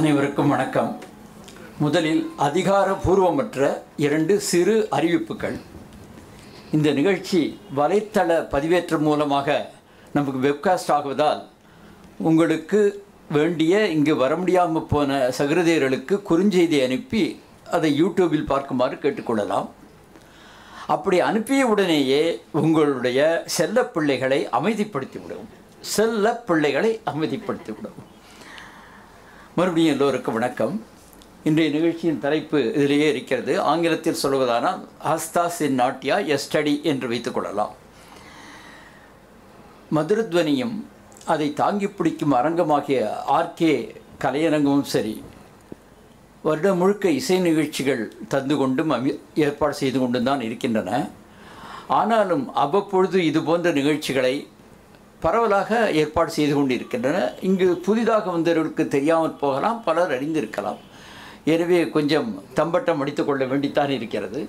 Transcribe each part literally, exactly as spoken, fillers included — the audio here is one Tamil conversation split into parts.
அனைவருக்கும் வணக்கம். முதலில் அதிகாரபூர்வமற்ற இரண்டு சிறு அறிவிப்புகள். இந்த நிகழ்ச்சி வலைத்தள பதிவேற்றம் மூலமாக நமக்கு வெப்காஸ்ட் ஆகுவதால் உங்களுக்கு வேண்டிய இங்கு வர முடியாமல் போன சகோதரர்களுக்கு குறுஞ்செய்தி அனுப்பி அதை யூடியூபில் பார்க்குமாறு கேட்டுக்கொள்ளலாம். அப்படி அனுப்பிய உடனேயே உங்களுடைய செல்ல பிள்ளைகளை அமைதிப்படுத்திவிடும் செல்ல பிள்ளைகளை அமைதிப்படுத்திவிடும். மறுபடியும் எல்லோருக்கும் வணக்கம். இன்றைய நிகழ்ச்சியின் தலைப்பு இதிலேயே இருக்கிறது. ஆங்கிலத்தில் சொல்வதானால் ஹஸ்தாஸ் இன் நாட்டியா எஸ்டடி என்று வைத்துக்கொள்ளலாம். மதுரத்வனியும் அதை தாங்கி பிடிக்கும் அரங்கமாகிய ஆர்கே கலையரங்கமும் சரி, வருடம் முழுக்க இசை நிகழ்ச்சிகள் தந்து கொண்டும் அமி ஏற்பாடு செய்து கொண்டும் தான் இருக்கின்றன. ஆனாலும் அவ்வப்பொழுது இதுபோன்ற நிகழ்ச்சிகளை பரவலாக ஏற்பாடு செய்து கொண்டு இருக்கின்றன. இங்கு புதிதாக வந்தவர்களுக்கு தெரியாமல் போகலாம், பலர் அறிந்திருக்கலாம். எனவே கொஞ்சம் தம்பட்டம் அடித்து கொள்ள வேண்டித்தான் இருக்கிறது.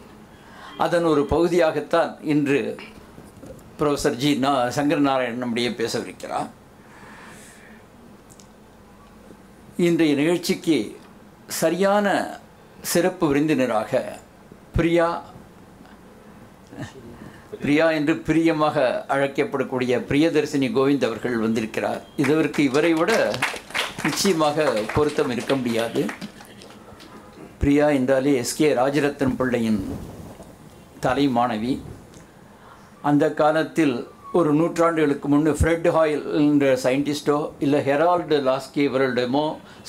அதன் ஒரு பகுதியாகத்தான் இன்று ப்ரொஃபஸர் ஜி நா சங்கரநாராயணன் நம்முடைய பேசவிருக்கிறார். இன்றைய நிகழ்ச்சிக்கு சரியான சிறப்பு விருந்தினராக பிரியா பிரியா என்று பிரியமாக அழைக்கப்படக்கூடிய பிரியதர்சினி கோவிந்த் அவர்கள் வந்திருக்கிறார். இதற்கு இவரை விட நிச்சயமாக பொருத்தம் இருக்க முடியாது. பிரியா என்றாலே எஸ்கே ராஜரத்னம் பிள்ளையின் தலை மாணவி. அந்த காலத்தில் ஒரு நூற்றாண்டுகளுக்கு முன்னே ஃப்ரெட் ஹாயில் என்ற சயின்டிஸ்டோ இல்லை ஹெரால்டு லாஸ்கி இவர்களிடமோ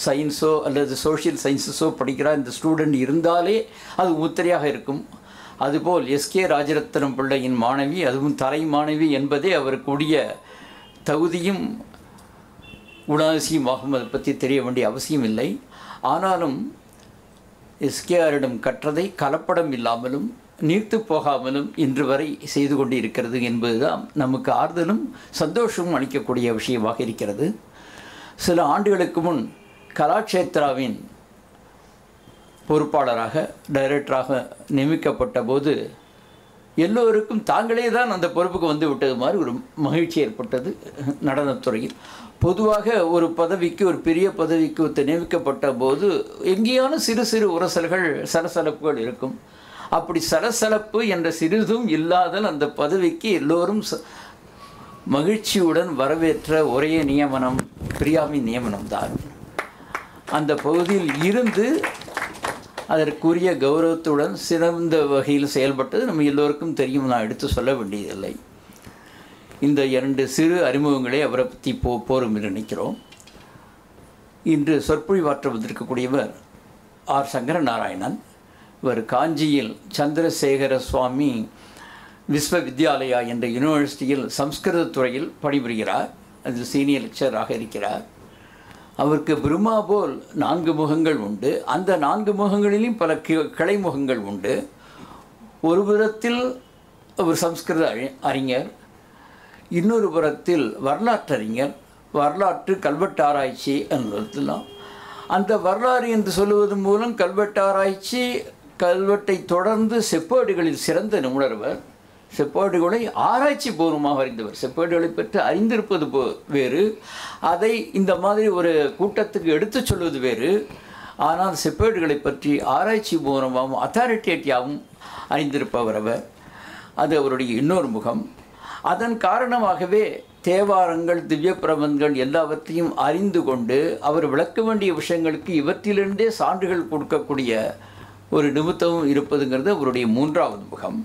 சயின்ஸோ அல்லது சோஷியல் சயின்ஸஸோ படிக்கிறார் இந்த ஸ்டூடெண்ட் இருந்தாலே அது முத்திரையாக இருக்கும். அதுபோல் எஸ்கே ராஜரத்னம் பிள்ளையின் மாணவி, அதுவும் தலை மாணவி என்பதே அவருக்குரிய தகுதியும் உணர்ச்சியுமாகும். அதை பற்றி தெரிய வேண்டிய அவசியம் இல்லை. ஆனாலும் எஸ்கேஆரிடம் கற்றதை கலப்படம் இல்லாமலும் நீர்த்து போகாமலும் இன்று வரை செய்து கொண்டு இருக்கிறது என்பதுதான் நமக்கு ஆறுதலும் சந்தோஷமும் அளிக்கக்கூடிய விஷயமாக இருக்கிறது. சில ஆண்டுகளுக்கு முன் கலாட்சேத்ராவின் பொறுப்பாளராக டைரக்டராக நியமிக்கப்பட்ட போது எல்லோருக்கும் தாங்களே தான் அந்த பொறுப்புக்கு வந்து விட்டது மாதிரி ஒரு மகிழ்ச்சி ஏற்பட்டது. நடனத்துறையில் பொதுவாக ஒரு பதவிக்கு ஒரு பெரிய பதவிக்கு நியமிக்கப்பட்ட போது எங்கேயான சிறு சிறு உரசல்கள் சலசலப்புகள் இருக்கும். அப்படி சலசலப்பு என்ற சிறிதும் இல்லாத அந்த பதவிக்கு எல்லோரும் மகிழ்ச்சியுடன் வரவேற்ற ஒரே நியமனம் பிரியாவின் நியமனம்தான். அந்த பகுதியில் இருந்து அதற்குரிய கௌரவத்துடன் சிறந்த வகையில் செயல்பட்டது நம்ம எல்லோருக்கும் தெரியும். நான் எடுத்து சொல்ல வேண்டியதில்லை. இந்த இரண்டு சிறு அறிமுகங்களை அவரை பற்றி போ போரும் என்று நினைக்கிறோம். இன்று சொற்பொழிவாற்ற வந்திருக்கக்கூடியவர் ஆர் சங்கரநாராயணன். இவர் காஞ்சியில் சந்திரசேகர சுவாமி விஸ்வவித்யாலயா என்ற யூனிவர்சிட்டியில் சம்ஸ்கிருத துறையில் பணிபுரிகிறார். அது சீனியர் லெக்சராக இருக்கிறார். அவருக்கு பிரம்மா போல் நான்கு முகங்கள் உண்டு. அந்த நான்கு முகங்களிலும் பல கிளை முகங்கள் உண்டு. ஒரு புறத்தில் அவர் சம்ஸ்கிருத அறிஞர், இன்னொரு புறத்தில் வரலாற்றறிஞர், வரலாற்று கல்வெட்டாராய்ச்சி என்பதெல்லாம். அந்த வரலாறு என்று சொல்லுவது மூலம் கல்வெட்டாராய்ச்சி, கல்வெட்டை தொடர்ந்து செப்பேடுகளில் சிறந்த நிபுணர்வர். செப்பேடுகளை ஆராய்ச்சி பூர்வமாக அறிந்தவர். செப்பேடுகளை பற்றி அறிந்திருப்பது போ வேறு, அதை இந்த மாதிரி ஒரு கூட்டத்துக்கு எடுத்து சொல்வது வேறு. ஆனால் செப்பேடுகளை பற்றி ஆராய்ச்சி பூர்வமாகவும் அத்தாரிட்டேட்டியாகவும் அறிந்திருப்பவர் அவர். அது அவருடைய இன்னொரு முகம். அதன் காரணமாகவே தேவாரங்கள் திவ்ய பிரபந்தங்கள் எல்லாவற்றையும் அறிந்து கொண்டு அவர் விளக்க வேண்டிய விஷயங்களுக்கு இவற்றிலிருந்தே சான்றுகள் கொடுக்கக்கூடிய ஒரு நிமித்தமும் இருப்பதுங்கிறது அவருடைய மூன்றாவது முகம்.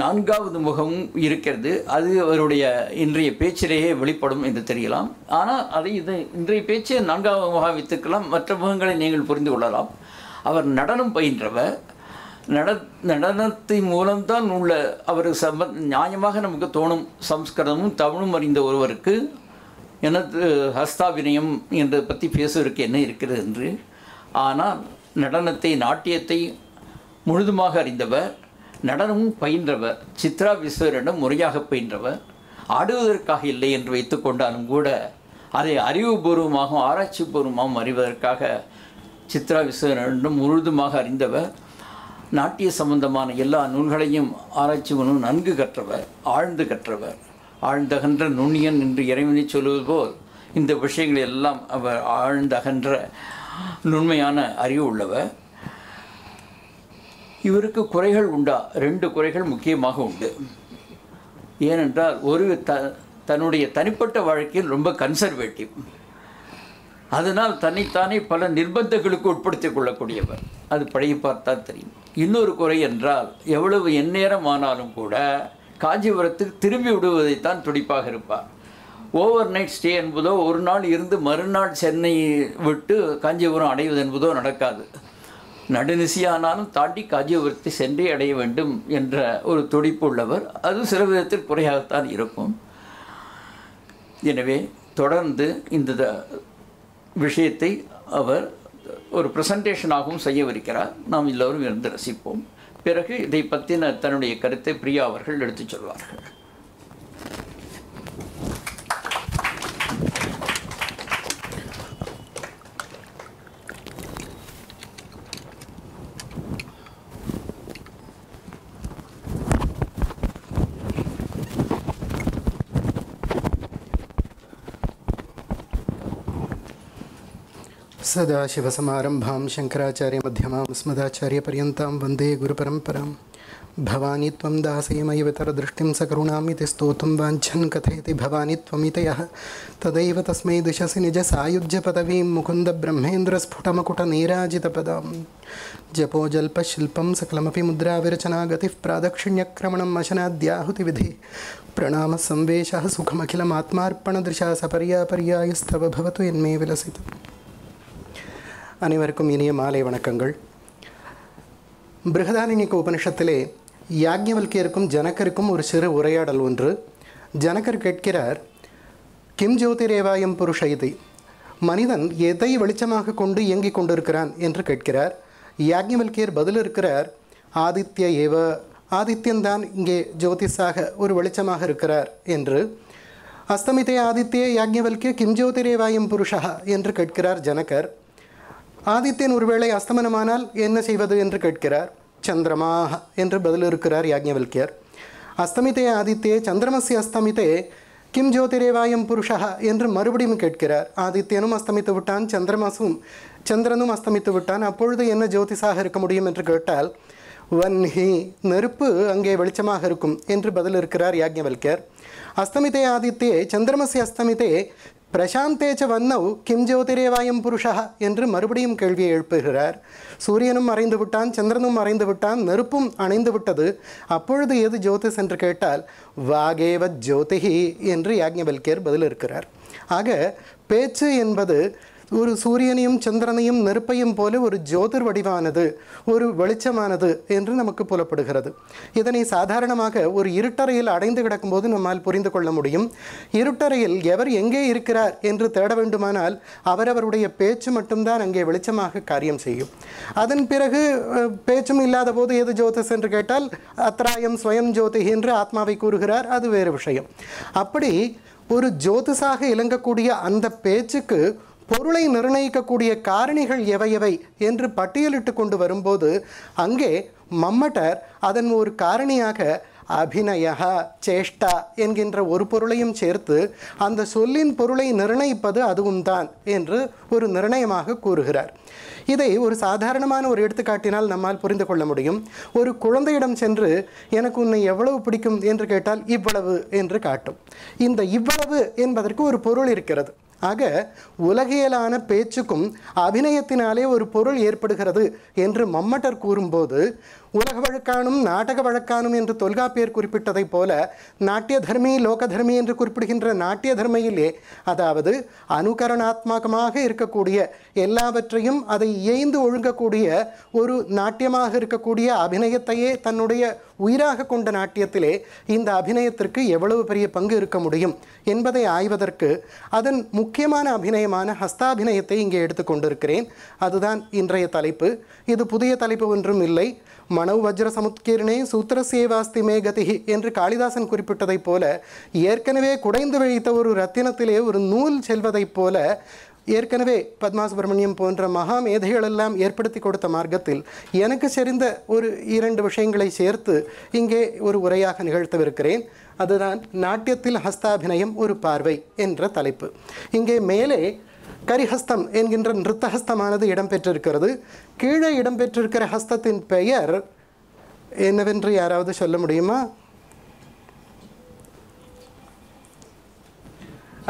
நான்காவது முகம் இருக்கிறது. அது அவருடைய இன்றைய பேச்சிலேயே வெளிப்படும் என்று தெரியலாம். ஆனால் அதை இதை இன்றைய பேச்சை நான்காவது முகம் வைத்துக்கலாம், மற்ற முகங்களை நீங்கள் புரிந்து கொள்ளலாம். அவர் நடனம் பயின்றவர். நட நடனத்தின் மூலம்தான் உள்ள அவர் சம்ப நியாயமாக நமக்கு தோணும் சம்ஸ்கிருதமும் தமிழும் அறிந்த ஒருவருக்கு எனது ஹஸ்தாபிநயம் என்றதை பற்றி பேசுவதற்கு என்ன இருக்கிறது என்று. ஆனால் நடனத்தை நாட்டியத்தை முழுதுமாக அறிந்தவர், நடனமும் பயின்றவர், சித்ரா விஸ்வரிடம் முறையாக பயின்றவர். ஆடுவதற்காக இல்லை என்று வைத்துக்கொண்டாலும் கூட அதை அறிவுபூர்வமாகவும் ஆராய்ச்சி பூர்வமாகவும் அறிவதற்காக சித்ரா விஸ்வரிடம் முழுதுமாக அறிந்தவர். நாட்டிய சம்பந்தமான எல்லா நூல்களையும் ஆராய்ச்சி மூலம் நன்கு கற்றவர், ஆழ்ந்து கற்றவர். ஆழ்ந்தகன்ற நுண்ணியன் என்று இறைவனை சொல்வது போல் இந்த விஷயங்கள் எல்லாம் அவர் ஆழ்ந்த அகன்ற நுண்மையான அறிவு உள்ளவர். இவருக்கு குறைகள் உண்டா? ரெண்டு குறைகள் முக்கியமாக உண்டு. ஏனென்றால் ஒரு த தன்னுடைய தனிப்பட்ட வாழ்க்கையில் ரொம்ப கன்சர்வேட்டிவ், அதனால் தன்னைத்தானே பல நிர்பந்தங்களுக்கு உட்படுத்திக் கொள்ளக்கூடியவர். அது பழகி பார்த்தா தெரியும். இன்னொரு குறை என்றால் எவ்வளவு எந்நேரம் ஆனாலும் கூட காஞ்சிபுரத்துக்கு திரும்பி விடுவதைத்தான் துடிப்பாக இருப்பார். ஓவர் நைட் ஸ்டே என்பதோ ஒரு நாள் இருந்து மறுநாள் சென்னை விட்டு காஞ்சிபுரம் அடைவது என்பதோ நடக்காது. நடுநிசையானாலும் தாண்டி காஞ்சிபுரத்தை சென்றே அடைய வேண்டும் என்ற ஒரு துடிப்பு உள்ளவர். அது சில விதத்தில் குறையாகத்தான் இருக்கும். எனவே தொடர்ந்து இந்த விஷயத்தை அவர் ஒரு ப்ரெசன்டேஷனாகவும் செய்யவிருக்கிறார். நாம் எல்லோரும் இருந்து ரசிப்போம். பிறகு இதை பற்றின தன்னுடைய கருத்தை பிரியா அவர்கள் எடுத்துச் சொல்வார்கள். சதாசிவசமாரம்பாம் சங்கராச்சாரிய மத்தியமாம் ஸ்மதாச்சாரிய பரியந்தாம் வந்தே குரு பரம்பராம். பவானி த்வம் தாசயமயி விதர திருஷ்டிம் சகருணாமிதி ஸ்தோத்ரம் வாஞ்சன் கதயதி பவானி த்வமிதய ததைவ தஸ்மை திசசி நிஜ சாயுஜ்ய பதவீம் முகுந்த பிரம்மேந்திர ஸ்புடமகுட நீராஜித பதாம். ஜபோ ஜல்ப ஷில்பம் சகலமபி முத்ரா விரச்சனா கதிஃ பிராதக்ஷிண்யக்ரமணம் அசனாத்யாஹுதி விதி பிரணாம சம்வேஷ சுகமகிலம் ஆத்மார்ப்பண திருஷா சபரியா பரியாயஸ்தவ பவது என்மே விலசிதம். அனைவருக்கும் இனிய மாலை வணக்கங்கள். பிருகதாரண்யக உபனிஷத்திலே யாக்ஞவல்கியருக்கும் ஜனகருக்கும் ஒரு சிறு உரையாடல் ஒன்று. ஜனகர் கேட்கிறார், கிம் ஜோதிரேவாயம் புருஷ இதை, மனிதன் எதை வெளிச்சமாக கொண்டு இயங்கிக் கொண்டிருக்கிறான் என்று கேட்கிறார். யாக்ஞவல்கியர் பதில் இருக்கிறார், ஆதித்ய ஏவ, ஆதித்யன்தான் இங்கே ஜோதிஷாக ஒரு வெளிச்சமாக இருக்கிறார் என்று. அஸ்தமிதே ஆதித்யே யாக்ஞவல்கிய கிம் ஜோதிரேவாயம் புருஷா என்று கேட்கிறார் ஜனகர். ஆதித்யன் ஒருவேளை அஸ்தமனமானால் என்ன செய்வது என்று கேட்கிறார். சந்திரமா என்று பதில் இருக்கிறார் யாக்ஞவல்கியர். அஸ்தமித்தே ஆதித்யே சந்திரமசி அஸ்தமித்தே கிம் ஜோதிரேவாயம் புருஷா என்று மறுபடியும் கேட்கிறார். ஆதித்யனும் அஸ்தமித்து விட்டான், சந்திரமாசும் சந்திரனும் அஸ்தமித்து விட்டான், அப்பொழுது என்ன ஜோதிஷாக இருக்க முடியும் என்று கேட்டால் வன்ஹி நெருப்பு அங்கே வெளிச்சமாக இருக்கும் என்று பதில் இருக்கிறார் யாக்ஞவல்கியர். அஸ்தமித்தே ஆதித்யே சந்திரமசி அஸ்தமித்தே பிரசாந்தேச்ச வன்னவ் கிம் ஜோதிரேவாயம் புருஷா என்று மறுபடியும் கேள்வியை எழுப்புகிறார். சூரியனும் மறைந்து விட்டான், சந்திரனும் மறைந்து விட்டான், நெருப்பும் அணைந்து விட்டது, அப்பொழுது எது ஜோதிஷ் என்று கேட்டால் வாகேவ ஜோதிஹி என்று யாக்ஞவல்கியர் பதில் இருக்கிறார். ஆக பேச்சு என்பது ஒரு சூரியனையும் சந்திரனையும் நெருப்பையும் போல ஒரு ஜோதிர் வடிவானது, ஒரு வெளிச்சமானது என்று நமக்கு புலப்படுகிறது. இதனை சாதாரணமாக ஒரு இருட்டறையில் அடைந்து கிடக்கும்போது நம்மால் புரிந்து கொள்ள முடியும். இருட்டறையில் எவர் எங்கே இருக்கிறார் என்று தேட வேண்டுமானால் அவரவருடைய பேச்சு மட்டும்தான் அங்கே வெளிச்சமாக காரியம் செய்யும். அதன் பிறகு பேச்சும் இல்லாத போது எது ஜோதிஷ் என்று கேட்டால் அத்ராயம் ஸ்வயம் ஜோதி என்று ஆத்மாவை கூறுகிறார், அது வேறு விஷயம். அப்படி ஒரு ஜோதிஷாக இலங்கக்கூடிய அந்த பேச்சுக்கு பொருளை நிர்ணயிக்கக்கூடிய காரணிகள் எவையவை என்று பட்டியலிட்டு கொண்டு வரும்போது அங்கே மம்மட்டர் அதன் ஒரு காரணியாக அபிநய சேஷ்டா என்கின்ற ஒரு பொருளையும் சேர்த்து அந்த சொல்லின் பொருளை நிர்ணயிப்பது அதுவும் தான் என்று ஒரு நிர்ணயமாக கூறுகிறார். இதை ஒரு சாதாரணமான ஒரு எடுத்துக்காட்டினால் நம்மால் புரிந்து கொள்ள முடியும். ஒரு குழந்தையிடம் சென்று எனக்கு உன்னை எவ்வளவு பிடிக்கும் என்று கேட்டால் இவ்வளவு என்று காட்டும். இந்த இவ்வளவு என்பதற்கு ஒரு பொருள் இருக்கிறது. ஆக உலகியலான பேச்சுக்கும் அபிநயத்தினாலே ஒரு பொருள் ஏற்படுகிறது என்று மம்மட்டர் கூறும்போது, உலக வழக்கானும் நாடக வழக்கானும் என்று தொல்காப்பியர் குறிப்பிட்டதைப் போல நாட்டிய தர்மி லோக தர்மி என்று குறிப்பிடுகின்ற நாட்டிய தர்மையிலே, அதாவது அனுகரணாத்மகமாக இருக்கக்கூடிய எல்லாவற்றையும் அதை இயைந்து ஒழுங்கக்கூடிய ஒரு நாட்டியமாக இருக்கக்கூடிய அபிநயத்தையே தன்னுடைய உயிராக கொண்ட நாட்டியத்திலே இந்த அபிநயத்திற்கு எவ்வளவு பெரிய பங்கு இருக்க முடியும் என்பதை ஆய்வதற்கு அதன் முக்கியமான அபிநயமான ஹஸ்தாபிநயத்தை இங்கே எடுத்துக்கொண்டிருக்கிறேன். அதுதான் இன்றைய தலைப்பு. இது புதிய தலைப்பு ஒன்றும் இல்லை. மனவ் வஜ்ர சமுத்கீர்ணே சூத்திரசேவாஸ்தி மே கதிஹி என்று காளிதாசன் குறிப்பிட்டதைப் போல ஏற்கனவே குடைந்து வைத்த ஒரு ரத்தினத்திலே ஒரு நூல் செல்வதைப் போல ஏற்கனவே பத்மாசுப்ரமணியம் போன்ற மகா மேதைகளெல்லாம் ஏற்படுத்தி கொடுத்த மார்க்கத்தில் எனக்கு தெரிந்த ஒரு இரண்டு விஷயங்களை சேர்த்து இங்கே ஒரு உரையாக நிகழ்த்தவிருக்கிறேன். அதுதான் நாட்டியத்தில் ஹஸ்தாபிநயம் ஒரு பார்வை என்ற தலைப்பு. இங்கே மேலே கரிஹஸ்தம் என்கின்ற நிருத்தஹஸ்தமானது இடம்பெற்றிருக்கிறது. கீழே இடம்பெற்றிருக்கிற ஹஸ்தத்தின் பெயர் என்னவென்று யாராவது சொல்ல முடியுமா?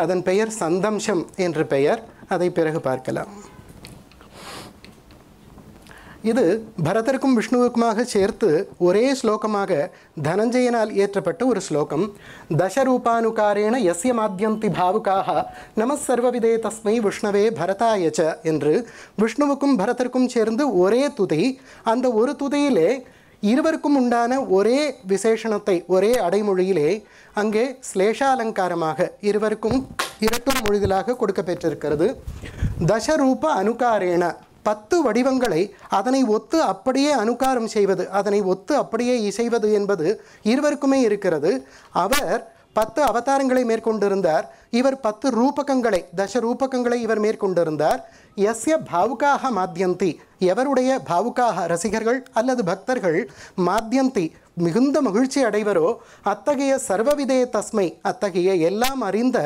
அதன் பெயர் சந்தம்சம் என்று பெயர். அதை பிறகு பார்க்கலாம். இது பரதருக்கும் விஷ்ணுவுக்குமாக சேர்த்து ஒரே ஸ்லோகமாக தனஞ்சயனால் ஏற்றப்பட்ட ஒரு ஸ்லோகம். தசரூபானுகாரேண யஸ்ய மாத்யந்தி பாவுகாஹ நமஸ்ஸர்வவிதே தஸ்மை விஷ்ணவே பரதாயச்ச என்று விஷ்ணுவுக்கும் பரதருக்கும் சேர்ந்து ஒரே துதி. அந்த ஒரு துதியிலே இருவருக்கும் உண்டான ஒரே விசேஷணத்தை ஒரே அடைமொழியிலே அங்கே ஸ்லேஷாலங்காரமாக இருவருக்கும் இரட்டும் மொழிதலாக கொடுக்க பெற்றிருக்கிறது. தசரூப அனுகாரேன பத்து வடிவங்களை அதனை ஒத்து அப்படியே அனுகாரம் செய்வது, அதனை ஒத்து அப்படியே இசைவது என்பது இருவருக்குமே இருக்கிறது. அவர் பத்து அவதாரங்களை மேற்கொண்டிருந்தார், இவர் பத்து ரூபகங்களை தசரூபகங்களை இவர் மேற்கொண்டிருந்தார். யஸ்ய பாவுகாக மாத்யந்தி எவருடைய பாவுகாக ரசிகர்கள் அல்லது பக்தர்கள் மாத்யந்தி மிகுந்த மகிழ்ச்சி அடைவரோ அத்தகைய சர்வவிதே தஸ்மை அத்தகைய எல்லாம் அறிந்த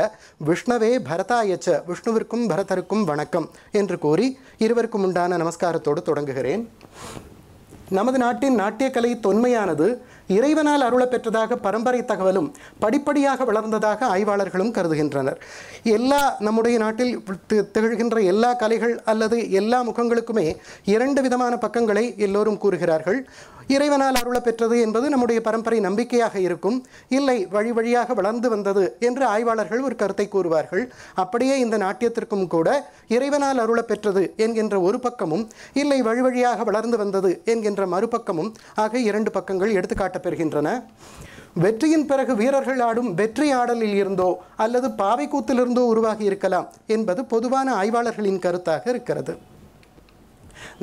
விஷ்ணுவே பரதாயச்ச விஷ்ணுவிற்கும் பரதருக்கும் வணக்கம் என்று கூறி இருவருக்கும் உண்டான நமஸ்காரத்தோடு தொடங்குகிறேன். நமது நாட்டின் நாட்டியக்கலை தொன்மையானது இறைவனால் அருள பெற்றதாக பரம்பரை தகவலும் படிப்படியாக வளர்ந்ததாக ஆய்வாளர்களும் கருதுகின்றனர். எல்லா நம்முடைய நாட்டில் திகழ்கின்ற எல்லா கலைகள் அல்லது எல்லா முகங்களுக்குமே இரண்டு விதமான பக்கங்களை எல்லோரும் கூறுகிறார்கள். இறைவனால் அருள பெற்றது என்பது நம்முடைய பரம்பரை நம்பிக்கையாக இருக்கும், இல்லை வழி வழியாக வளர்ந்து வந்தது என்று ஆய்வாளர்கள் ஒரு கருத்தை கூறுவார்கள். அப்படியே இந்த நாட்டியத்திற்கும் கூட இறைவனால் அருள பெற்றது என்கின்ற ஒரு பக்கமும், இல்லை வழி வழியாக வளர்ந்து வந்தது என்கின்ற மறுபக்கமும் ஆக இரண்டு பக்கங்கள் எடுத்துக்காட்டப் பெறுகின்றன. வெற்றியின் பிறகு வீரர்கள் ஆடும் வெற்றி ஆடலில் இருந்தோ அல்லது பாவைக்கூத்திலிருந்தோ உருவாகி இருக்கலாம் என்பது பொதுவான ஆய்வாளர்களின் கருத்தாக இருக்கிறது.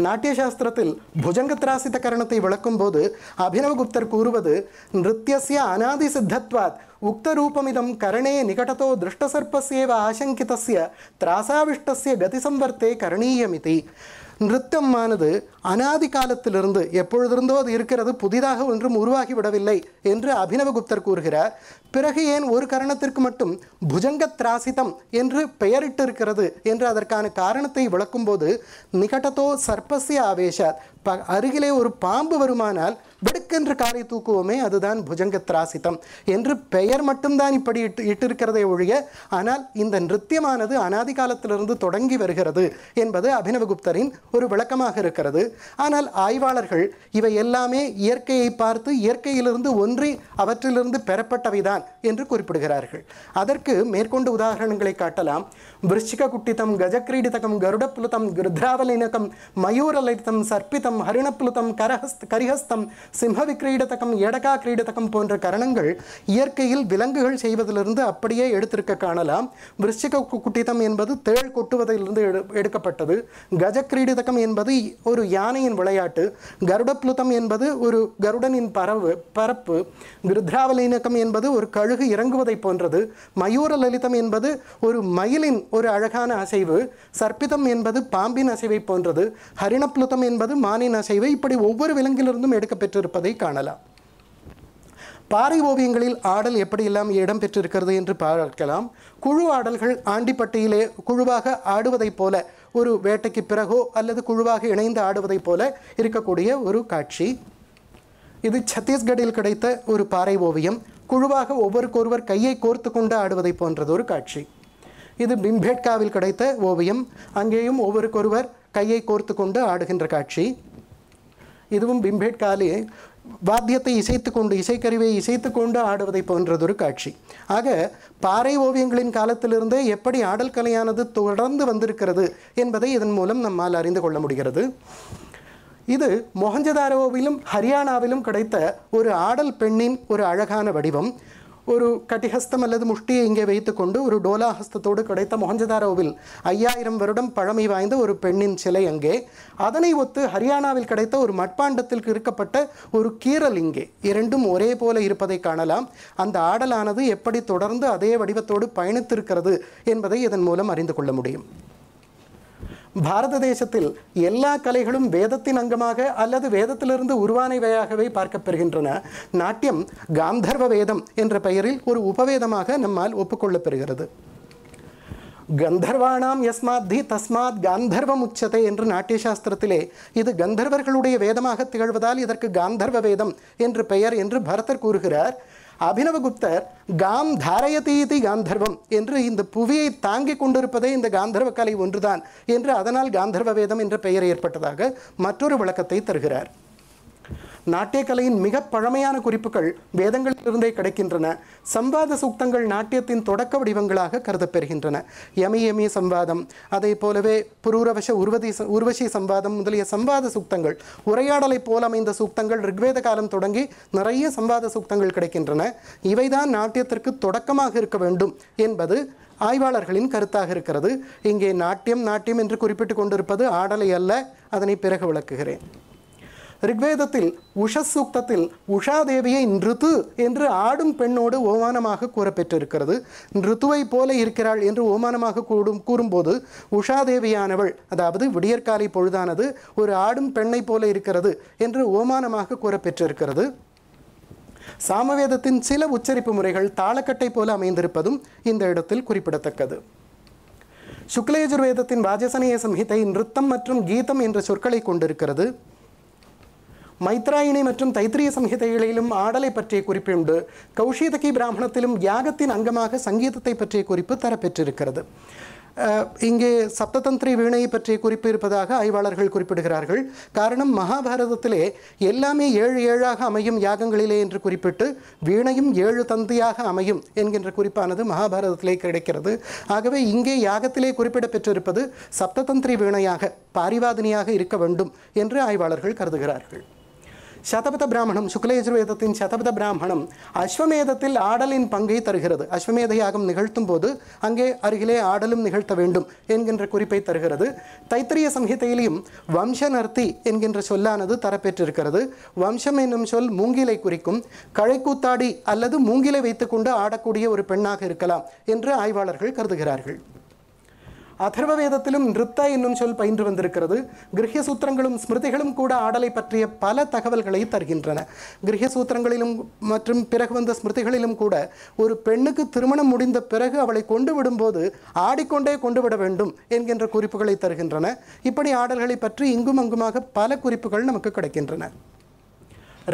நாட்டியசாஸ்திரத்தில் புஜங்கத்ராசித கரணத்தை விளக்கும் போது அபினவகுப்தர் கூறுவது நிருத்யஸ்ய அநாதி சித்தத்வாத் உக்த ரூபமிதம் கரணே நிகடதோ திருஷ்டசர்பஸ்யேவ ஆசங்கிதஸ்ய திராசாவிஷ்டஸ்ய கதிசம்வர்த்தே கரணீயமிதி. நிருத்தமானது அநாதி காலத்திலிருந்து எப்பொழுதிருந்தோ அது இருக்கிறது, புதிதாக ஒன்றும் உருவாகிவிடவில்லை என்று அபினவகுப்தர் கூறுகிறார். பிறகு ஏன் ஒரு கரணத்திற்கு மட்டும் புஜங்க திராசிதம் என்று பெயரிட்டு இருக்கிறது என்று அதற்கான காரணத்தை விளக்கும்போது நிகட்டத்தோ சர்பஸ்ய ஆவேஷாத் ப அருகிலே ஒரு பாம்பு வருமானால் வெடுக்கென்று காரை தூக்குவோமே அதுதான் புஜங்க திராசிதம் என்று பெயர் மட்டும்தான் இப்படி இட்டு இட்டிருக்கிறதே ஒழிய ஆனால் இந்த நிருத்தியமானது அநாதி காலத்திலிருந்து தொடங்கி வருகிறது என்பது அபினவகுப்தரின் ஒரு விளக்கமாக இருக்கிறது. ஆனால் ஆய்வாளர்கள் இவை எல்லாமே இயற்கையை பார்த்து இயற்கையிலிருந்து ஒன்றி அவற்றிலிருந்து பெறப்பட்டவைதான் என்று குறிப்பிடுகிறார்கள். அதற்கு மேற்கொண்டு உதாரணங்களை காட்டலாம். விருச்சிக குட்டிதம் கஜக்ரீடிதகம் கருடப்புலுதம் கிருத்ராவலினகம் மயூரலிதம் சர்ப்பிதம் ஹரிணப்புலுதம் கரஹஸ்த கரிஹஸ்தம் சிம்ஹவி கிரீடதகம் எடகா கிரீடதகம் போன்ற கரணங்கள் இயற்கையில் விலங்குகள் செய்வதிலிருந்து அப்படியே எடுத்திருக்க காணலாம். விருச்சிக குட்டிதம் என்பது தேள் கொட்டுவதிலிருந்து எடுக்கப்பட்டது. கஜக்ரீடிதகம் என்பது ஒரு யானையின் விளையாட்டு. கருடப்புலுதம் என்பது ஒரு கருடனின் பரவு பரப்பு. கிருத்ராவலினகம் என்பது ஒரு கழுகு இறங்குவதை போன்றது. மயூர லலிதம் என்பது ஒரு மயிலின் ஒரு அழகான அசைவு. சர்ப்பிதம் என்பது பாம்பின் அசைவை போன்றது. ஹரிணப்புலுதம் என்பது மானின் அசைவு. இப்படி ஒவ்வொரு விலங்கிலிருந்தும் எடுக்கப்பெற்றிருப்பதை காணலாம். பாறை ஓவியங்களில் ஆடல் எப்படியெல்லாம் இடம் பெற்றிருக்கிறது என்று பார்க்கலாம். குழு ஆடல்கள் ஆண்டிப்பட்டியிலே குழுவாக ஆடுவதைப் போல ஒரு வேட்டைக்கு பிறகோ அல்லது குழுவாக இணைந்து ஆடுவதைப் போல இருக்கக்கூடிய ஒரு காட்சி. இது சத்தீஸ்கடில் கிடைத்த ஒரு பாறை ஓவியம். குழுவாக ஒவ்வொருக்கொருவர் கையை கோர்த்து கொண்டு ஆடுவதை போன்றது ஒரு காட்சி. இது பிம்பேட்காவில் கிடைத்த ஓவியம். அங்கேயும் ஒவ்வொருக்கொருவர் கையை கோர்த்து கொண்டு ஆடுகின்ற காட்சி. இதுவும் பிம்பேட்காலே வாத்தியத்தை இசைத்து கொண்டு இசைக்கருவை இசைத்து கொண்டு ஆடுவதை போன்றதொரு காட்சி. ஆக பாறை ஓவியங்களின் காலத்திலிருந்தே எப்படி ஆடல் கலையானது தொடர்ந்து வந்திருக்கிறது என்பதை இதன் மூலம் நம்மால் அறிந்து கொள்ள முடிகிறது. இது மொஹஞ்சதாரோவிலும் ஹரியானாவிலும் கிடைத்த ஒரு ஆடல் பெண்ணின் ஒரு அழகான வடிவம். ஒரு கட்டிஹஸ்தம் அல்லது முஷ்டியை இங்கே வைத்துக்கொண்டு ஒரு டோலா ஹஸ்தத்தோடு கிடைத்த மொஹஞ்சதாரோவில் ஐயாயிரம் வருடம் பழமை வாய்ந்த ஒரு பெண்ணின் சிலை அங்கே. அதனை ஒத்து ஹரியானாவில் கிடைத்த ஒரு மட்பாண்டத்தில் இருக்கப்பட்ட ஒரு கீரல் இங்கே. இரண்டும் ஒரே போல இருப்பதை காணலாம். அந்த ஆடலானது எப்படி தொடர்ந்து அதே வடிவத்தோடு பயணித்திருக்கிறது என்பதை இதன் மூலம் அறிந்து கொள்ள முடியும். Bharatadeshatil, Yella Kalehulum, Vedatin Angamaga, Allah the Vedatil and the Urvani Vayakaway Parka Perhintrana, Natyam, Gamdharva Vedam, in Repairil, or Upavedamaka, Namal Upakola Perigada Gandharvanam Yasmadhi Tasmad Gandharva Muchate in Natya Shastratile, either Gandharva Kalude Vedamaka Tigavadali, the Gandharva Vedam, in repair, in Bharata Kurhar. Abhinavaguptar, Gam Dharayati Gandharvam, Indra in the Puvi, Tangi Kundurpade in the Gandharva Kali Wundradan, Indra Adanal Gandharva Vedam in the Payer Patadaga, Matura Valakate Tergar. Nate Kalin, Miga Paramayana Kuripakal, Vedangal Tunde Kadakindrana, Samba the Suktangal Natiat in Todaka Divangalaka Karda Perhindrana, Yami Yami Sambadam, Ade Polave, Pururavasha Urvadi Urvashi Sambadam, Mudalia Samba the Suktangal, Urayadali Polam in the Suktangal, Rigve the Kalam Todangi, Naraya Samba the Suktangal Kadakindrana, Iveda Natiatrku Todakama Hirkavendum, in Badu. ஆய்வாளர்களின் கருத்தாக இருக்கிறது. இங்கே நாட்டியம் நாட்டியம் என்று குறிப்பிட்டு கொண்டிருப்பது ஆடலை அல்ல. அதனை பிறகு விளக்குகிறேன். ரிக்வேதத்தில் உஷசூக்தத்தில் உஷா தேவியை நிருது என்று ஆடும் பெண்ணோடு ஓமானமாக கூறப்பெற்றிருக்கிறது. நிருதுவை போல இருக்கிறாள் என்று ஓமானமாக கூடும் கூறும்போது உஷா தேவியானவள் அதாவது விடியற்காலை பொழுதானது ஒரு ஆடும் பெண்ணை போல இருக்கிறது என்று ஓமானமாக கூறப்பெற்றிருக்கிறது. சாமவேதத்தின் சில உச்சரிப்பு முறைகள் தாளக்கட்டை போல அமைந்திருப்பதும் இந்த இடத்தில் குறிப்பிடத்தக்கது. சுக்லயஜுர்வேதத்தின் வாஜசனேய சம்ஹிதை நிருத்தம் மற்றும் கீதம் என்ற சொற்களை கொண்டிருக்கிறது. மைத்ராயணி மற்றும் தைத்திரிய சம்ஹிதைகளிலும் ஆடலை பற்றிய குறிப்பு உண்டு. கௌஷீதகி பிராமணத்திலும் யாகத்தின் அங்கமாக சங்கீதத்தை பற்றிய குறிப்பு தரப்பெற்றிருக்கிறது. இங்கே சப்ததந்திரி வீணையை பற்றிய குறிப்பு இருப்பதாக ஆய்வாளர்கள் குறிப்பிடுகிறார்கள். காரணம் மகாபாரதத்திலே எல்லாமே ஏழு ஏழாக அமையும் யாகங்களிலே என்று குறிப்பிட்டு வீணையும் ஏழு தந்தியாக அமையும் என்கின்ற குறிப்பானது மகாபாரதத்திலே கிடைக்கிறது. ஆகவே இங்கே யாகத்திலே குறிப்பிடப்பெற்றிருப்பது சப்ததந்திரி வீணையாக பாரிவாதினியாக இருக்க வேண்டும் என்று ஆய்வாளர்கள் கருதுகிறார்கள். Shatapata Brahmanam, Shuklajurvedatin, Shatapata Brahmanam, Ashwamedatil Adalin Pangai Tarhirad, Ashwamedayagam Nihaltum Bodu, Ange Argile Adalim Nihalta Vendum, Engendra Kuripe Tarhirad, Taitriya Samhitailim, Vamshan Arthi, Engendra Solana, Tarapetri Karad, Vamshamenum Sol, Mungile Kuricum, Karekutadi, Aladu Mungile Vetakunda, Adakudi, Repena Hirkala, Indra Ivalar Hilkar the Garhil. Atharva Vedatilum, Nrutta innum sol பயின்று வந்திருக்கிறது. கிரஹ்ய சூத்திரங்களும் ஸ்மிருதிகளும் கூட ஆடலை பற்றிய பல தகவல்களை தருகின்றன. கிரஹ்ய சூத்திரங்களிலும் மற்றும் பிறகு வந்த ஸ்மிருதிகளிலும் கூட ஒரு பெண்ணுக்கு திருமணம் முடிந்த பிறகு அவளை கொண்டு விடும்போது ஆடிக்கொண்டே கொண்டு விட வேண்டும் என்கின்ற குறிப்புகளை தருகின்றன. இப்படி ஆடல்களை பற்றி இங்கும் அங்குமாக பல குறிப்புகள் நமக்கு கிடைக்கின்றன.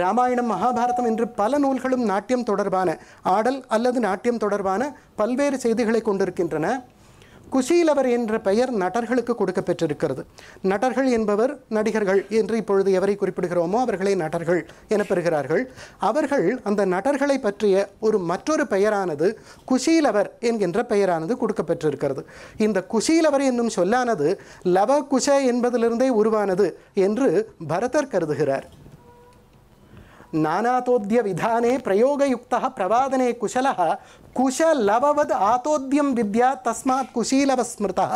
ராமாயணம் மகாபாரதம் என்று பல நூல்களும் நாட்டியம் தொடர்பான ஆடல் அல்லது நாட்டியம் தொடர்பான பல்வேறு செய்திகளை கொண்டிருக்கின்றன. குஷீலவர் என்ற பெயர் நட்டர்களுக்கு கொடுக்கப்பெற்றிருக்கிறது. நட்டர்கள் என்பவர் நடிகர்கள் என்று இப்பொழுது எவரை குறிப்பிடுகிறோமோ அவர்களே நட்டர்கள் என பெறுகிறார்கள். அவர்கள் அந்த நட்டர்களை பற்றிய ஒரு மற்றொரு பெயரானது குஷீலவர் என்கின்ற பெயரானது கொடுக்கப்பெற்றிருக்கிறது. இந்த குஷீலவர் என்னும் சொல்லானது லவ குஷ என்பதிலிருந்தே உருவானது என்று பரதர் கருதுகிறார். நானாதோத்ய விதானே பிரயோகயுக்தா பிரவாதனே குஷலஹா குஷலவவத் ஆதோத்யம் வித்யா தஸ்மாத் குஷீலவ ஸ்மிருதா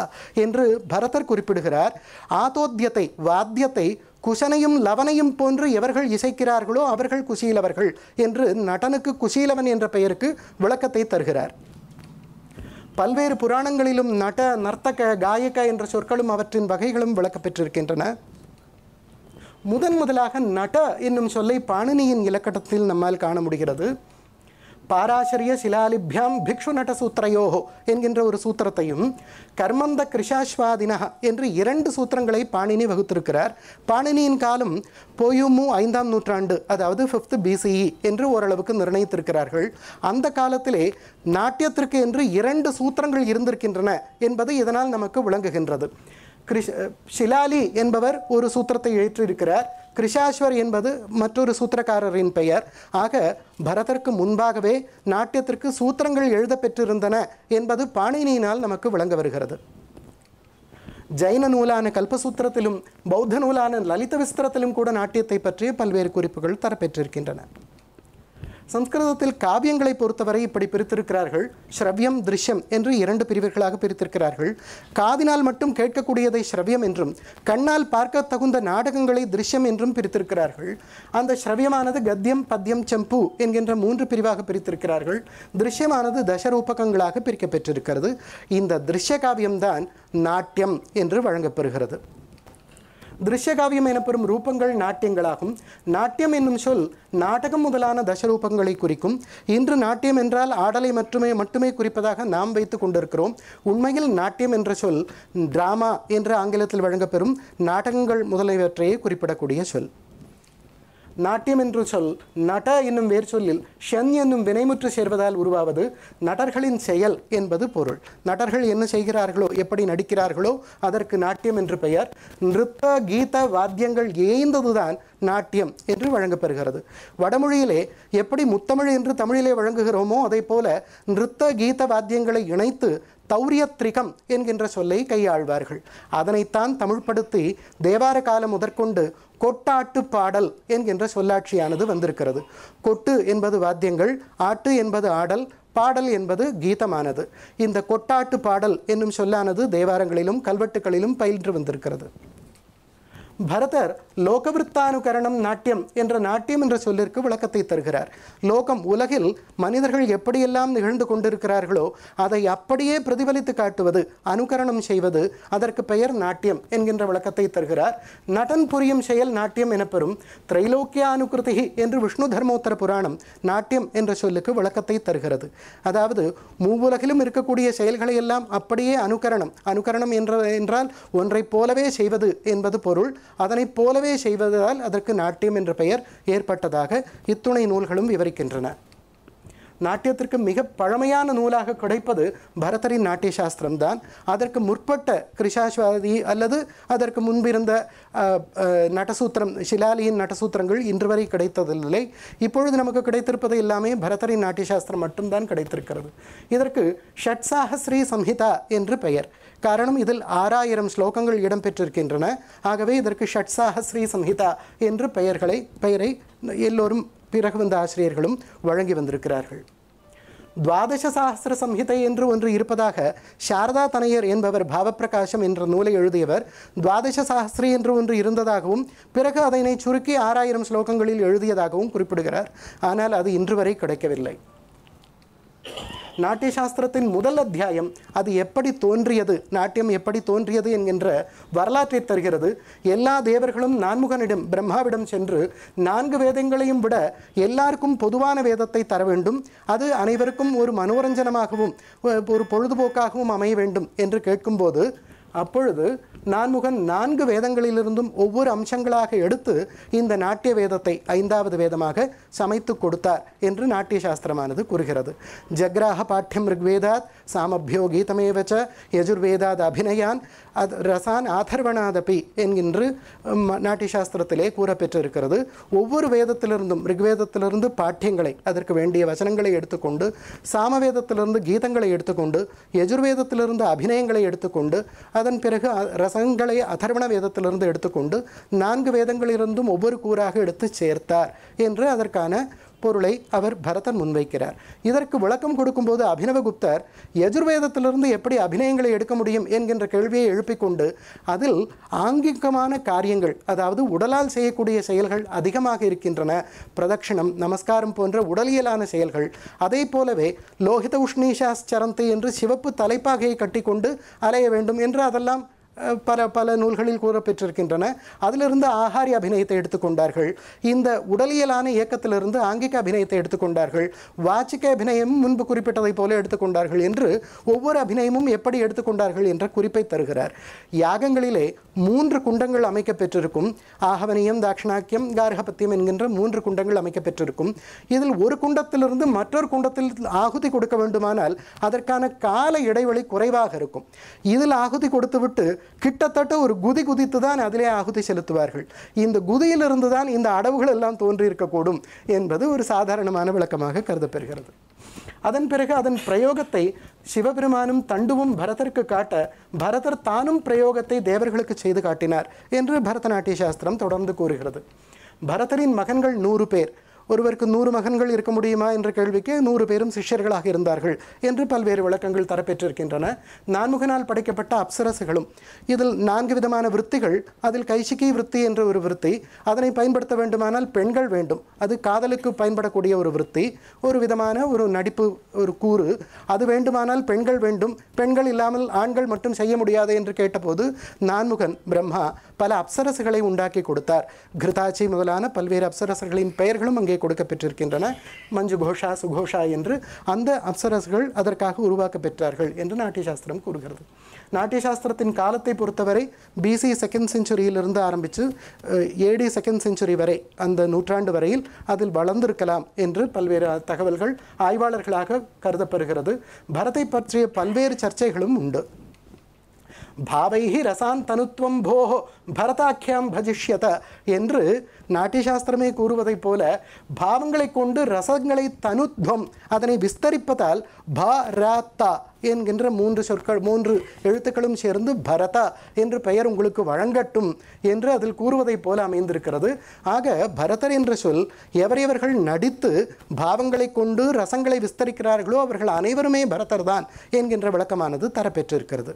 என்று பரதர் குறிப்பிடுகிறார். ஆதோத்யத்தை வாத்தியத்தை குஷனையும் லவனையும் போன்று எவர்கள் இசைக்கிறார்களோ அவர்கள் குஷீலவர்கள் என்று நடனுக்கு குஷீலவன் என்ற பெயருக்கு விளக்கத்தை தருகிறார். பல்வேறு புராணங்களிலும் நட நர்த்தக காயக என்ற சொற்களும் அவற்றின் வகைகளும் விளக்கப்பெற்றிருக்கின்றன. முதன் முதலாக நட என்னும் சொல்லை பாணினியின் இலக்கணத்தில் நம்மால் காண முடிகிறது. பாராசரிய சிலாலிப்யாம் பிக்ஷு நட சூத்திரயோகோ என்கின்ற ஒரு சூத்திரத்தையும் கர்மந்த கிருஷாஸ்வாதினா என்று இரண்டு சூத்திரங்களை பாணினி வகுத்திருக்கிறார். பாணினியின் காலம் போயுமு ஐந்தாம் நூற்றாண்டு அதாவது ஃபிஃப்த் பிசிஇ என்று ஓரளவுக்கு நிர்ணயித்திருக்கிறார்கள். அந்த காலத்திலே நாட்டியத்திற்கு என்று இரண்டு சூத்திரங்கள் இருந்திருக்கின்றன என்பது இதனால் நமக்கு விளங்குகின்றது. ஷிலாலி என்பவர் ஒரு சூத்திரத்தை இயற்றியிருக்கிறார். கிருஷாஸ்வர் என்பது மற்றொரு சூத்திரக்காரரின் பெயர். ஆக பரதற்கு முன்பாகவே நாட்டியத்திற்கு சூத்திரங்கள் எழுதப்பெற்றிருந்தன என்பது பாணினியினால் நமக்கு விளங்க வருகிறது. ஜைன நூலான கல்பசூத்திரத்திலும் பௌத்த நூலான லலித விஸ்திரத்திலும் கூட நாட்டியத்தை பற்றிய பல்வேறு குறிப்புகள் தரப்பெற்றிருக்கின்றன. சம்ஸ்கிருதத்தில் காவியங்களை பொறுத்தவரை இப்படி பிரித்திருக்கிறார்கள். ஸ்ரவ்யம், திருஷ்யம் என்று இரண்டு பிரிவுகளாக பிரித்திருக்கிறார்கள். காதினால் மட்டும் கேட்கக்கூடியதை ஸ்ரவ்யம் என்றும், கண்ணால் பார்க்க தகுந்த நாடகங்களை திருஷ்யம் என்றும் பிரித்திருக்கிறார்கள். அந்த ஸ்ரவ்யமானது கத்தியம், பத்தியம், செம்பு என்கின்ற மூன்று பிரிவாக பிரித்திருக்கிறார்கள். திருஷ்யமானது தசரூபகங்களாக பிரிக்கப்பெற்றிருக்கிறது. இந்த திருஷ்ய காவியம்தான் நாட்டியம் என்று வழங்கப்பெறுகிறது. திருஷ்யகாவியம் எனப்பெறும் ரூபங்கள் நாட்டியங்களாகும். நாட்டியம் என்னும் சொல் நாடகம் முதலான தசரூபங்களை குறிக்கும். இன்று நாட்டியம் என்றால் ஆடலை மட்டுமே மட்டுமே குறிப்பதாக நாம் வைத்து கொண்டிருக்கிறோம். உண்மையில் நாட்டியம் என்ற சொல் டிராமா என்ற ஆங்கிலத்தில் வழங்கப்பெறும் நாடகங்கள் முதலியவற்றையே குறிப்பிடக்கூடிய சொல். நாட்டியம் என்ற சொல் நட என்னும் வேர் சொல்லில் ஷன் என்னும் வினைமுற்று சேர்வதால் உருவாவது நடர்களின் செயல் என்பது பொருள். நடர்கள் என்ன செய்கிறார்களோ, எப்படி நடிக்கிறார்களோ அதற்கு நாட்டியம் என்று பெயர். நிருத்த, கீத, வாத்தியங்கள் ஏய்ந்ததுதான் நாட்டியம் என்று வழங்கப்பெறுகிறது. வடமொழியிலே எப்படி முத்தமிழ் என்று தமிழிலே வழங்குகிறோமோ அதை போல நிருத்த, கீத, வாத்தியங்களை இணைத்து தௌரியத்ரிகம் என்கின்ற சொல்லை கையாழ்வார்கள். அதனைத்தான் தமிழ்படுத்தி தேவார காலம் முதற்கொண்டு கொட்டாட்டு பாடல் என்கின்ற சொல்லாட்சியானது வந்திருக்கிறது. கொட்டு என்பது வாத்தியங்கள், ஆட்டு என்பது ஆடல், பாடல் என்பது கீதமானது. இந்த கொட்டாட்டு பாடல் என்னும் சொல்லானது தேவாரங்களிலும் கல்வெட்டுகளிலும் பயின்று வந்திருக்கிறது. பரதர் லோகவிற்த்தானுகரணம் நாட்டியம் என்ற நாட்டியம் என்ற சொல்லிற்கு விளக்கத்தை தருகிறார். லோகம், உலகில் மனிதர்கள் எப்படியெல்லாம் நிகழ்ந்து கொண்டிருக்கிறார்களோ அதை அப்படியே பிரதிபலித்து காட்டுவது, அனுகரணம் செய்வது, அதற்கு பெயர் நாட்டியம் என்கின்ற விளக்கத்தை தருகிறார். நடன் புரியும் செயல் நாட்டியம் எனப்பெறும். திரைலோக்கிய அனுகிருதி என்று விஷ்ணு தர்மோத்தர புராணம் நாட்டியம் என்ற சொல்லுக்கு விளக்கத்தை தருகிறது. அதாவது மூவுலகிலும் இருக்கக்கூடிய செயல்களை எல்லாம் அப்படியே அனுகரணம், அனுகரணம் என்ற என்றால் ஒன்றை போலவே செய்வது என்பது பொருள். அதனை போலவே செய்வதால் அதற்கு நாட்டியம் என்ற பெயர் ஏற்பட்டதாக இத்துணை நூல்களும் விவரிக்கின்றன. நாட்டியத்திற்கு மிக பழமையான நூலாக கிடைப்பது பரதரின் நாட்டிய சாஸ்திரம்தான். அதற்கு முற்பட்ட கிருஷாஸ்வாதி அல்லது அதற்கு முன்பிருந்த நடசூத்திரம், சிலாலியின் நடசூத்திரங்கள் இன்று வரை கிடைத்ததில்லை. இப்பொழுது நமக்கு கிடைத்திருப்பது எல்லாமே பரதரின் நாட்டிய சாஸ்திரம் மட்டும்தான் கிடைத்திருக்கிறது. இதற்கு ஷட்சாஹஸ்ரீ சம்ஹிதா என்று பெயர். காரணம், இதில் ஆறாயிரம் ஸ்லோகங்கள் இடம்பெற்றிருக்கின்றன. ஆகவே இதற்கு ஷட்சாஹஸ்ரீ சம்ஹிதா என்று பெயர்களை பெயரை எல்லோரும் பிறகு வந்த ஆசிரியர்களும் வழங்கி வந்திருக்கிறார்கள். துவாதச சாஸ்திர சம்ஹிதை என்று ஒன்று இருப்பதாக சாரதா தனையர் என்பவர் பாவப்பிரகாசம் என்ற நூலை எழுதியவர் துவாதச சாஸ்திரி என்று ஒன்று இருந்ததாகவும் பிறகு அதனை சுருக்கி ஆறாயிரம் ஸ்லோகங்களில் எழுதியதாகவும் குறிப்பிடுகிறார். ஆனால் அது இன்று வரை கிடைக்கவில்லை. நாட்டிய சாஸ்திரத்தின் முதல் அத்தியாயம் அது எப்படி தோன்றியது, நாட்டியம் எப்படி தோன்றியது என்கின்ற வரலாற்றை தருகிறது. எல்லா தேவர்களும் நான்முகனிடம், பிரம்மாவிடம் சென்று நான்கு வேதங்களையும் விட எல்லாருக்கும் பொதுவான வேதத்தை தர வேண்டும், அது அனைவருக்கும் ஒரு மனோரஞ்சனமாகவும் ஒரு பொழுதுபோக்காகவும் அமைய வேண்டும் என்று கேட்கும்போது, அப்பொழுது நான்முகன் நான்கு வேதங்களிலிருந்தும் ஒவ்வொரு அம்சங்களாக எடுத்து இந்த நாட்டிய வேதத்தை ஐந்தாவது வேதமாக சமைத்து கொடுத்தார் என்று நாட்டிய சாஸ்திரமானது கூறுகிறது. ஜக்ராஹ பாட்யம் ரிக்வேதாத் சாமபியோ கீதமேவச்ச யஜுர்வேதாத் அபிநயான் அத் ரசான் ஆதர்வனாதபி என்கின்று நாட்டிய சாஸ்திரத்திலே கூறப்பெற்றிருக்கிறது. ஒவ்வொரு வேதத்திலிருந்தும் ரிக்வேதத்திலிருந்து பாட்டியங்களை, அதற்கு வேண்டிய வசனங்களை எடுத்துக்கொண்டு, சாமவேதத்திலிருந்து கீதங்களை எடுத்துக்கொண்டு, யஜுர்வேதத்திலிருந்து அபிநயங்களை எடுத்துக்கொண்டு, அதன் பிறகு ரசங்களை அதர்வண வேதத்திலிருந்து எடுத்துக்கொண்டு நான்கு வேதங்களிலிருந்தும் ஒவ்வொரு கூறாக எடுத்து சேர்த்தார் என்று அதற்கான பொருளை அவர் பரதன் முன்வைக்கிறார். இதற்கு விளக்கம் கொடுக்கும்போது அபினவகுப்தர் யஜுர்வேதத்திலிருந்து எப்படி அபிநயங்களை எடுக்க முடியும் என்கின்ற கேள்வியை எழுப்பிக்கொண்டு, அதில் ஆங்கிகமான காரியங்கள், அதாவது உடலால் செய்யக்கூடிய செயல்கள் அதிகமாக இருக்கின்றன, பிரதட்சிணம், நமஸ்காரம் போன்ற உடலியலான செயல்கள், அதே போலவே லோகித உஷ்ணீஷாச்சரந்தி என்று சிவப்பு தலைப்பாகையை கட்டிக்கொண்டு அலைய வேண்டும் என்று அதெல்லாம் பல பல நூல்களில் கூறப்பெற்றிருக்கின்றன. அதிலிருந்து ஆகாரிய அபிநயத்தை எடுத்துக்கொண்டார்கள். இந்த உடலியலான இயக்கத்திலிருந்து ஆங்கிக அபிநயத்தை எடுத்துக்கொண்டார்கள். வாச்சிக்க அபிநயம் முன்பு குறிப்பிட்டதை போல எடுத்துக்கொண்டார்கள் என்று ஒவ்வொரு அபிநயமும் எப்படி எடுத்துக்கொண்டார்கள் என்ற குறிப்பை தருகிறார். யாகங்களிலே மூன்று குண்டங்கள் அமைக்கப்பெற்றிருக்கும். ஆகவனியம், தாட்சிணாக்கியம், கார்ஹபத்தியம் என்கின்ற மூன்று குண்டங்கள் அமைக்கப்பெற்றிருக்கும். இதில் ஒரு குண்டத்திலிருந்து மற்றொரு குண்டத்தில் ஆகுதி கொடுக்க வேண்டுமானால் அதற்கான கால இடைவெளி குறைவாக இருக்கும். இதில் ஆகுதி கொடுத்துவிட்டு கிட்டத்தட்ட ஒரு குதி குதித்து தான் அதிலே ஆகுதி செலுத்துவார்கள். இந்த குதியிலிருந்து தான் இந்த அடவுகள் எல்லாம் தோன்றியிருக்கக்கூடும் என்பது ஒரு சாதாரணமான விளக்கமாக கருதப்பெறுகிறது. அதன் பிறகு அதன் பிரயோகத்தை சிவபெருமானும் தண்டுவும் பரதருக்கு காட்ட, பரதர் தானும் பிரயோகத்தை தேவர்களுக்கு செய்து காட்டினார் என்று பரதநாட்டிய சாஸ்திரம் தொடர்ந்து கூறுகிறது. பரதரின் மகன்கள் நூறு பேர், ஒருவருக்கு நூறு மகன்கள் இருக்க முடியுமா என்ற கேள்விக்கு நூறு பேரும் சிஷ்யர்களாக இருந்தார்கள் என்று பல்வேறு விளக்கங்கள் தரப்பெற்றிருக்கின்றன. நான்முகனால் படைக்கப்பட்ட அப்சரசுகளும் இதில் நான்கு விதமான விருத்திகள், அதில் கைசிக்கி விருத்தி என்ற ஒரு விருத்தி, அதனை பயன்படுத்த வேண்டுமானால் பெண்கள் வேண்டும், அது காதலுக்கு பயன்படக்கூடிய ஒரு விருத்தி, ஒரு விதமான ஒரு நடிப்பு ஒரு கூறு, அது வேண்டுமானால் பெண்கள் வேண்டும், பெண்கள் இல்லாமல் ஆண்கள் மட்டும் செய்ய முடியாது என்று கேட்டபோது நான்முகன் பிரம்மா பல அப்சரசுகளை உண்டாக்கி கொடுத்தார். கிருதாச்சி முதலான பல்வேறு அப்சரசுகளின் பெயர்களும் அங்கே கொடுக்கப்பெற்றிருக்கின்றன. மஞ்சு கோஷா, சுகோஷா என்று அந்த அப்சரசுகள் அதற்காக உருவாக்கப்பெற்றார்கள் என்று நாட்டியசாஸ்திரம் கூறுகிறது. நாட்டியசாஸ்திரத்தின் காலத்தை பொறுத்தவரை பிசி செகண்ட் செஞ்சுரியிலிருந்து ஆரம்பித்து ஏடி செகண்ட் செஞ்சுரி வரை, அந்த நூற்றாண்டு வரையில் அதில் வளர்ந்திருக்கலாம் என்று பல்வேறு தகவல்கள் ஆய்வாளர்களாக கருதப்படுகிறது. பரத்தை பற்றிய பல்வேறு சர்ச்சைகளும் உண்டு. பாவைஹி ரசான் தனுத்வம் போஹோ பரதாக்கியம் பஜிஷ்யத என்று நாட்டியசாஸ்திரமே கூறுவதைப் போல பாவங்களை கொண்டு ரசங்களை தனுத்வம் அதனை விஸ்தரிப்பதால் பரதா என்கின்ற மூன்று சொற்கள் மூன்று எழுத்துக்களும் சேர்ந்து பரதா என்று பெயர் உங்களுக்கு வழங்கட்டும் என்று அதில் கூறுவதைப் போல அமைந்திருக்கிறது. ஆக பரதர் என்ற சொல் எவரையவர்கள் நடித்து பாவங்களை கொண்டு ரசங்களை விஸ்தரிக்கிறார்களோ அவர்கள் அனைவருமே பரதர்தான் என்கின்ற விளக்கமானது தரப்பெற்றிருக்கிறது.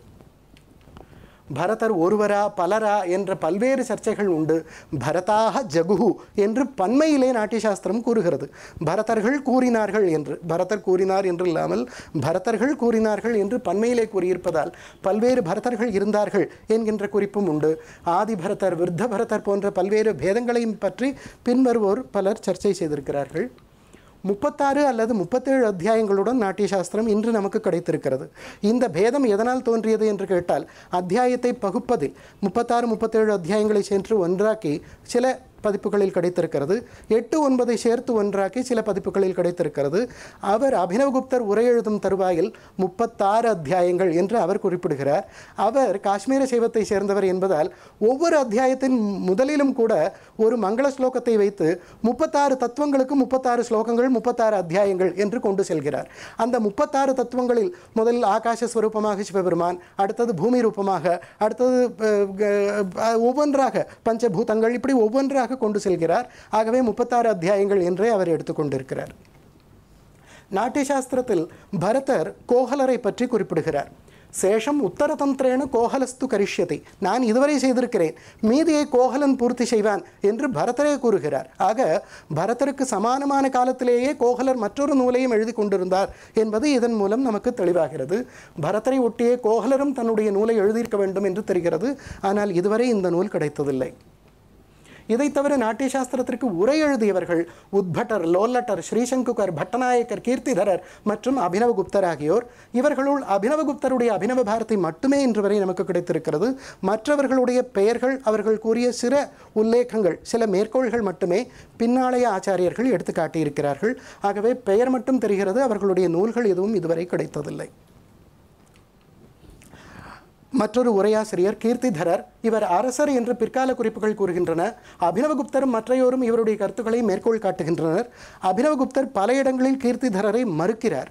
பரதர் ஒருவரா பலரா என்ற பல்வேறு சர்ச்சைகள் உண்டு. பரதாக ஜகுஹு என்று பன்மையிலே நாட்டியசாஸ்திரம் கூறுகிறது. பரதர்கள் கூறினார்கள் என்று, பரதர் கூறினார் என்று இல்லாமல் பரதர்கள் கூறினார்கள் என்று பன்மையிலே கூறியிருப்பதால் பல்வேறு பரதர்கள் இருந்தார்கள் என்கின்ற குறிப்பும் உண்டு. ஆதி பரதர், விருத்த பரதர் போன்ற பல்வேறு பேதங்களையும் பற்றி பின்வருவோர் பலர் சர்ச்சை செய்திருக்கிறார்கள். முப்பத்தாறு அல்லது முப்பத்தேழு அத்தியாயங்களுடன் நாட்டியசாஸ்திரம் இன்று நமக்கு கிடைத்திருக்கிறது. இந்த பேதம் எதனால் தோன்றியது என்று கேட்டால், அத்தியாயத்தை பகுப்பதில் முப்பத்தாறு முப்பத்தேழு அத்தியாயங்களை சென்று ஒன்றாக்கி சில பதிப்புகளில் கிடைத்திருக்கிறது, எட்டு ஒன்பதை சேர்த்து ஒன்றாக்கி சில பதிப்புகளில் கிடைத்திருக்கிறது. அவர் அபினவகுப்தர் உரை எழுதும் தருவாயில் முப்பத்தாறு அத்தியாயங்கள் என்று அவர் குறிப்பிடுகிறார். அவர் காஷ்மீர சைவத்தை சேர்ந்தவர் என்பதால் ஒவ்வொரு அத்தியாயத்தின் முதலிலும் கூட ஒரு மங்கள ஸ்லோகத்தை வைத்து முப்பத்தாறு தத்துவங்களுக்கு முப்பத்தாறு ஸ்லோகங்கள் முப்பத்தாறு அத்தியாயங்கள் என்று கொண்டு செல்கிறார். அந்த முப்பத்தாறு தத்துவங்களில் முதலில் ஆகாஷ ஸ்வரூபமாக சிவபெருமான், அடுத்தது பூமி ரூபமாக, அடுத்தது ஒவ்வொன்றாக பஞ்சபூதங்கள், இப்படி ஒவ்வொன்றாக கொண்டு செல்கிறார். ஆகவே முப்பத்தாறு அத்தியாயங்கள் என்றே அவர் எடுத்துக்கொண்டிருக்கிறார். நாட்டியசாஸ்திரத்தில் பரதர் கோஹலரை பற்றி குறிப்பிடுகிறார். சேஷம் உத்தரதந்திரேன கோஹலஸ்து கரிஷ்யத்தை, நான் இதுவரை செய்திருக்கிறேன், மீதியை கோஹலன் பூர்த்தி செய்வான் என்று பரதரே கூறுகிறார். ஆக பரதருக்கு சமானமான காலத்திலேயே கோஹலர் மற்றொரு நூலையும் எழுதி கொண்டிருந்தார் என்பது இதன் மூலம் நமக்கு தெளிவாகிறது. பரதரை ஒட்டியே கோஹலரும் தன்னுடைய நூலை எழுதியிருக்க வேண்டும் என்று தெரிகிறது. ஆனால் இதுவரை இந்த நூல் கிடைத்ததில்லை. இதை தவிர நாட்டியசாஸ்திரத்திற்கு உரை எழுதியவர்கள் உத்பட்டர், லோல்லட்டர், ஸ்ரீசங்குகர், பட்டநாயக்கர், கீர்த்திதரர் மற்றும் அபினவகுப்தர் ஆகியோர். இவர்களுள் அபினவகுப்தருடைய அபினவ பாரதி மட்டுமே இன்று வரை நமக்கு கிடைத்திருக்கிறது. மற்றவர்களுடைய பெயர்கள், அவர்கள் கூறிய சில உல்லேகங்கள், சில மேற்கோள்கள் மட்டுமே பின்னாளைய ஆச்சாரியர்கள் எடுத்து காட்டியிருக்கிறார்கள். ஆகவே பெயர் மட்டும் தெரிகிறது, அவர்களுடைய நூல்கள் எதுவும் இதுவரை கிடைத்ததில்லை. மற்றொரு உரையாசிரியர் கீர்த்திதரர், இவர் அரசர் என்று பிற்கால குறிப்புகள் கூறுகின்றன. அபினவகுப்தரும் மற்றையோரும் இவருடைய கருத்துக்களை மேற்கோள் காட்டுகின்றனர். அபினவகுப்தர் பல இடங்களில் கீர்த்திதரரை மறுக்கிறார்.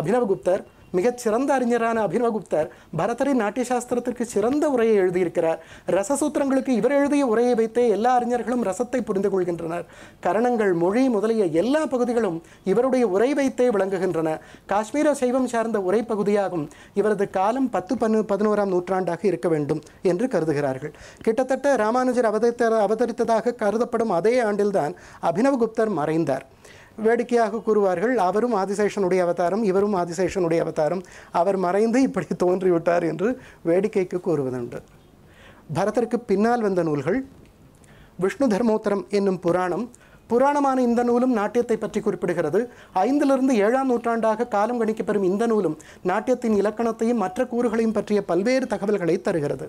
அபினவகுப்தர் மிகச் சிறந்த அறிஞரான அபினவகுப்தர் பரதரின் நாட்டியசாஸ்திரத்திற்கு சிறந்த உரையை எழுதியிருக்கிறார். ரசசூத்திரங்களுக்கு இவர் எழுதிய உரையை வைத்தே எல்லா அறிஞர்களும் ரசத்தை புரிந்து கொள்கின்றனர். கரணங்கள், மொழி முதலிய எல்லா பகுதிகளும் இவருடைய உரை வைத்தே விளங்குகின்றன. காஷ்மீர சைவம் சார்ந்த உரை பகுதியாகும். இவரது காலம் பத்து பன்னு பதினோராம் நூற்றாண்டாக இருக்க வேண்டும் என்று கருதுகிறார்கள். கிட்டத்தட்ட ராமானுஜர் அவதரித்த அவதரித்ததாக கருதப்படும் அதே ஆண்டில்தான் அபினவகுப்தர் மறைந்தார். வேடிக்கையாக கூறுவார்கள், அவரும் ஆதிசேஷனுடைய அவதாரம், இவரும் ஆதிசேஷனுடைய அவதாரம், அவர் மறைந்து இப்படி தோன்றிவிட்டார் என்று வேடிக்கைக்கு கூறுவதுண்டு. பரதருக்கு பின்னால் வந்த நூல்கள் விஷ்ணு தர்மோத்தரம் என்னும் புராணம். புராணமான இந்த நூலும் நாட்டியத்தை பற்றி குறிப்பிடுகிறது. ஐந்திலிருந்து ஏழாம் நூற்றாண்டாக காலம் கணிக்கப்பெறும் இந்த நூலும் நாட்டியத்தின் இலக்கணத்தையும் மற்ற கூறுகளையும் பற்றிய பல்வேறு தகவல்களை தருகிறது.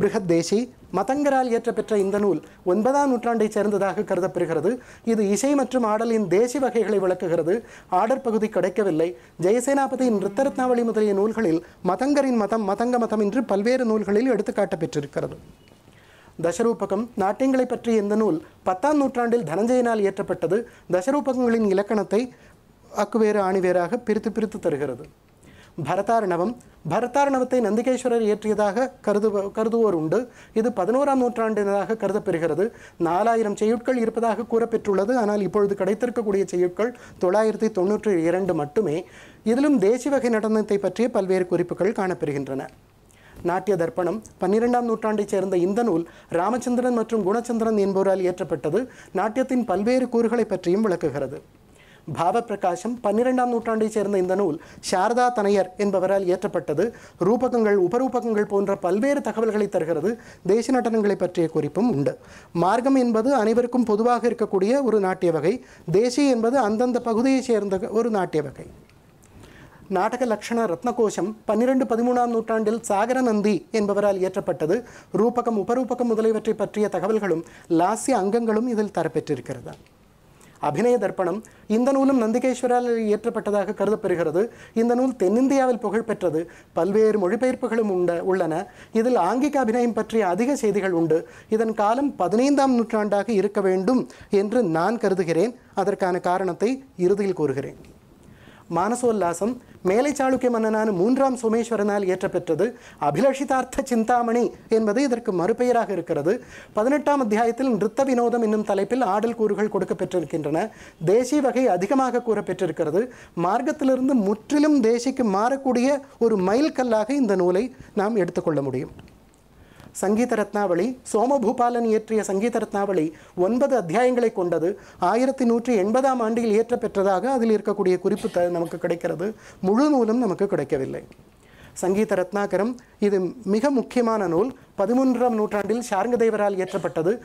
பிருகத்தேசி மதங்கரால் இயற்றப்பெற்ற இந்த நூல் ஒன்பதாம் நூற்றாண்டை சேர்ந்ததாக கருதப்படுகிறது. இது இசை மற்றும் ஆடலின் தேசி வகைகளை விளக்குகிறது. ஆடற் பகுதி கிடைக்கவில்லை. ஜெயசேனாபதியின் ரித்தரத்னாவளி முதலிய நூல்களில் மதங்கரின் மதம், மதங்க மதம் என்று பல்வேறு நூல்களில் எடுத்துக்காட்ட பெற்றிருக்கிறது. தசரூபகம் நாட்டியங்களை பற்றிய இந்த நூல் பத்தாம் நூற்றாண்டில் தனஞ்சயனால் இயற்றப்பட்டது. தசரூபகங்களின் இலக்கணத்தை அக்குவேறு ஆணிவேராக பிரித்து பிரித்து தருகிறது. Bharatarnavam, Bharatarnavate Nandikeshwara Yetriadah, Kardu Kardu Runda, either Padanora Notrandinaha Karda Perikarad, Nala Iram Chayutkal, Irpadaha Kura Petrula, Analipur, the Kadatarka Kudia Chayutkal, Tolayirti Tonutri Yeranda Matume, Idilum Deshiva Kanatanate Patri, Palver Kuripakal Kana Perikindrana. Natya Darpanam, Panirandam Nutrandi Chair and the Indanul, Ramachandran Matrum Gunachandran in Boral Yetrapatadu, Natyatin Palver Kurhale Patrim Vulakakaradu. Bhava Prakasham, Panirandam Nutrandi Chair and the Indanul, Sharda Tanayar in Bavaral Yetrapatadu, Rupakangal, Uparupakangal Pondra, Palver Takavakali Tarkaradu, Deshinatangal Patri Kuripum Munda. Margam in Bada, Aniverkum Puduva Hirkakudia, Urunatyabagai, Deshi in Bada, Andan the Pagudi Chair and the Urunatyabagai. Nataka Lakshana Ratnakosham, Paniran to Padimuna Nutandil, Sagaranandi in Bavaral Yetrapatadu, Rupakam Uparupaka Mudalevatri Patria Takavalkalum, Lasi Angangalum Idil Tarapetrikarada. Abhinay Darpanam, in the Nulam Nandikeshwara Yetrapatada Karda Perikaradu, in the Nul Tenindia will Pokal Petradu, Palver Modipair Pokalumunda, Ulana, Idil Angika Abhinayim Patria Adiga Sedikalunda, Idan Kalam Padinindam Nutrandaki Irkavendum, Yendra Nan Kardakiren, other Kanakaranate, Irudil Kurheren. Manasolasam, Mele Chaluke Manana, Mundram Someshwaranal Yetrapetadu, Abhilashitartha Chintamani, in Badidaka Marupera Hirkaradu, Padanatam Dihatil, Drutta Vinodam in Talepil, Adal Kurukal Kodaka Petra Kindana, Deshi Vaki Adikamaka Kura Petra Karadu, Margatilur, the Mutrilum Deshik Marakudia, or Mile Kalaki in the Nole, Nam Yetakolamudi. Sangeetha Ratnavali, Soma Bhupalan Yetriya Sangeetha Ratnavali, one by the Adhyayangalai Kondadu, Ayratinutri, Enbada Mandil Yetra Petradaga, the Lirka Kudia Kuriputta, Namakakadekadu, Mudunulum Namakakadekaville. Sangeetha Ratnakaram, either Mika Mukhimana Nul, Padimundram Nutrandil, Sharngadevaral Yetra Patadu,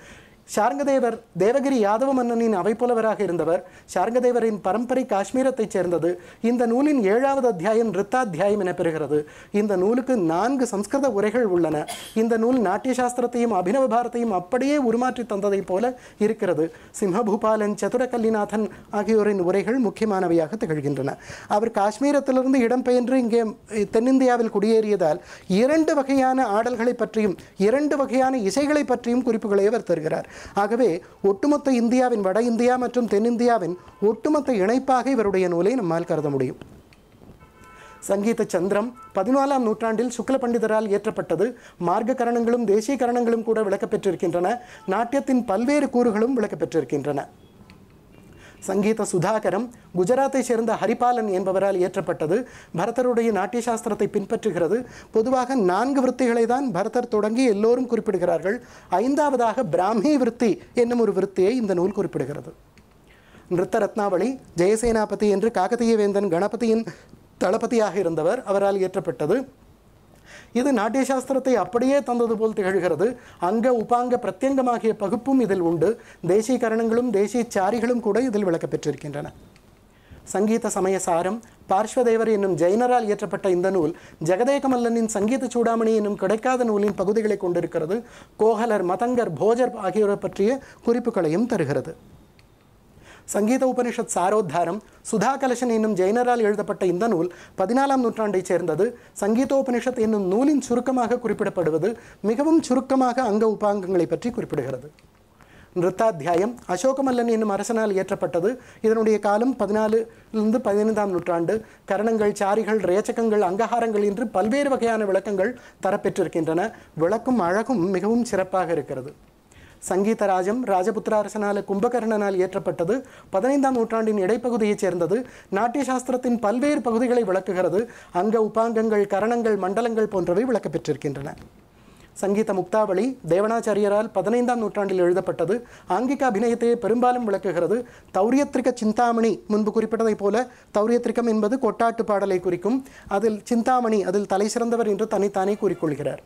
Sharngadevar, Devagiri Yadavaman in Avaipolavara Hirandavar, Sharngadevar in Parampari Kashmira Techernadu, in the Nul in Yeda the Dhyayan Rita Dhyayan Aperadu, in the Nulukan Nang Sanskar the Vurekal Vulana, in the Nul Nati Shastratim, Abhinava Bhartim, Apade, Urmati Tanda de Pola, Irkaradu, Simha Bhupal and Chaturakalinathan Akiur in Vurekal, Mukhimana Vyakatakindana. Our Kashmira Talan the Hidden Painting game, Tenindia will Kudiridal, Yerenda Vakayana Adalkali Patrim, Yerenda Vakayana Isagali Patrim Kuripulaver Thurgar. Agave, Uttumata Indiavin, Vada India Matum Ten Indiavin, Uttumata Yenaipaki Veruday and Olin, Malkarthamudi Sangeetha Chandram, Padinala Nutrandil, Shukla Pandidaral Yetrapatadu, Marga Karanangalum, Deshi Karanangalum Kuda Velakapetri Kintana, Natyatin Palver Kurhalum Velakapetri Kintana. Sangeetha Sudhakaram, Gujarat Sheranda Haripalan and Bavaral Yetrapatadu, Bharataruday Nati Shastrati Pinpatrikaradu, Puduaka Nang Vrti Haledan, Bharatar Todangi, Lorum Kuripidgargal, Ainda Vadaha Brahmi Vrti, Enamur Vrti in the Nul Kuripidgaradu. Nritha Ratnavali, Jayasenapati, and Kakati, and then Ganapati in Talapati Ahirandavar, Avaral Yetrapatadu. This is Nati Shastrati Apadia Tanda the Bolti Anga Upanga Pratyangamaki Pagupum Idil Wunda, Deshi Karanangulum, Deshi Charihalum Kuda, Idil Velaka Petri Kintana. Sangeetha Samaya Saram, Parshva Devarinum, Jainaral Yetrapata in the Nul, Jagadekamalan in Sangeetha Chudamani in Kadeka, the Nul in Pagudigale Kundarkaradu, Kohalar, Matangar, Bojar Akira Patria, Kuripukalayam Tarkaradu. Sangeetha Upanishad Sarodharam, Sudha Kalashan in Jainaral Yeldapata in the Nul, Padinalam Nutrandi Cherndadu, Sangeetha Upanishad in Nul in Churukamaka Kuripita Padavadu, Mikavum Churukamaka Anga Upangangali Patri Kuripita. Nritha Dhyayam, Ashokamalani in Marasanal Yetrapatadu, Idunudi Kalam, Padanal, Lund Padanadam Nutrandu, Karanangal, Charikal, Rechakangal, Angaharangal, Indri, Palver Vakayana Velakangal, Tarapetur Kintana, Velakum, Marakum, Mikavum Chirapakadu. Sangeetha Rajam, Rajaputra Arsanal, Kumbakaranal Yetrapatadu, Padanindam Nutrand in Edepagudi Cherndadu, Nati Shastratin Palver Pagudigal Velakaradu, Anga Upangangal, Karanangal, Mandalangal Pondravi Velakapetri Kintana. Sangeetha Muktavali, Devanacharyaral, Padanindam Nutrandil Ezhudapattathu, Angika Abhinayate, Perumbalum Vilakkukirathu, Tauriyatrika Chintamani, Munbu Kurippittadai Pola, Tauriyatrikam Enbathu Kottaattu Paadalai Kurikkum, Adil Chintamani, Adil Thalai Sirandhavar Endru Thanithaane Koorikollugirar.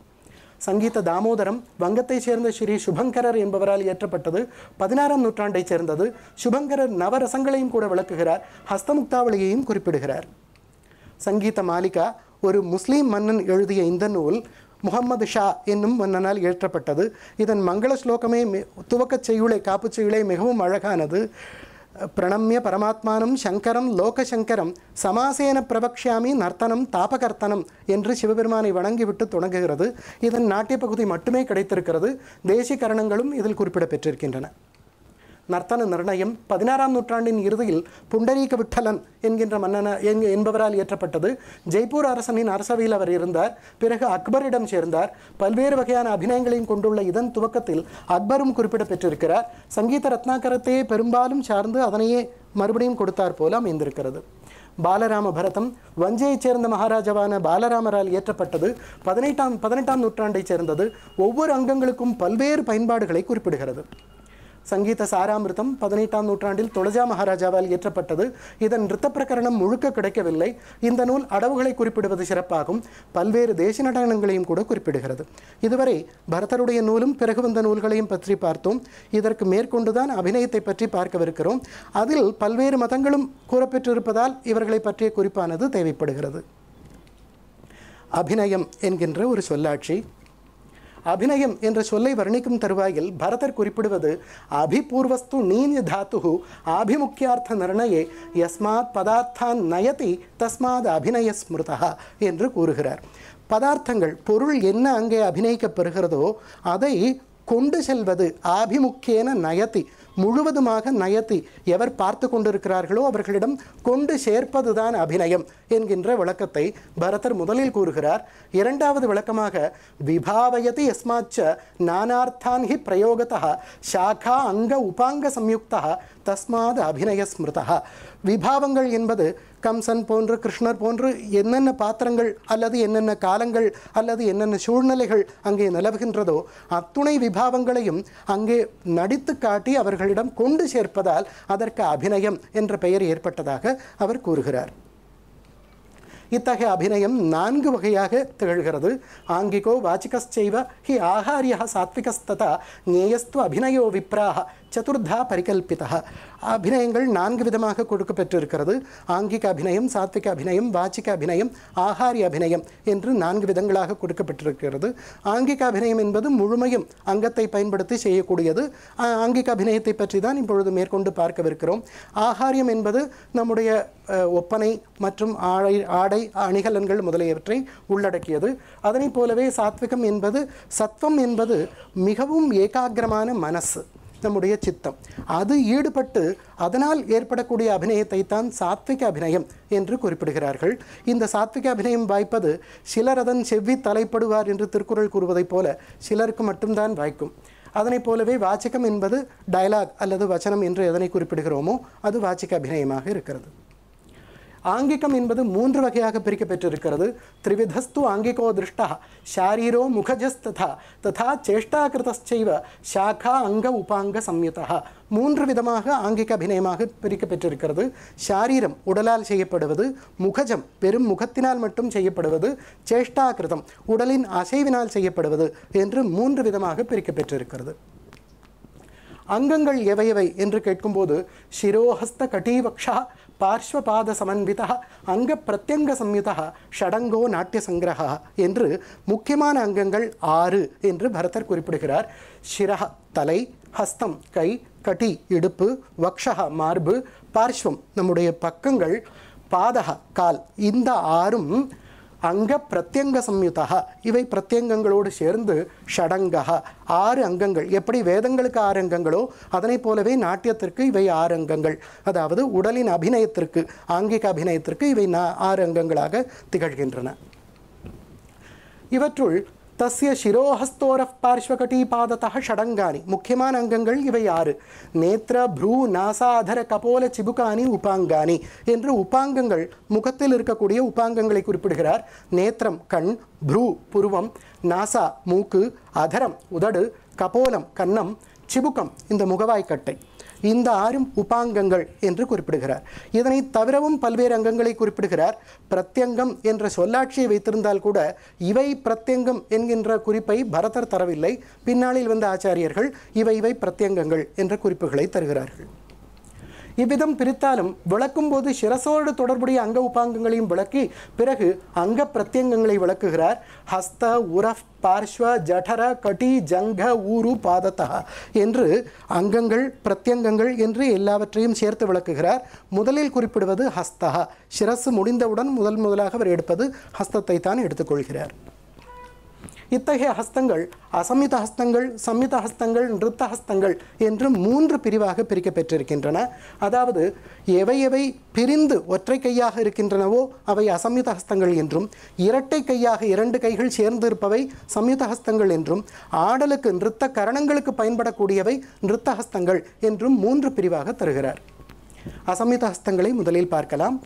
Sangeetha Damodaram, Vangathai Sherndha Shri Shubhankarar Enbavaral Yetrapattathu, Padinaram Nutrandai Serndathu, Shubhankarar Navarasangalayum Kooda Vilakkukirar, Hasthamuktavaliyayum Kurippidugirar. Sangeetha Malika, Oru Muslim Mannan Ezhudhiya Indha Nool, Muhammad Shah என்னும் மன்னனால் ஏற்றப்பட்டது. இதன் மங்கள ஸ்லோகமே துவக்கச் செய்யுளை காப்புச் செய்யுளை மிகவும் அழகானது. பிரணம்ய பரமாத்மானம் சங்கரம் லோக சங்கரம் சமாசேன பிரபக்ஷ்யாமி நர்த்தனம் தாபகர்த்தனம் என்று சிவபெருமானை வணங்கிவிட்டு தொடங்குகிறது. இதன் நாட்டிய பகுதி மட்டுமே கிடைத்திருக்கிறது. தேசிகரணங்களும் இதில் குறிப்பிடப்பட்டிருக்கின்றன. Nartana Narnayam, Padinaram Nutrand in Yiril, Pundarika Vitalan, Enginra Manana, Yeng Enbaral Yetrapatadu, Jaipur Arasan in Arsavila Varandar, Pereka Akbaridam Cherandar, Palver Vakana Abhinangal in Kundula Idan Tuvakatil, Akbarum Kurpita Petrikara, Sangeeta Ratnakarate, Perumbalum Charanda, Adane, Marbudim Kurtar Polam Indrikaradu. Balarama Bharatam, Vanjai சேர்ந்த மகாராஜாவான பாலராமரால் ஏற்றப்பட்டது பதினெட்டாம் பதினெட்டாம் நூற்றாண்டைச் சேர்ந்தது ஒவ்வொரு அங்கங்களுக்கும் பல்வேறு பயன்பாடுகளை குறிப்பிடுகிறது. சங்கீத சாராமிருதம் பதினெட்டாம் நூற்றாண்டில் தொளஜா மகாராஜாவால் ஏற்றப்பட்டது. இதன் நிருத்த பிரகரணம் முழுக்க கிடைக்கவில்லை. இந்த நூல் அடவுகளை குறிப்பிடுவது சிறப்பாகும். பல்வேறு தேச நடனங்களையும் கூட குறிப்பிடுகிறது. இதுவரை பரதருடைய நூலும் பிறகு வந்த நூல்களையும் பற்றி பார்த்தோம். இதற்கு மேற்கொண்டுதான் அபிநயத்தை பற்றி பார்க்கவிருக்கிறோம். அதில் பல்வேறு மதங்களும் கூறப்பெற்றிருப்பதால் இவர்களை பற்றிய குறிப்பானது தேவைப்படுகிறது. அபிநயம் என்கின்ற ஒரு சொல்லாட்சி அபிநயம் என்ற சொல்லை வர்ணிக்கும் தருவாயில் பரதர் குறிப்பிடுவது அபிபூர்வஸ்து நீன்ய தாத்துஹு ஆபிமுக்கியார்த்த நிர்ணயே யஸ்மாத் பதார்த்தான் நயதி தஸ்மாத் அபிநய ஸ்மிருதா என்று கூறுகிறார். பதார்த்தங்கள் பொருள் என்ன அங்கே அபிநயிக்கப்பெறுகிறதோ அதை கொண்டு செல்வது ஆபிமுக்கியன நயதி முழுவதுமாக நயத்தி எவர் பார்த்து கொண்டிருக்கிறார்களோ அவர்களிடம் கொண்டு சேர்ப்பதுதான் அபிநயம் என்கின்ற விளக்கத்தை பரதர் முதலில் கூறுகிறார். இரண்டாவது விளக்கமாக விபாவயதி யஸ்மாச்ச நானார்த்தான் ஹி பிரயோகதா சாகா அங்க உபாங்க சம்யுக்தா தஸ்மாத் அபிநய ஸ்மிருதா. விபாவங்கள் என்பது கம்சன் போன்று கிருஷ்ணர் போன்று என்னென்ன பாத்திரங்கள் அல்லது என்னென்ன காலங்கள் அல்லது என்னென்ன சூழ்நிலைகள் அங்கே நிலவுகின்றதோ அத்துணை விபாவங்களையும் அங்கே நடித்து காட்டி அவர்களிடம் கொண்டு சேர்ப்பதால் அதற்கு அபிநயம் என்ற பெயர் ஏற்பட்டதாக அவர் கூறுகிறார். இத்தகைய அபிநயம் நான்கு வகையாக திகழ்கிறது. ஆங்கிகோ வாச்சிகஸ்சைவ ஹி ஆஹாரியஹ சாத்விகஸ்ததா ஞேயஸ்து அபிநயோ விப்ராஹ சதுர்தா பரிகல்பிதஹ. அபிநயங்கள் நான்கு விதமாக கொடுக்கப்பெற்றிருக்கிறது. ஆங்கிக அபிநயம், சாத்விக அபிநயம், வாச்சிக அபிநயம், ஆஹாரிய அபிநயம் என்று நான்கு விதங்களாக கொடுக்கப்பட்டிருக்கிறது. ஆங்கிக அபிநயம் என்பது முழுமையும் அங்கத்தை பயன்படுத்தி செய்யக்கூடியது. ஆங்கிக அபிநயத்தை பற்றி தான் இப்பொழுது மேற்கொண்டு பார்க்கவிருக்கிறோம். ஆஹாரியம் என்பது நம்முடைய ஒப்பனை மற்றும் ஆடை ஆடை அணிகலன்கள் முதலியவற்றை உள்ளடக்கியது. அதனை போலவே சாத்விகம் என்பது சத்வம் என்பது மிகவும் ஏகாகிரமான மனசு நம்முடைய சித்தம் அது ஈடுபட்டு அதனால் ஏற்படக்கூடிய அபிநயத்தை தான் சாத்விக அபிநயம் என்று குறிப்பிடுகிறார்கள். இந்த சாத்விக அபிநயம் வாய்ப்பது சிலர் அதன் செவ்வி தலைப்படுவார் என்று திருக்குறள் கூறுவதைப் போல சிலருக்கு மட்டும்தான் வாய்க்கும். அதனை போலவே வாச்சிகம் என்பது டயலாக் அல்லது வச்சனம் என்று எதனை குறிப்பிடுகிறோமோ அது வாச்சிக அபிநயமாக இருக்கிறது. ஆங்கிகம் என்பது மூன்று வகையாக பிரிக்கப்பெற்றிருக்கிறது. திரிவிதஸ்து ஆங்கிகோ திருஷ்டா ஷாரீரோ முகஜஸ்ததா ததா சேஷ்டாகிருதஸ்சைவ சாகா அங்க உபாங்க சம்யுதா. மூன்று விதமாக ஆங்கிக அபிநயமாக பிரிக்கப்பெற்றிருக்கிறது. ஷாரீரம் உடலால் செய்யப்படுவது, முகஜம் பெரும் முகத்தினால் மட்டும் செய்யப்படுவது, சேஷ்டாகிருதம் உடலின் அசைவினால் செய்யப்படுவது என்று மூன்று விதமாக பிரிக்கப்பெற்றிருக்கிறது. அங்கங்கள் எவையவை என்று கேட்கும்போது சிரோஹஸ்த கட்டீவக்ஷா பார்ஷ்வபாத சமன்விதா அங்க பிரத்யங்க சம்யுதா ஷடங்கோ நாட்டிய சங்கிரகா என்று முக்கியமான அங்கங்கள் ஆறு என்று பரதர் குறிப்பிடுகிறார். சிரஹ தலை, ஹஸ்தம் கை, கட்டி இடுப்பு, வக்ஷஹ மார்பு, பார்ஷ்வம் நம்முடைய பக்கங்கள், பாதஹ கால். இந்த ஆறும் அங்க பிரத்யங்க சம்யுதா இவை பிரத்யங்கங்களோடு சேர்ந்து ஷடங்கா ஆறு அங்கங்கள். எப்படி வேதங்களுக்கு ஆறு அங்கங்களோ அதனை போலவே நாட்டியத்திற்கு இவை ஆறு அங்கங்கள். அதாவது உடலின் அபிநயத்திற்கு ஆங்கிக அபிநயத்திற்கு இவை ஆறு அங்கங்களாக திகழ்கின்றன. இவற்றுள் தஸ்ய சிரோஹஸ்தோர பார்ஷ்வகட்டி பாததா ஷடங்கானி முக்கியமான அங்கங்கள் இவை ஆறு. நேத்ர ப்ரூ நாசாதர கபோல சிபுகானி உபாங்கானி என்று உபாங்கங்கள் முகத்தில் இருக்கக்கூடிய உபாங்கங்களை குறிப்பிடுகிறார். நேத்திரம் கண், ப்ரூ புருவம், நாசா மூக்கு, அதரம் உதடு, கபோலம் கன்னம், சிபுக்கம் இந்த முகவாய்க்கட்டை இந்த ஆறும் உபாங்கங்கள் என்று குறிப்பிடுகிறார். இதனை தவிரவும் பல்வேறு அங்கங்களை குறிப்பிடுகிறார். பிரத்யங்கம் என்ற சொல்லாட்சியை வைத்திருந்தால் கூட இவை பிரத்யங்கம் என்கின்ற குறிப்பை பரதர் தரவில்லை. பின்னாளில் வந்த ஆச்சாரியர்கள் இவை இவை பிரத்யங்கங்கள் என்ற குறிப்புகளை தருகிறார்கள். இவ்விதம் பிரித்தாலும் விளக்கும் போது சிரசோடு தொடர்புடைய அங்க உபாங்கங்களையும் விளக்கி பிறகு அங்க பிரத்யங்கங்களை விளக்குகிறார். ஹஸ்த உரஃப் பார்ஷ்வ ஜடர கட்டி ஜங்க ஊரு பாதத்தா என்று அங்கங்கள் பிரத்யங்கங்கள் என்று எல்லாவற்றையும் சேர்த்து விளக்குகிறார். முதலில் குறிப்பிடுவது ஹஸ்தா. சிரசு முடிந்தவுடன் முதல் முதலாக அவர் எடுப்பது ஹஸ்தத்தை தான் எடுத்துக்கொள்கிறார். இத்தகைய ஹஸ்தங்கள் அசம்மித ஹஸ்தங்கள், சம்மித ஹஸ்தங்கள், நிருத்த ஹஸ்தங்கள் என்று மூன்று பிரிவாக பிரிக்கப் பெற்றிருக்கின்றன. அதாவது எவை எவை பிரிந்து ஒற்றை கையாக இருக்கின்றனவோ அவை அசம்மித ஹஸ்தங்கள் என்றும், இரட்டை கையாக இரண்டு கைகள் சேர்ந்து இருப்பவை சம்மித ஹஸ்தங்கள் என்றும், ஆடலுக்கு நிருத்த கரணங்களுக்கு பயன்படக்கூடியவை நிருத்த ஹஸ்தங்கள் என்றும் மூன்று பிரிவாக தருகிறார். அசம்மித ஹஸ்தங்களை முதலில் பார்க்கலாம்.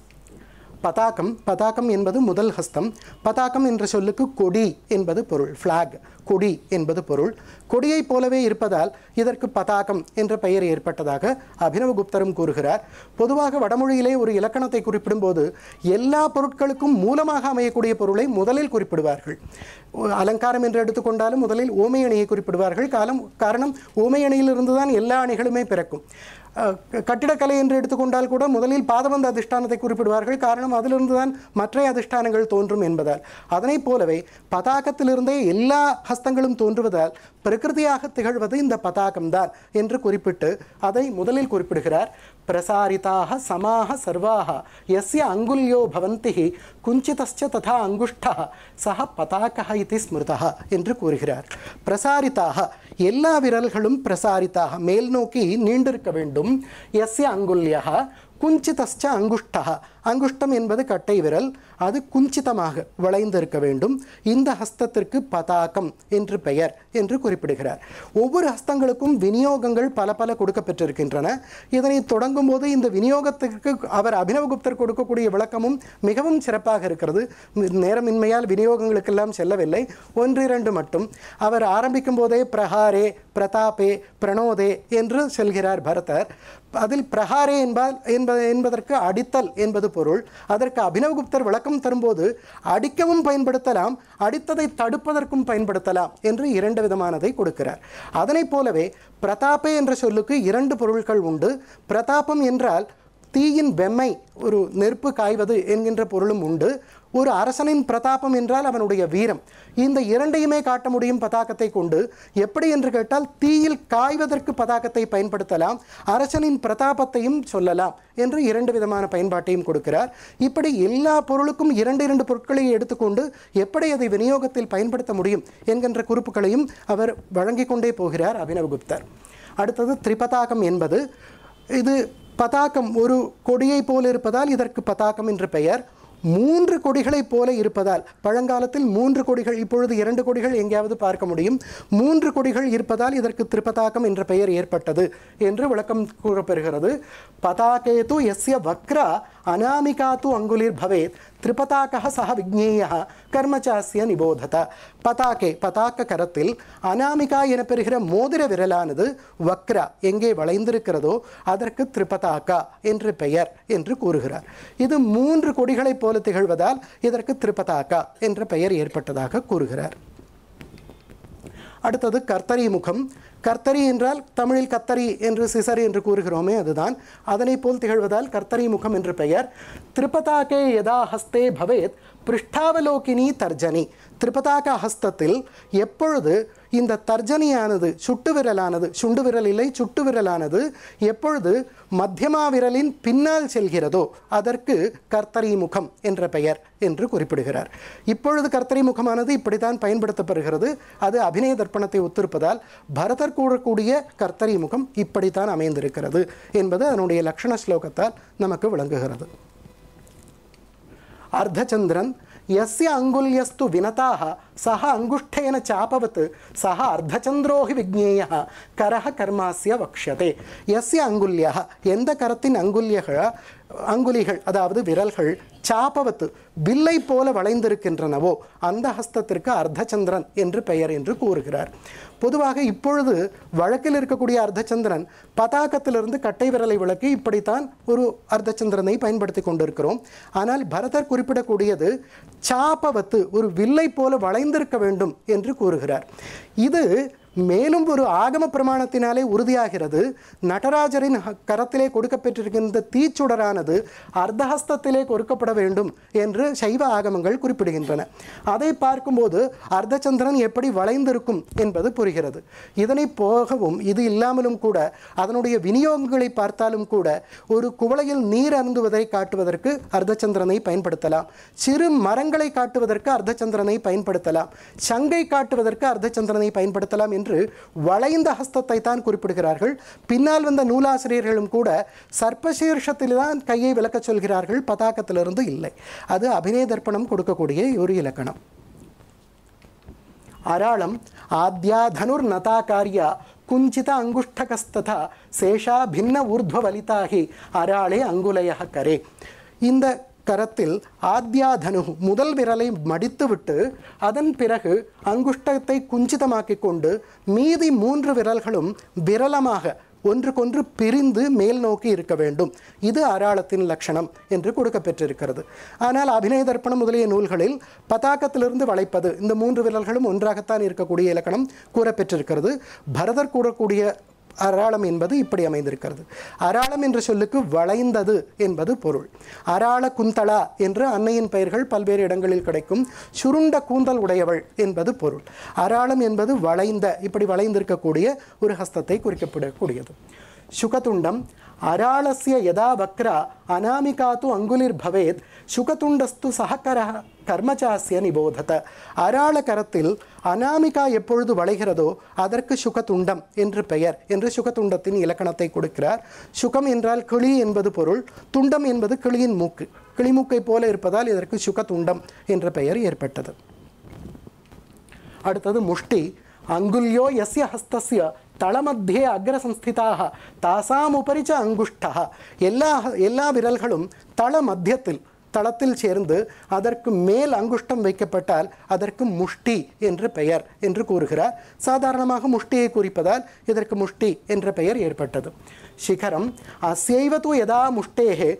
பதாகம், பதாகம் என்பது முதல் ஹஸ்தம். பதாகம் என்ற சொல்லுக்கு கொடி என்பது பொருள். ஃப்ளாக், கொடி என்பது பொருள். கொடியைப் போலவே இருப்பதால் இதற்கு பதாகம் என்ற பெயர் ஏற்பட்டதாக அபினவகுப்தரும் கூறுகிறார். பொதுவாக வடமொழியிலே ஒரு இலக்கணத்தை குறிப்பிடும்போது எல்லா பொருட்களுக்கும் மூலமாக அமையக்கூடிய பொருளை முதலில் குறிப்பிடுவார்கள். அலங்காரம் என்று எடுத்துக்கொண்டாலும் முதலில் ஓமை அணியை குறிப்பிடுவார்கள். காலம் காரணம் ஓமை அணியிலிருந்து தான் எல்லா அணிகளுமே பிறக்கும். கட்டிடக்கலை என்று எடுத்துக்கொண்டால் கூட முதலில் பாதபந்த அதிஷ்டானத்தை குறிப்பிடுவார்கள். காரணம் அதிலிருந்து தான் மற்ற அதிஷ்டானங்கள் தோன்றும் என்பதால். அதனைப் போலவே பதாகத்திலிருந்தே எல்லா ஹஸ்தங்களும் தோன்றுவதால் பிரகிருதியாக திகழ்வது இந்த பதாகம்தான் என்று குறிப்பிட்டு அதை முதலில் குறிப்பிடுகிறார். பிரசாரிதாக சமாக சர்வாக யஸ்ய அங்குல்யோ பவந்தி குஞ்சிதஸ்ச ததா அங்குஷ்டா சஹ பதாகஹ இதி ஸ்மிருதஹ என்று கூறுகிறார். பிரசாரிதாக எல்லா விரல்களும் பிரசாரிதாக மேல் நோக்கி நீண்டிருக்க வேண்டும். யஸ்ய அங்குல்யஹ குஞ்சிதஸ்ச அங்குஷ்டா, அங்குஷ்டம் என்பது கட்டை விரல், அது குஞ்சிதமாக வளைந்திருக்க வேண்டும். இந்த ஹஸ்தத்திற்கு பதாகம் என்று பெயர் என்று குறிப்பிடுகிறார். ஒவ்வொரு ஹஸ்தங்களுக்கும் விநியோகங்கள் பல பல கொடுக்கப்பட்டிருக்கின்றன. இதனை தொடங்கும் போது இந்த விநியோகத்திற்கு அவர் அபினவகுப்தர் கொடுக்கக்கூடிய விளக்கமும் மிகவும் சிறப்பாக இருக்கிறது. நேரமின்மையால் விநியோகங்களுக்கெல்லாம் செல்லவில்லை, ஒன்றிரண்டு மட்டும். அவர் ஆரம்பிக்கும் போதே பிரஹாரே, பிரதாபே, பிரணோதே என்று செல்கிறார் பரதர். அதில் பிரஹாரே என்பால் என்பதற்கு அடித்தல் என்பது பொருள். அதற்கு அபினவகுப்தர் விளக்கம் தரும்போது அடிக்கவும் பயன்படுத்தலாம், அடித்ததை தடுப்பதற்கும் பயன்படுத்தலாம் என்று இரண்டு விதமானதை கொடுக்கிறார். அதனைப் போலவே பிரதாபே என்ற சொல்லுக்கு இரண்டு பொருள்கள் உண்டு. பிரதாபம் என்றால் தீயின் வெம்மை, ஒரு நெருப்பு காய்வது என்கின்ற பொருளும் உண்டு. ஒரு அரசனின் பிரதாபம் என்றால் அவனுடைய வீரம். இந்த இரண்டையுமே காட்ட முடியும் பதாகத்தை கொண்டு. எப்படி என்று கேட்டால் தீயில் காய்வதற்கு பதாகத்தை பயன்படுத்தலாம், அரசனின் பிரதாபத்தையும் சொல்லலாம் என்று இரண்டு விதமான பயன்பாட்டையும் கொடுக்கிறார். இப்படி எல்லா பொருளுக்கும் இரண்டு இரண்டு பொருட்களை எடுத்துக்கொண்டு எப்படி அதை விநியோகத்தில் பயன்படுத்த முடியும் என்கின்ற குறிப்புகளையும் அவர் வழங்கிக் கொண்டே போகிறார் அபினவகுப்தர். அடுத்தது திரிபதாகம் என்பது. இது பதாகம் ஒரு கொடியை போல இருப்பதால் இதற்கு பதாகம் என்று பெயர். மூன்று கொடிகளைப் போல இருப்பதால், பழங்காலத்தில் மூன்று கொடிகள், இப்பொழுது இரண்டு கொடிகள் எங்கேயாவது பார்க்க முடியும், மூன்று கொடிகள் இருப்பதால் இதற்கு திரிபதாகம் என்ற பெயர் ஏற்பட்டது என்று விளக்கம் கூறப்பெறுகிறது. பதாகேது யஸ்ய வக்ரா அநாமிகாத்து அங்குலிர் பவேத் திரிபதாக சஹ விக்னேய கர்மச்சாசிய நிபோதத. பதாகே, பதாக்க கரத்தில் அநாமிகா எனப்பெறுகிற மோதிர விரலானது வக்ரா எங்கே வளைந்திருக்கிறதோ அதற்கு திரிபதாகா என்று பெயர் என்று கூறுகிறார். இது மூன்று கொடிகளைப் போல திகழ்வதால் இதற்கு திரிபதாகா என்ற பெயர் ஏற்பட்டதாக கூறுகிறார். அடுத்தது கர்த்தரி முகம். கர்த்தரி என்றால் தமிழில் கத்தரி என்று சிசரி என்று கூறுகிறோமே அதுதான். அதனை போல் திகழ்வதால் கர்த்தரி முகம் என்று பெயர். திரிபதாகே யதா ஹஸ்தே பவேத் பிருஷ்டாவலோகினி தர்ஜனி. திரிபதாகா ஹஸ்தத்தில் எப்பொழுது இந்த தர்ஜனியானது, சுட்டு விரலானது, சுண்டு விரல் இல்லை சுட்டு விரலானது எப்பொழுது மத்தியமா விரலின் பின்னால் செல்கிறதோ அதற்கு கர்த்தரி முகம் என்ற பெயர் என்று குறிப்பிடுகிறார். இப்பொழுது கர்த்தரி முகமானது இப்படித்தான் பயன்படுத்தப்படுகிறது. அது அபிநய தர்ப்பணத்தை ஒத்திருப்பதால் பரதர் கூறக்கூடிய கர்த்தரி முகம் இப்படித்தான் அமைந்திருக்கிறது என்பது அதனுடைய லக்ஷண ஸ்லோகத்தால் நமக்கு விளங்குகிறது. அர்த்தச்சந்திரன் யஸ்ய அங்குல்யஸ்து வினதாக சஹ அங்குஷ்டேன சாபவத் சஹ அர்த்தச்சந்திரோஹி விக்னேய கரஹ கர்மாஸ்ய வக்ஷதே. யஸ்ய அங்குல்யா, எந்த கரத்தின் அங்குல்யக அங்குலிகள் அதாவது விரல்கள் சாபவத்து வில்லை போல வளைந்திருக்கின்றனவோ அந்த ஹஸ்தத்திற்கு அர்த்தச்சந்திரன் என்று பெயர் என்று கூறுகிறார். பொதுவாக இப்பொழுது வழக்கில் இருக்கக்கூடிய அர்த்தச்சந்திரன் பதாகத்திலிருந்து கட்டை விரலை விளக்கி இப்படித்தான் ஒரு அர்த்தச்சந்திரனை பயன்படுத்தி கொண்டிருக்கிறோம். ஆனால் பரதர் குறிப்பிடக்கூடியது சாபவத்து, ஒரு வில்லை போல வளைந்திருக்க வேண்டும் என்று கூறுகிறார். இது மேலும் ஒரு ஆகம பிரமாணத்தினாலே உறுதியாகிறது நடராஜரின் கரத்திலே கொடுக்கப்பட்டிருக்கின்ற தீச்சுடரானது அர்த்தஹஸ்தத்திலே கொடுக்கப்பட வேண்டும் என்று சைவ ஆகமங்கள் குறிப்பிடுகின்றன. அதை பார்க்கும்போது அர்த்தச்சந்திரன் எப்படி வளைந்திருக்கும் என்பது புரிகிறது. இதனை போகவும் இது இல்லாமலும் கூட அதனுடைய விநியோகங்களை பார்த்தாலும் கூட ஒரு குவளையில் நீர் அருந்துவதை காட்டுவதற்கு அர்த்தச்சந்திரனை பயன்படுத்தலாம், சிறு மரங்களை காட்டுவதற்கு அர்த்தச்சந்திரனை பயன்படுத்தலாம், சங்கை காட்டுவதற்கு அர்த்தச்சந்திரனை பயன்படுத்தலாம் என்று வளைந்த ஹஸ்தத்தை தான் குறிப்பிடுகிறார்கள். பின்னால் வந்த நூலாசிரியர்களும் கூட சர்ப்பசீர்ஷத்தில் தான் கையை விளக்கச் சொல்கிறார்கள், பதாகத்திலிருந்து இல்லை. அது அபிநய தர்ப்பணம் கொடுக்கக்கூடிய ஒரு இலக்கணம். அராளம் ஆத்யா தனுர் நதா காரியா குஞ்சித அங்குஷ்டகஸ்ததா சேஷா பின்ன ஊர்த்வ வலிதாகி அராளே அங்குலய கரே. இந்த கரத்தில் ஆத்யாதனு முதல் விரலை மடித்துவிட்டு அதன் பிறகு அங்குஷ்டத்தை குஞ்சிதமாக்கி கொண்டு மீதி மூன்று விரல்களும் விரலமாக ஒன்றுக்கொன்று பிரிந்து மேல் நோக்கி இருக்க வேண்டும். இது அராளத்தின் லட்சணம் என்று கொடுக்கப்பெற்றிருக்கிறது. ஆனால் அபிநய தர்ப்பணம் முதலிய நூல்களில் பதாகத்திலிருந்து வளைப்பது இந்த மூன்று விரல்களும் ஒன்றாகத்தான் இருக்கக்கூடிய இலக்கணம் கூறப்பெற்றிருக்கிறது. பரதர் கூறக்கூடிய அராளம் என்பது இப்படி அமைந்திருக்கிறது. அராளம் என்ற சொல்லுக்கு வளைந்தது என்பது பொருள். அராள குந்தளா என்று அன்னையின் பெயர்கள் பல்வேறு இடங்களில் கிடைக்கும். சுருண்ட கூந்தல் உடையவள் என்பது பொருள். அராளம் என்பது வளைந்த, இப்படி வளைந்திருக்கக்கூடிய ஒரு ஹஸ்தத்தை குறிக்கப்படக்கூடியது. சுகதுண்டம் அராளஸ்ய யதா வக்ரா அநாமிகாத்து அங்குலிர் பவேத் சுகதுண்டஸ்து சககர கர்மச்சாஸ்ய நிபோதத. அராள கரத்தில் அநாமிகா எப்பொழுது வளைகிறதோ அதற்கு சுகதுண்டம் என்று பெயர் என்று சுகதுண்டத்தின் இலக்கணத்தை கொடுக்கிறார். சுகம் என்றால் கிளி என்பது பொருள், துண்டம் என்பது கிளியின் மூக்கு, கிளிமூக்கை போல இருப்பதால் இதற்கு சுகதுண்டம் என்ற பெயர் ஏற்பட்டது. அடுத்தது முஷ்டி அங்குல்யோ யஸ்ய ஹஸ்தஸ்ய தளமத்தியே அக்ரசம்ஸ்திதாக தாசாம் உபரிச்ச அங்குஷ்டா. எல்லா எல்லா விரல்களும் தள மத்தியத்தில் தளத்தில் சேர்ந்து அதற்கு மேல் அங்குஷ்டம் வைக்கப்பட்டால் அதற்கு முஷ்டி என்று பெயர் என்று கூறுகிறார். சாதாரணமாக முஷ்டியை குறிப்பதால் இதற்கு முஷ்டி என்ற பெயர் ஏற்பட்டது. சிகரம் அசைவது யதா முஷ்டேகே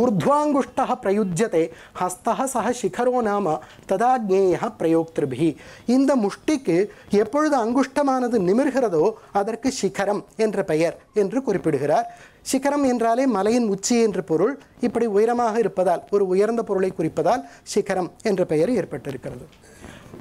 ஊர்த்வாங்குஷ்ட பிரயுஜ்யத்தை ஹஸ்த சக சிகரோ நாம ததா ஜேய பிரயோக்திருபி. இந்த முஷ்டிக்கு எப்பொழுது அங்குஷ்டமானது நிமிர்கிறதோ அதற்கு சிகரம் என்ற பெயர் என்று குறிப்பிடுகிறார். சிகரம் என்றாலே மலையின் உச்சி என்று பொருள். இப்படி உயரமாக இருப்பதால் ஒரு உயர்ந்த பொருளை குறிப்பதால் சிகரம் என்ற பெயர் ஏற்பட்டிருக்கிறது.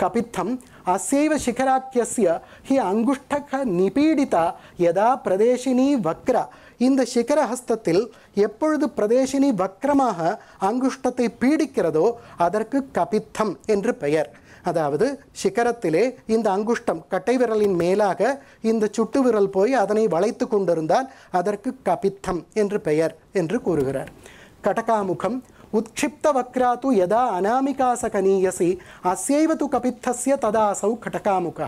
கபித்தம் அசைவ சிகராக்கியஸ்ய ஹி அங்குஷ்டக நிபீடிதா யதா பிரதேசினி வக்ரா. இந்த சிகரஹஸ்தத்தில் எப்பொழுது பிரதேசினி வக்ரமாக அங்குஷ்டத்தை பீடிக்கிறதோ அதற்கு கபித்தம் என்று பெயர். அதாவது சிகரத்திலே இந்த அங்குஷ்டம் கட்டை விரலின் மேலாக இந்த சுட்டு விரல் போய் அதனை வளைத்து கொண்டிருந்தால் அதற்கு கபித்தம் என்று பெயர் என்று கூறுகிறார். கடகாமுகம் உத்க்ஷிப்த வக்ராது யதா அநாமிகாசகனீயசி அஸ்யைவது கபித்தஸ்ய ததாசௌ கடகாமுகா.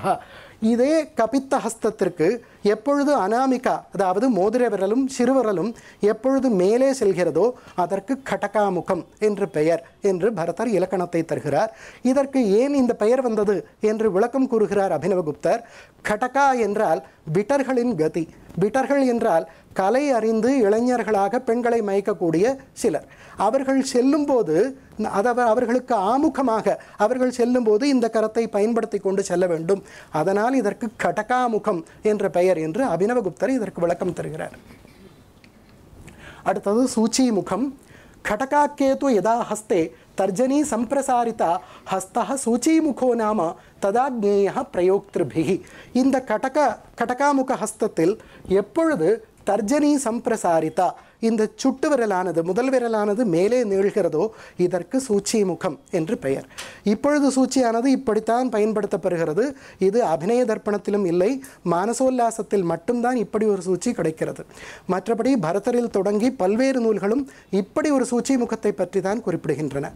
இதே கபித்த ஹஸ்தத்திற்கு எப்பொழுது அநாமிகா அதாவது மோதிர விரலும் சிறுவிரலும் எப்பொழுது மேலே செல்கிறதோ அதற்கு கடகாமுகம் என்று பெயர் என்று பரதர் இலக்கணத்தை தருகிறார். இதற்கு ஏன் இந்த பெயர் வந்தது என்று விளக்கம் கூறுகிறார் அபிநவகுப்தர். கடகா என்றால் பிட்டர்களின் கதி. பிட்டர்கள் என்றால் கலை அறிந்து இளைஞர்களாக பெண்களை மயக்கக்கூடிய சிலர். அவர்கள் செல்லும்போது அதாவது அவர்களுக்கு ஆமுகமாக அவர்கள் செல்லும்போது இந்த கரத்தை பயன்படுத்தி கொண்டு செல்ல வேண்டும். அதனால் இதற்கு கடகாமுகம் என்ற பெயர் என்று அபிநவகுப்தர் இதற்கு விளக்கம் தருகிறார். அடுத்தது சூச்சிமுகம் கடகாக்கேது யதா ஹஸ்தே தர்ஜனி சம்பிரசாரிதா ஹஸ்தா சூச்சிமுகோ நாம ததா ஜேய பிரயோக்திருபிகி. இந்த கடக கடகாமுக ஹஸ்தத்தில் எப்பொழுது தர்ஜனி சம்பிரசாரிதா இந்த சுட்டு விரலானது முதல் விரலானது மேலே நீள்கிறதோ இதற்கு சூச்சிமுகம் என்று பெயர். இப்பொழுது சூச்சியானது இப்படித்தான் பயன்படுத்தப்படுகிறது. இது அபிநய தர்ப்பணத்திலும் இல்லை, மானசோல்லாசத்தில் மட்டும்தான் இப்படி ஒரு சூச்சி கிடைக்கிறது. மற்றபடி பரதரில் தொடங்கி பல்வேறு நூல்களும் இப்படி ஒரு சூச்சிமுகத்தை பற்றி தான் குறிப்பிடுகின்றன.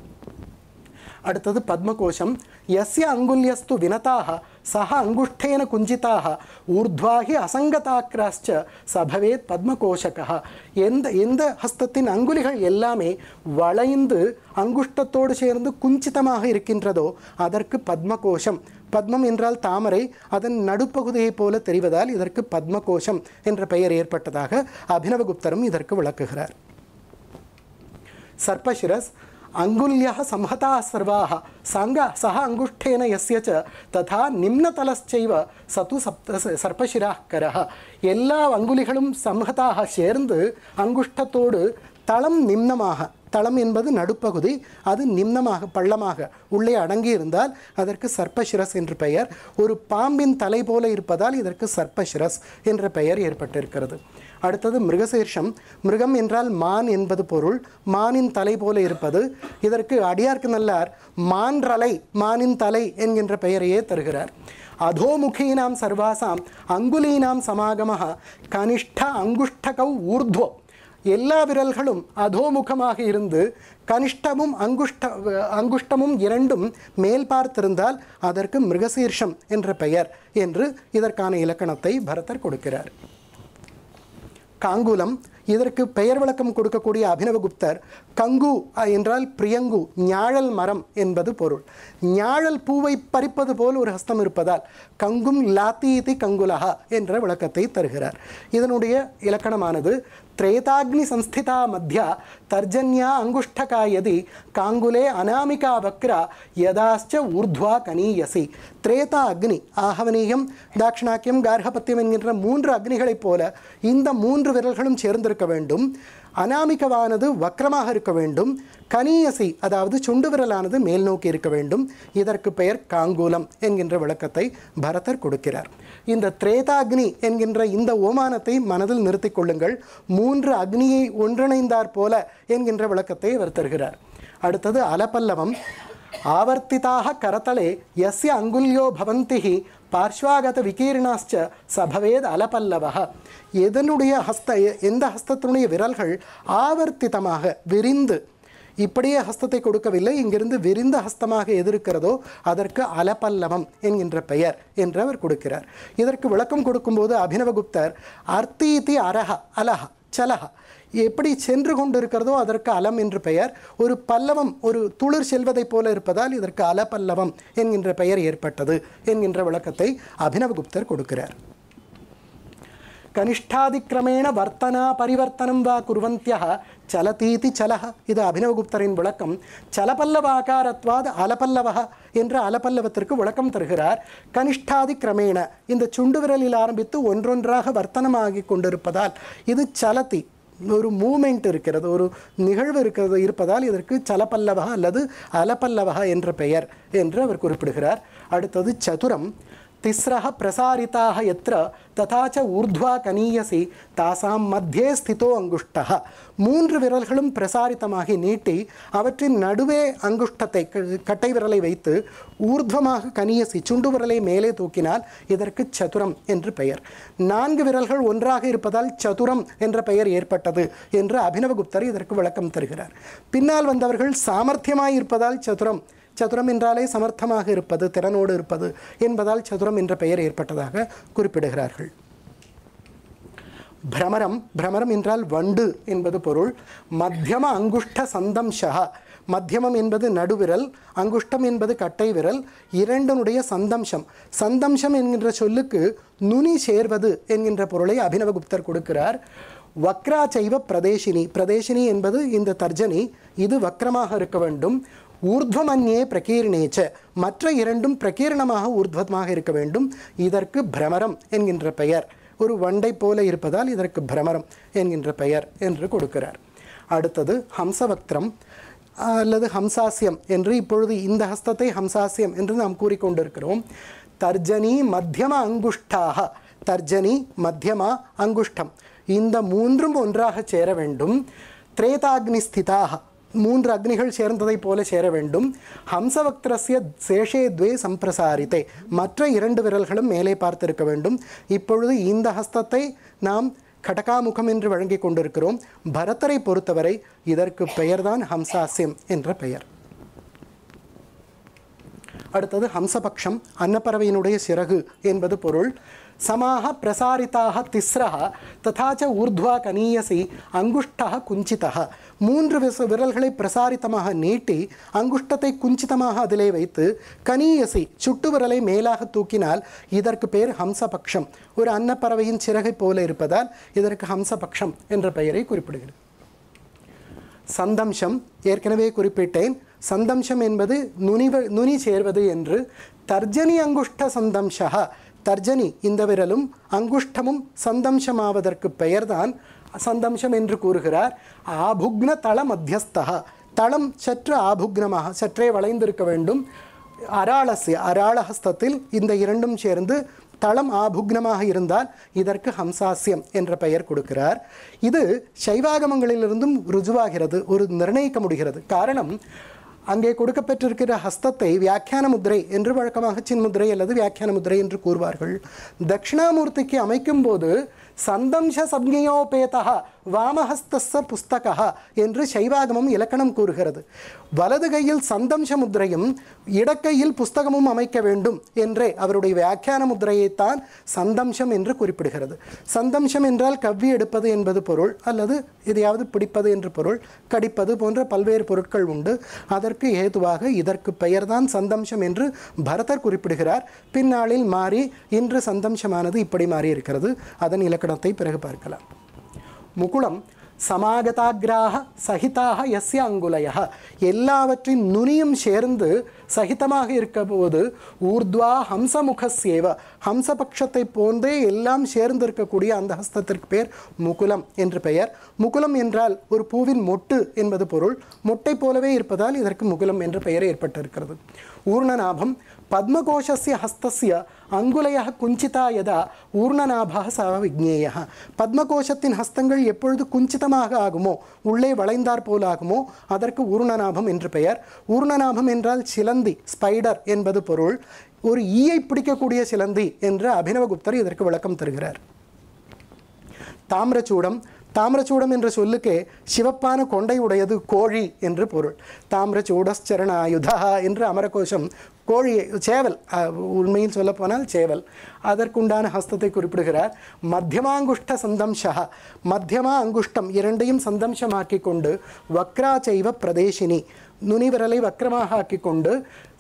அடுத்தது பத்மகோஷம் யஸ்ய அங்குல்யஸ்து வினதாக சஹ அங்குஷ்டேன குஞ்சிதாக ஊர்த்வாகி அசங்கதாக்ராச்ச சபவேத் பத்மகோஷக. எந்த எந்த ஹஸ்தத்தின் அங்குலிகள் எல்லாமே வளைந்து அங்குஷ்டத்தோடு சேர்ந்து குஞ்சிதமாக இருக்கின்றதோ அதற்கு பத்மகோஷம். பத்மம் என்றால் தாமரை, அதன் நடுப்பகுதியை போல தெரிவதால் இதற்கு பத்மகோஷம் என்ற பெயர் ஏற்பட்டதாக அபிநவகுப்தரும் இதற்கு விளக்குகிறார். சர்பசிரஸ் Angulyah samhata sarvaha sanga saha angushtena yasya cha tatha nimna talaschaiva satu sarpashirah karaha. Yella angulikalum samhataha shernd angushtatodu talam nimnamaha. Talam என்பது நடுப்பகுதி அது நிம்னமாக பள்ளமாக உள்ளே அடங்கி இருந்தால் அதற்கு சர்ப்பசிரஸ் என்று பெயர் ஒரு பாம்பின் தலை போல இருப்பதால் இதற்கு சர்ப்பசிரஸ் என்ற பெயர் ஏற்பட்டிருக்கிறது அடுத்து மிருகசீர்ஷம் மிருகம் என்றால் மான் என்பது பொருள் மானின் தலை போல இருப்பது இதற்கு அடியார்க்கு நல்லார் மான்றலை மானின் தலை என்கின்ற பெயரையே தருகிறார் அதோமுகீனாம் சர்வாசாம் அங்குலீனாம் சமாகமஹ கனிஷ்ட அங்குஷ்டகௌ ஊர்த்வ எல்லா விரல்களும் அதோமுகமாக இருந்து கனிஷ்டமும் அங்குஷ்ட அங்குஷ்டமும் இரண்டும் மேல் பார்த்திருந்தால் அதற்கு மிருகசீர்ஷம் என்ற பெயர் என்று இதற்கான இலக்கணத்தை பரதர் கொடுக்கிறார் காங்குலம் இதற்கு பெயர் விளக்கம் கொடுக்கக்கூடிய அபிநவகுப்தர் கங்கு என்றால் பிரியங்கு ஞாழல் மரம் என்பது பொருள் ஞாழல் பூவை பறிப்பது போல் ஒரு ஹஸ்தம் இருப்பதால் கங்கும் லாத்தீதி கங்குலஹா என்ற விளக்கத்தை தருகிறார் இதனுடைய இலக்கணமானது திரேதாக்னி சம்ஸ்திதா மத்யா தர்ஜன்யா அங்குஷ்டகாயதி காங்குலே அநாமிகா வக்ரா யதாச்ச ஊர்த்வா கனீயசி திரேதா அக்னி ஆகவனீயம் தாட்சிணாக்கியம் கார்கபத்தியம் என்கின்ற மூன்று அக்னிகளைப் போல இந்த மூன்று விரல்களும் சேர்ந்திருக்க வேண்டும் அநாமிகவானது வக்ரமாக இருக்க வேண்டும் கனியசி அதாவது சுண்டு விரலானது மேல் நோக்கி இருக்க வேண்டும் இதற்கு பெயர் காங்குலம் என்கின்ற விளக்கத்தை பரதர் கொடுக்கிறார் இந்த திரேதாக்னி என்கின்ற இந்த ஓமானத்தை மனதில் நிறுத்திக் கொள்ளுங்கள் மூன்று அக்னியை ஒன்றிணைந்தார் போல என்கின்ற விளக்கத்தை அவர் தருகிறார் அடுத்தது அலபல்லவம் ஆவர்த்திதாக கரதலே யஸ்ய அங்குல்யோ பவந்திஹி பார்ஷ்வாகத விகீர்ணாச்ச சபவேத் அலபல்லவஹ எதனுடைய ஹஸ்த எந்த ஹஸ்தத்தினுடைய விரல்கள் ஆவர்த்திதமாக விரிந்து இப்படியே ஹஸ்தத்தை கொடுக்கவில்லை இங்கிருந்து விரிந்த ஹஸ்தமாக எதிர்க்கிறதோ அதற்கு அலபல்லவம் என்கின்ற பெயர் என்று அவர் கொடுக்கிறார் இதற்கு விளக்கம் கொடுக்கும்போது அபிநவகுப்தர் அர்த்தீதி அரஹ அலஹ சலஹ எப்படி சென்று கொண்டிருக்கிறதோ அதற்கு அலம் என்று பெயர் ஒரு பல்லவம் ஒரு துளிர் செல்வதைப் போல இருப்பதால் இதற்கு அலபல்லவம் என்கின்ற பெயர் ஏற்பட்டது என்கின்ற விளக்கத்தை அபிநவகுப்தர் கொடுக்கிறார் கனிஷ்டாதிக்கிரமேண வர்த்தனா பரிவர்த்தனம் வா குர்வந்தியா சலதீதி சலஹ இது அபிநவகுப்தரின் விளக்கம் சலபல்லவாகாரத்வாத் அலபல்லவஹ என்ற அலபல்லவத்திற்கு விளக்கம் தருகிறார் கனிஷ்டாதிக்கிரமேண இந்த சுண்டு விரலில் ஆரம்பித்து ஒன்றொன்றாக வர்த்தனமாகி கொண்டிருப்பதால் இது சலதி ஒரு மூமெண்ட் இருக்கிறது ஒரு நிகழ்வு இருக்கிறது இருப்பதால் இதற்கு சலபல்லவஹ அல்லது அலபல்லவஹ என்ற பெயர் என்று அவர் குறிப்பிடுகிறார் அடுத்தது சதுரம் तिस्रः प्रसारिताः यत्र तथा च ऊर्ध्वा कनीयसि तासां मध्ये स्थितो अंगुष्टः மூன்று விரல்களும் பிரசாரிதமாகி நீட்டி அவற்றின் நடுவே அங்குஷ்டத்தை கட்டை விரலை வைத்து ஊர்த்வமாக கனியசி சுண்டு விரலை மேலே தூக்கினால் இதற்கு சதுரம் என்று பெயர் நான்கு விரல்கள் ஒன்றாக இருப்பதால் சதுரம் என்ற பெயர் ஏற்பட்டது என்று அபிநவகுப்தர் இதற்கு விளக்கம் தருகிறார் பின்னால் வந்தவர்கள் சாமர்த்தியமாய் இருப்பதால் சதுரம் சதுரம் என்றாலே சமர்த்தமாக இருப்பது திறனோடு இருப்பது என்பதால் சதுரம் என்ற பெயர் ஏற்பட்டதாக குறிப்பிடுகிறார்கள் பிரமரம் பிரமரம் என்றால் வண்டு என்பது பொருள் மத்தியம அங்குஷ்ட சந்தம் ஷஹா மத்தியமம் என்பது நடுவிரல் அங்குஷ்டம் என்பது கட்டை விரல் இரண்டனுடைய சந்தம்சம் சந்தம்சம் என்கின்ற சொல்லுக்கு நுனி சேர்வது என்கின்ற பொருளை அபிநவகுப்தர் கொடுக்கிறார் வக்ராச்சைவ பிரதேசினி பிரதேசினி என்பது இந்த தர்ஜனி இது வக்ரமாக இருக்க வேண்டும் ஊர்த்வமன்யே பிரகீர்ணேச்ச மற்ற இரண்டும் பிரகீர்ணமாக ஊர்த்வமாக இருக்க வேண்டும் இதற்கு பிரமரம் என்கின்ற பெயர் ஒரு வண்டை போல இருப்பதால் இதற்கு பிரமரம் என்கின்ற பெயர் என்று கொடுக்கிறார் அடுத்தது ஹம்சவக்ரம் அல்லது ஹம்சாசியம் என்று இப்பொழுது இந்த ஹஸ்தத்தை ஹம்சாசியம் என்று நாம் கூறிக்கொண்டிருக்கிறோம் தர்ஜனி மத்தியம அங்குஷ்டாக தர்ஜனி மத்தியமா அங்குஷ்டம் இந்த மூன்றும் ஒன்றாக சேர வேண்டும் திரேதாக்னி ஸ்திதாக மூன்று அக்னிகள் சேர்ந்ததை போல சேர வேண்டும் ஹம்சவக்திரஸ்ய சேஷே த்வே சம்பிரசாரித்தே மற்ற இரண்டு விரல்களும் மேலே பார்த்திருக்க வேண்டும் இப்பொழுது இந்த ஹஸ்தத்தை நாம் கடகாமுகம் என்று வழங்கி கொண்டிருக்கிறோம் பரதரை பொறுத்தவரை இதற்கு பெயர்தான் ஹம்சாசியம் என்ற பெயர் அடுத்தது ஹம்சபக்ஷம் அன்னப்பறவையினுடைய சிறகு என்பது பொருள் சமாக பிரசாரிதாக திஸ்ரஹ ததாச்ச ஊர்த்வா கனீயசி அங்குஷ்டஹ குஞ்சிதஹ மூன்று விரல்களை பிரசாரிதமாக நீட்டி அங்குஷ்டத்தை குஞ்சிதமாக அதிலே வைத்து கனீயசி சுட்டு விரலை மேலாக தூக்கினால் இதற்கு பேர் ஹம்சபக்ஷம் ஒரு அன்னப்பறவையின் சிறகை போல இருப்பதால் இதற்கு ஹம்சபக்ஷம் என்ற பெயரை குறிப்பிடுகிறது சந்தம்சம் ஏற்கனவே குறிப்பிட்டேன். சந்தம்சம் என்பது நுனிவ நுனி சேர்வது என்று. தர்ஜனி அங்குஷ்ட சந்தம்சஹ, தர்ஜனி இந்த விரலும் அங்குஷ்டமும் சந்தம்சமாவதற்கு பெயர்தான் சந்தம்சம் என்று கூறுகிறார். ஆபுக்ன தள மத்தியஸ்தஹ, தளம் சற்று ஆபுக்னமாக சற்றே வளைந்திருக்க வேண்டும். அராளசிய அராளஹஸ்தத்தில் இந்த இரண்டும் சேர்ந்து தளம் ஆபுக்னமாக இருந்தால் இதற்கு ஹம்சாஸ்யம் என்ற பெயர் கொடுக்கிறார். இது சைவாகமங்களிலிருந்தும் ருஜுவாகிறது, ஒரு நிர்ணயிக்க முடிகிறது. காரணம், அங்கே கொடுக்கப்பட்டிருக்கிற ஹஸ்தத்தை வியாக்கியான முதிரை என்று வழக்கமாக சின்முதிரை அல்லது வியாக்கியான முதிரை என்று கூறுவார்கள். தட்சிணாமூர்த்திக்கு அமைக்கும் போது சந்தம்ச சப்ஞயோபேதா வாமஹஸ்தஸ்ஸ புஸ்தகா என்று சைவாகமம் இலக்கணம் கூறுகிறது. வலது கையில் சந்தம்ச முதிரையும் இடக்கையில் புஸ்தகமும் அமைக்க வேண்டும் என்றே அவருடைய வியாக்கியான முதிரையைத்தான் சந்தம்சம் என்று குறிப்பிடுகிறது. சந்தம்சம் என்றால் கவ்வி எடுப்பது என்பது பொருள், அல்லது எதையாவது பிடிப்பது என்று பொருள், கடிப்பது போன்ற பல்வேறு பொருட்கள் உண்டு. அதற்கு ஏதுவாக இதற்கு பெயர்தான் சந்தம்சம் என்று பரதர் குறிப்பிடுகிறார். பின்னாளில் மாறி இன்று சந்தம்சமானது இப்படி மாறி இருக்கிறது. அதன் இலக்கணத்தை பிறகு பார்க்கலாம். முகுளம் சமாகதாகிராக சகிதாக எஸ்ய அங்குலயஹ, எல்லாவற்றின் நுனியும் சேர்ந்து சகிதமாக இருக்க போது ஊர்த்வா ஹம்சமுகசேவ, ஹம்சபக்ஷத்தை போன்றே எல்லாம் சேர்ந்திருக்கக்கூடிய அந்த ஹஸ்தத்திற்கு பேர் முகுலம் என்று பெயர். முகுலம் என்றால் ஒரு பூவின் மொட்டு என்பது பொருள். மொட்டை போலவே இருப்பதால் இதற்கு முகுலம் என்ற பெயர் ஏற்பட்டிருக்கிறது. ஊர்ணநாபம் பத்மகோஷஸ்ய ஹஸ்தஸ்ய அங்குலயஹ குஞ்சிதா யதா ஊர்ணநாபஹ ச விஜ்ஞேயஹ, பத்மகோஷத்தின் ஹஸ்தங்கள் எப்பொழுது குஞ்சிதமாக ஆகுமோ, உள்ளே வளைந்தார் போலாகுமோ, அதற்கு ஊர்ணநாபம் என்று பெயர். ஊர்ணநாபம் என்றால் சிலந்தி, ஸ்பைடர் என்பது பொருள். ஒரு ஈயை பிடிக்கக்கூடிய சிலந்தி என்று அபினவகுப்தர் இதற்கு விளக்கம் தருகிறார். தாமிரச்சூடம், தாமிரச்சூடம் என்ற சொல்லுக்கே சிவப்பான கொண்டை உடையது கோழி என்று பொருள். தாமிரச்சூடச்சரணாயுதா என்று அமரகோஷம் கோழியை, சேவல், உண்மையில் சொல்லப்போனால் சேவல், அதற்குண்டான ஹஸ்தத்தை குறிப்பிடுகிறார். மத்தியமாங்குஷ்ட சந்தம்சா, மத்தியமா அங்குஷ்டம் இரண்டையும் சந்தம்சமாக்கி கொண்டு வக்ராச்சைவ பிரதேசினி, நுனிவிரலை வக்ரமாக ஆக்கி கொண்டு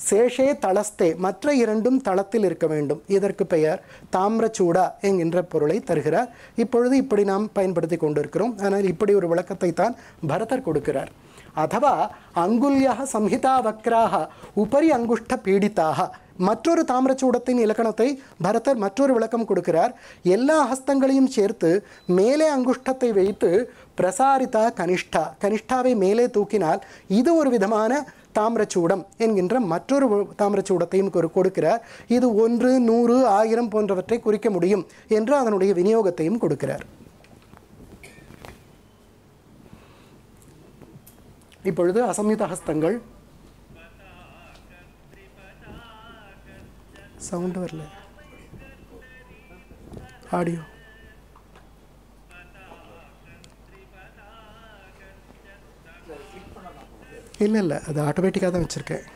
சேஷே தளஸ்தே, மற்ற இரண்டும் தளத்தில் இருக்க வேண்டும். இதற்கு பெயர் தாமிரச்சூடா என்கின்ற பொருளை தருகிறார். இப்பொழுது இப்படி நாம் பயன்படுத்தி கொண்டிருக்கிறோம். ஆனால் இப்படி ஒரு விளக்கத்தை தான் பரதர் கொடுக்கிறார். அதவா அங்குல்யஹ சம்ஹிதா வக்ராஹ உபரி அங்குஷ்ட பீடிதாக, மற்றொரு தாமிரச்சூடத்தின் இலக்கணத்தை பரதர் மற்றொரு விளக்கம் கொடுக்கிறார். எல்லா ஹஸ்தங்களையும் சேர்த்து மேலே அங்குஷ்டத்தை வைத்து பிரசாரிதா கனிஷ்டா, கனிஷ்டாவை மேலே தூக்கினால் இது ஒரு விதமான தாமிரச்சூடம் என்கின்ற மற்றொரு தாமிரச்சூடத்தையும் கொடுக்கிறார். இது ஒன்று, நூறு, ஆயிரம் போன்றவற்றை குறிக்க முடியும் என்று அதனுடைய விநியோகத்தையும் கொடுக்கிறார். இப்பொழுது அசம்யுத ஹஸ்தங்கள். சவுண்டு வரல, ஆடியோ. இல்லை இல்லை, அது ஆட்டோமேட்டிக்காக தான் வச்சுருக்கேன்.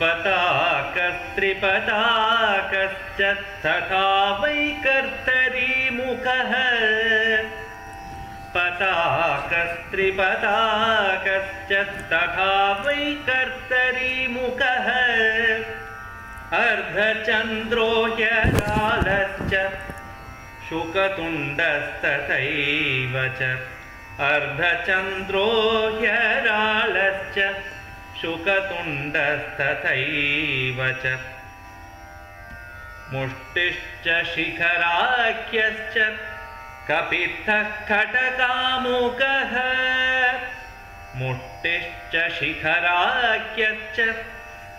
பதாகஸ்திரிபதாகஸ்சகாவைகர்த்தரி முகஹ பதாகஸ்திரிபதாகஸ்சகாவைகர்த்தரி முகஹ அர்த்தசந்திரோயராலஸ்ச சுகதுண்டஸ்ததைவச அர்த்தசந்திரோயராலஸ்ச शुकतुण्डस्तथैवच मुष्टिश्च शिखराख्यश्च कपित्थः खटकामुखः मुष्टिश्च शिखराख्यश्च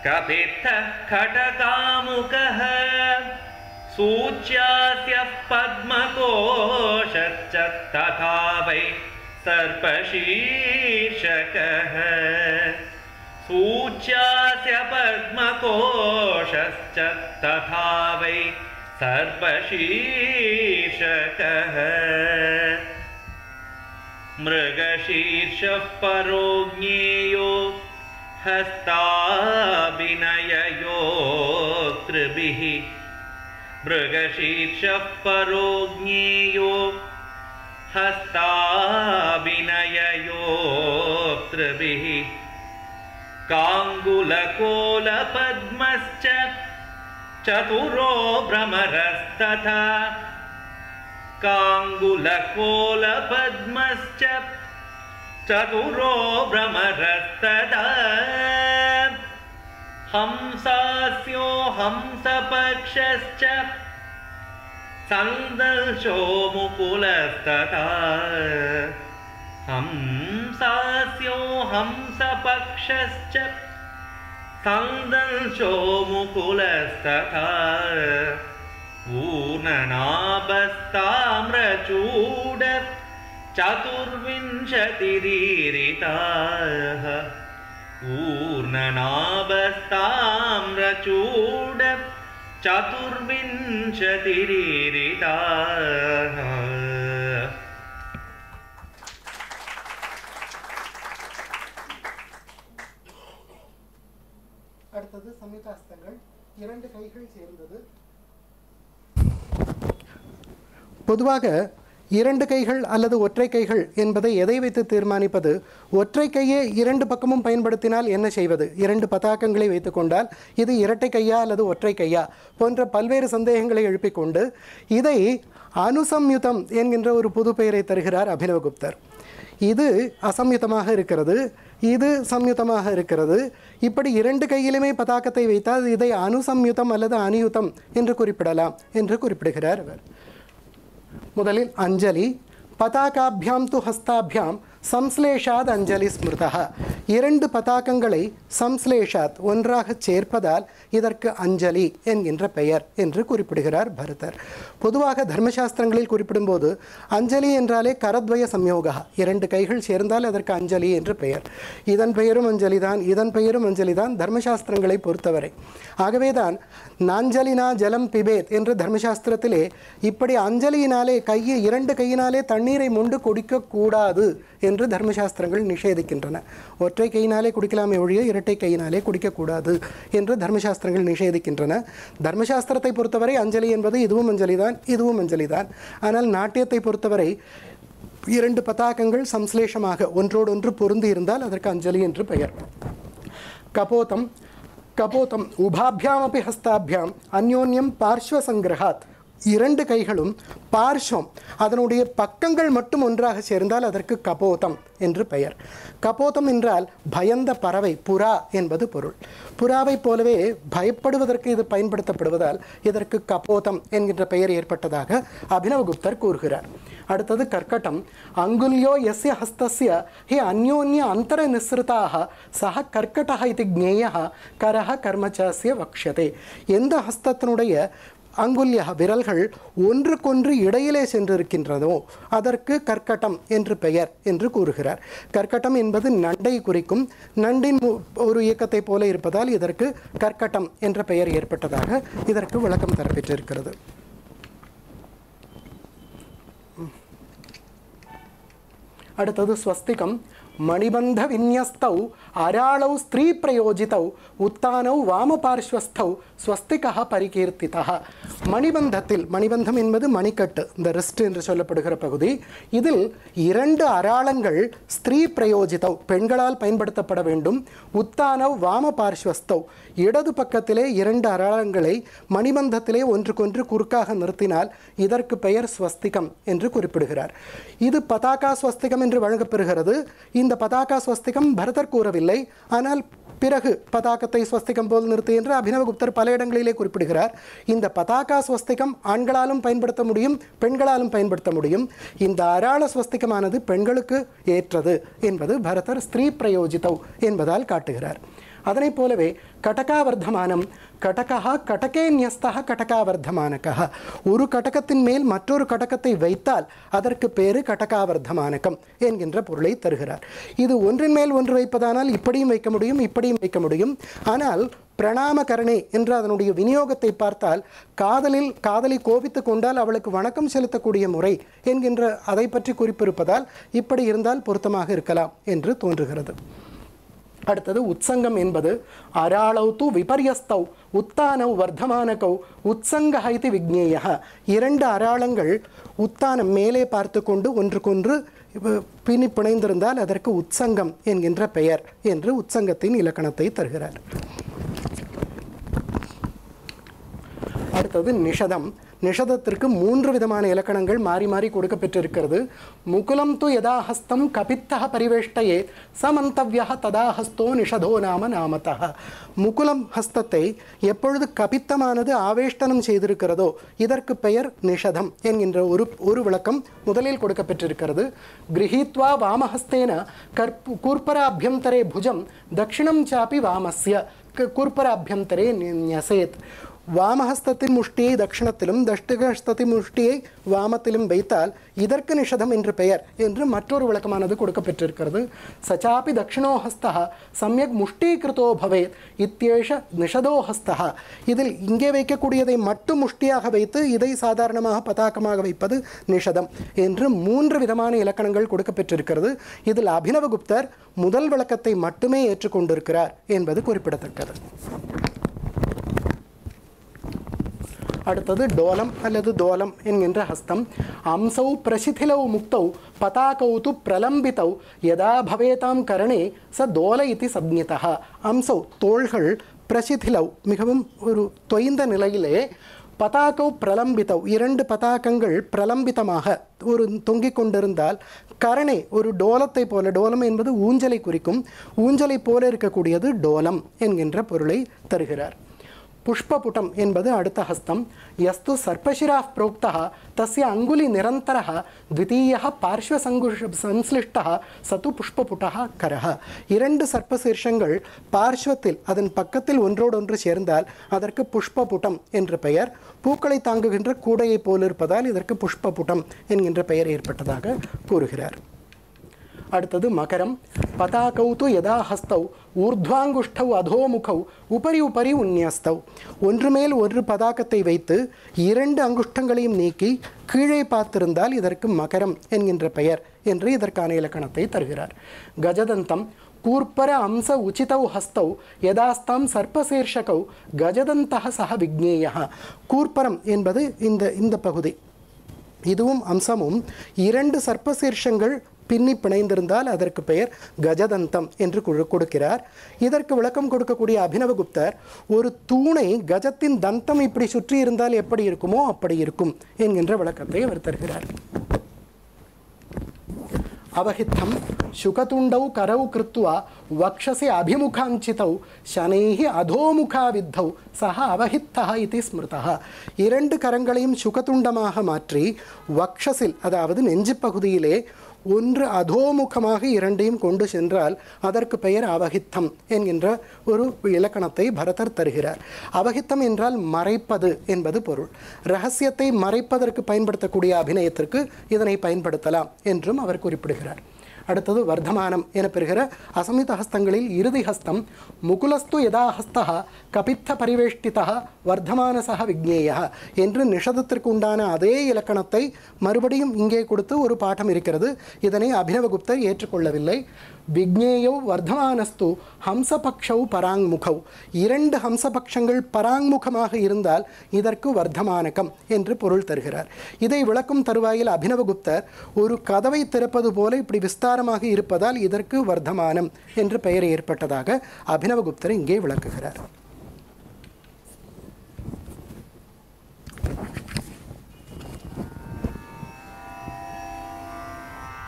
कपित्थः खटकामुखः सूच्यास्य पद्मकोशश्च तथा वै सर्पशीर्षकः सूच्यास्य पद्मकोशश्च तथा वै सर्पशीर्षकः Mrugashirsha parogneyo Hastabinayayo Tribihi Mrugashirsha parogneyo Hastabinayayo Tribihi Kangulakola padmascha Chaturo brahmarastatha Kangulakola padmascha Chaturo brahmarastatha Hamsasyo hamsapakshascha Sandarsho mukulastatha Hamsasyo hamsapakshascha Sandarsho mukulastatha Unanabastamrachudat Chaturvinshatiritaha Unanabastamrachudat Chaturvinshatiritaha. Arthathu Samyukastangal Irandu Kaigal Serndhathu. பொதுவாக இரண்டு கைகள் அல்லது ஒற்றை கைகள் என்பதை எதை வைத்து தீர்மானிப்பது? ஒற்றை கையை இரண்டு பக்கமும் பயன்படுத்தினால் என்ன செய்வது? இரண்டு பதாகங்களை வைத்துக்கொண்டால் இது இரட்டை கையா அல்லது ஒற்றை கையா போன்ற பல்வேறு சந்தேகங்களை எழுப்பிக் கொண்டு இதை அனுசம்யுதம் என்கின்ற ஒரு புது பெயரை தருகிறார் அபினவகுப்தர். இது அசம்யுதமாக இருக்கிறது, இது சம்யுதமாக இருக்கிறது. இப்படி இரண்டு கையிலுமே பதாகத்தை வைத்தால் இதை அனுசம்யுதம் அல்லது அனியுதம் என்று குறிப்பிடலாம் என்று குறிப்பிடுகிறார் அவர். முதலில் அஞ்சலி பதாகாபியாம் து ஹஸ்தாபியாம் சம்ஸ்லேஷாத் அஞ்சலி ஸ்மிருதா. இரண்டு பதாகங்களை சம்ஸ்லேஷாத் ஒன்றாக சேர்ப்பதால் இதற்கு அஞ்சலி என்கின்ற பெயர் என்று குறிப்பிடுகிறார் பரதர். பொதுவாக தர்மசாஸ்திரங்களில் குறிப்பிடும்போது அஞ்சலி என்றாலே கரத்வய சம்யோகா, இரண்டு கைகள் சேர்ந்தால் அதற்கு அஞ்சலி என்று பெயர். இதன் பெயரும் அஞ்சலி தான், இதன் பெயரும் அஞ்சலி தான் தர்மசாஸ்திரங்களை பொறுத்தவரை. ஆகவேதான் நாஞ்சலினா ஜலம் பிபேத் என்று தர்மசாஸ்திரத்திலே இப்படி அஞ்சலியினாலே கையை இரண்டு கையினாலே தண்ணீரை மொண்டு குடிக்கக்கூடாது என்று தர்மசாஸ்திரங்கள் நிஷேதிக்கின்றன. ஒற்றை கையினாலே குடிக்கலாமே ஒழிய இரட்டை கையினாலே குடிக்கக்கூடாது என்று தர்மசாஸ்திரங்கள் நிஷேதிக்கின்றன. தர்மசாஸ்திரத்தை பொறுத்தவரை அஞ்சலி என்பது இதுவும் அஞ்சலி தான், இதுவும் அஞ்சலி தான். ஆனால் நாட்டியத்தை பொறுத்தவரை இரண்டு பதாகங்கள் சம்ஸ்லேஷமாக ஒன்றோடொன்று பொருந்தி இருந்தால் அதற்கு அஞ்சலி என்று பெயர். கபோதம் கபோதம் உபாபியாம் அபி ஹஸ்தாபியாம் அந்யோன்யம் பார்ஷ்வசங்கிரகாத். இரண்டு கைகளும் பார்ஷம் அதனுடைய பக்கங்கள் மட்டும் ஒன்றாக சேர்ந்தால் அதற்கு கபோதம் என்று பெயர். கபோதம் என்றால் பயந்த பறவை புறா என்பது பொருள். புறாவை போலவே பயப்படுவதற்கு இது பயன்படுத்தப்படுவதால் இதற்கு கபோதம் என்கின்ற பெயர் ஏற்பட்டதாக அபினவகுப்தர் கூறுகிறார். அடுத்தது கர்க்கடம் அங்குல்யோ எஸ்ய ஹஸ்தஸ்ய ஹி அந்யோன்ய அந்தர நிஸ்ருதாக சஹ கர்க்கடா இது ஜ்ஞேய கரஹ கர்மச்சாஸ்ய வக்ஷதே. எந்த ஹஸ்தத்தினுடைய அங்குல்யா விரல்கள் ஒன்றுக்கொன்று இடையிலே சென்றிருக்கின்றதோ அதற்கு கர்க்கடம் என்று பெயர் என்று கூறுகிறார். கர்க்கடம் என்பது நண்டை குறிக்கும், நண்டின் ஒரு இயக்கத்தை போல இருப்பதால் இதற்கு கர்க்கடம் என்ற பெயர் ஏற்பட்டதாக இதற்கு விளக்கம் தரப்பெற்றிருக்கிறது. அடுத்தது ஸ்வஸ்திகம் மணிபந்த விந்யஸ்தௌ அராளௌ ஸ்திரீ பிரயோஜிதௌ உத்தானௌ வாமபார்ஸ்வஸ்தௌ ஸ்வஸ்திகா பரிகீர்த்திதா. மணிபந்தத்தில் மணிபந்தம் என்பது மணிக்கட்டு, இந்த ரிஸ்ட் என்று சொல்லப்படுகிற பகுதி. இதில் இரண்டு அராளங்கள் ஸ்திரீ பிரயோஜிதௌ பெண்களால் பயன்படுத்தப்பட வேண்டும். உத்தானௌ வாமபார்ஸ்வஸ்தௌ இடது பக்கத்திலே இரண்டு அராளங்களை மணிபந்தத்திலே ஒன்றுக்கொன்று குறுக்காக நிறுத்தினால் இதற்கு பெயர் ஸ்வஸ்திகம் என்று குறிப்பிடுகிறார். இது பதாகா ஸ்வஸ்திகம் என்று வழங்கப்பெறுகிறது. இந்த பதாகா ஸ்வஸ்திகம் பரதர் கூறவில்லை, ஆனால் பிறகு பதாகத்தை ஸ்வஸ்திகம் போல் நிறுத்து என்று அபினவகுப்தர் பல இடங்களிலே குறிப்பிடுகிறார். இந்த பதாகா ஸ்வஸ்திகம் ஆண்களாலும் பயன்படுத்த முடியும், பெண்களாலும் பயன்படுத்த முடியும். இந்த அராள ஸ்வஸ்திகமானது பெண்களுக்கு ஏற்றது என்பது பரதர் ஸ்திரீ பிரயோஜிதவ் என்பதால் காட்டுகிறார். அதனை போலவே கடகாவர்தமானம் கடகஹ கடகே ந்யஸ்தஹ கடகாவர்தமானகஹ ஒரு கடகத்தின் மேல் மற்றொரு கடகத்தை வைத்தால் அதற்கு பேரு கடகாவர்தமானகம் என்கின்ற பொருளை தருகிறார். இது ஒன்றின் மேல் ஒன்று வைப்பதானால் இப்படியும் வைக்க முடியும், இப்படியும் வைக்க முடியும். ஆனால் பிரணாமகரணே என்ற அதனுடைய விநியோகத்தை பார்த்தால் காதலில் காதலி கோபித்து கொண்டால் அவளுக்கு வணக்கம் செலுத்தக்கூடிய முறை என்கின்ற அதை பற்றி குறிப்பிருப்பதால் இப்படி இருந்தால் பொருத்தமாக இருக்கலாம் என்று தோன்றுகிறது. அடுத்தது உற்சங்கம் என்பது அராளவு தூ விபரியஸ்தௌ உத்தானவ் வர்த்தமானகௌ உற்சங்கஹ இதி விக்னேயஹ. இரண்டு அராளங்கள் உத்தானம் மேலே பார்த்து கொண்டு ஒன்றுக்கொன்று பின்னி பிணைந்திருந்தால் அதற்கு உற்சங்கம் என்கின்ற பெயர் என்று உற்சங்கத்தின் இலக்கணத்தை தருகிறார். அடுத்தது நிஷதம். நிஷதத்திற்கு மூன்று விதமான இலக்கணங்கள் மாறி மாறி கொடுக்கப்பட்டிருக்கிறது. முகுலம் து யதாஹஸ்தம் கபித்தஹ பரிவேஷ்டயே சமந்தவ்யஹ ததாஹஸ்தோ நிஷதோ நாம நாமதஹ. முகுலம் ஹஸ்தத்தை எப்பொழுது கபித்தமானது ஆவேஷ்டனம் செய்திருக்கிறதோ இதற்கு பெயர் நிஷதம் என்கின்ற ஒரு ஒரு விளக்கம் முதலில் கொடுக்கப்பட்டிருக்கிறது. கிரஹீத்வா வாமஹஸ்தேன கற்பு கூர்பராபியந்தரே புஜம் தட்சிணம் சாபி வாமஸ்ய கூர்பராபியந்தரே நியசேத். வாமஹஸ்தத்தின் முஷ்டியை தட்சிணத்திலும் தஷ்டகஹஸ்தத்தின் முஷ்டியை வாமத்திலும் வைத்தால் இதற்கு நிஷதம் என்று பெயர் என்று மற்றொரு விளக்கமானது கொடுக்கப்பட்டிருக்கிறது. சச்சாபி தட்சிணோஹஸ்தா சமயக் முஷ்டீகிருதோ பவேத் இத்யேஷ நிஷதோஹஸ்தா. இதில் இங்கே வைக்கக்கூடியதை மட்டும் முஷ்டியாக வைத்து இதை சாதாரணமாக பதாகமாக வைப்பது நிஷதம் என்று மூன்று விதமான இலக்கணங்கள் கொடுக்கப்பட்டிருக்கிறது. இதில் அபிநவகுப்தர் முதல் விளக்கத்தை மட்டுமே ஏற்றுக்கொண்டிருக்கிறார் என்பது குறிப்பிடத்தக்கது. அடுத்தது டோலம் அல்லது தோலம் என்கின்ற ஹஸ்தம். அம்சௌ பிரசிதிலௌ முக்தௌ பதாகௌ து பிரலம்பிதௌ யதா பவேதாம் கரணே ச தோல இதி சப்ஞிதஹ. அம்சௌ தோள்கள் பிரசிதிலௌ மிகவும் ஒரு தொய்ந்த நிலையிலே பதாகௌ பிரலம்பிதௌ இரண்டு பதாகங்கள் பிரலம்பிதமாக ஒரு தொங்கிக் கொண்டிருந்தால் கரணை ஒரு டோலத்தை போல, டோலம் என்பது ஊஞ்சலை குறிக்கும், ஊஞ்சலை போல இருக்கக்கூடியது டோலம் என்கின்ற பொருளை தருகிறார். புஷ்பபுடம் என்பது அடுத்த ஹஸ்தம். யஸ்து சர்பசிரா புரோக்தா தஸ்ய அங்குலி நிரந்தர த்விதீய பார்ஷ்வசங்கு சம்ஸ்லிஷ்டா சத்து புஷ்பபுட்டா கரஹ. இரண்டு சர்ப்பசீர்ஷங்கள் பார்ஷ்வத்தில் அதன் பக்கத்தில் ஒன்றோடொன்று சேர்ந்தால் அதற்கு புஷ்பபுடம் என்ற பெயர். பூக்களை தாங்குகின்ற கூடையை போலிருப்பதால் இதற்கு புஷ்பபுடம் என்கின்ற பெயர் ஏற்பட்டதாக கூறுகிறார். அடுத்தது மகரம். பதாகௌ து யதா ஹஸ்தௌ ஊர்த்வாங்குஷ்டௌ அதோமுகௌ உபரி உபரி உன்னியஸ்தௌ. ஒன்று மேல் ஒரு பதாகத்தை வைத்து இரண்டு அங்குஷ்டங்களையும் நீக்கி கீழே பார்த்திருந்தால் இதற்கு மகரம் என்கின்ற பெயர் என்று இதற்கான இலக்கணத்தை தருகிறார். கஜதந்தம் கூர்ப்பர அம்ச உச்சிதௌ ஹஸ்தௌ யதாஸ்தாம் சர்பசீர்ஷகௌ கஜதந்தஹ சஹ விக்னேயஹ. கூர்ப்பரம் என்பது இந்த இந்த பகுதி, இதுவும் அம்சமும் இரண்டு சர்பசீர்ஷங்கள் பின்னி பிணைந்திருந்தால் அதற்கு பெயர் கஜதந்தம் என்று கொடுக்கிறார். இதற்கு விளக்கம் கொடுக்கக்கூடிய அபிநவகுப்தர் ஒரு தூணை கஜத்தின் தந்தம் இப்படி சுற்றி இருந்தால் எப்படி இருக்குமோ அப்படி இருக்கும் என்கின்ற விளக்கத்தை அவர் தருகிறார். அவஹித்தம் சுகதுண்டௌ கரௌ கிருத்வா வக்ஷசி அபிமுகாஞ்சிதௌ சனைஹி அதோமுகாவித்தௌ சஹ அவஹித்தஹ இதி ஸ்மிருதஹ. இரண்டு கரங்களையும் சுகதுண்டமாக மாற்றி வக்ஷசில் அதாவது நெஞ்சு பகுதியிலே ஒன்று அதோமுகமாக இரண்டையும் கொண்டு சென்றால் அதற்கு பெயர் அவஹித்தம் என்கின்ற ஒரு இலக்கணத்தை பரதர் தருகிறார். அவஹித்தம் என்றால் மறைப்பது என்பது பொருள். இரகசியத்தை மறைப்பதற்கு பயன்படுத்தக்கூடிய அபிநயத்திற்கு இதனை பயன்படுத்தலாம் என்றும் அவர் குறிப்பிடுகிறார். அடுத்தது வர்த்தமானம் எனப்பெறுகிற அசமித ஹஸ்தங்களில் இறுதி ஹஸ்தம். முகுலஸ்து யதா ஹஸ்தா கபித்த பரிவேஷ்டிதா வர்த்தமானசா விக்னேயா என்று நிஷதத்திற்கு உண்டான அதே இலக்கணத்தை மறுபடியும் இங்கே கொடுத்து ஒரு பாடம் இருக்கிறது. இதனை அபிநவகுப்தர் ஏற்றுக்கொள்ளவில்லை. விக்னேயௌ வர்த்தமானஸ்து ஹம்சபக்ஷௌ பராங்முகௌ. இரண்டு ஹம்சபக்ஷங்கள் பராங்முகமாக இருந்தால் இதற்கு வர்த்தமானகம் என்று பொருள் தருகிறார். இதை விளக்கும் தருவாயில் அபிநவகுப்தர் ஒரு கதவை திறப்பது போல இப்படி விஸ்தாரமாக இருப்பதால் இதற்கு வர்த்தமானம் என்று பெயர் ஏற்பட்டதாக அபிநவகுப்தர் இங்கே விளக்குகிறார்.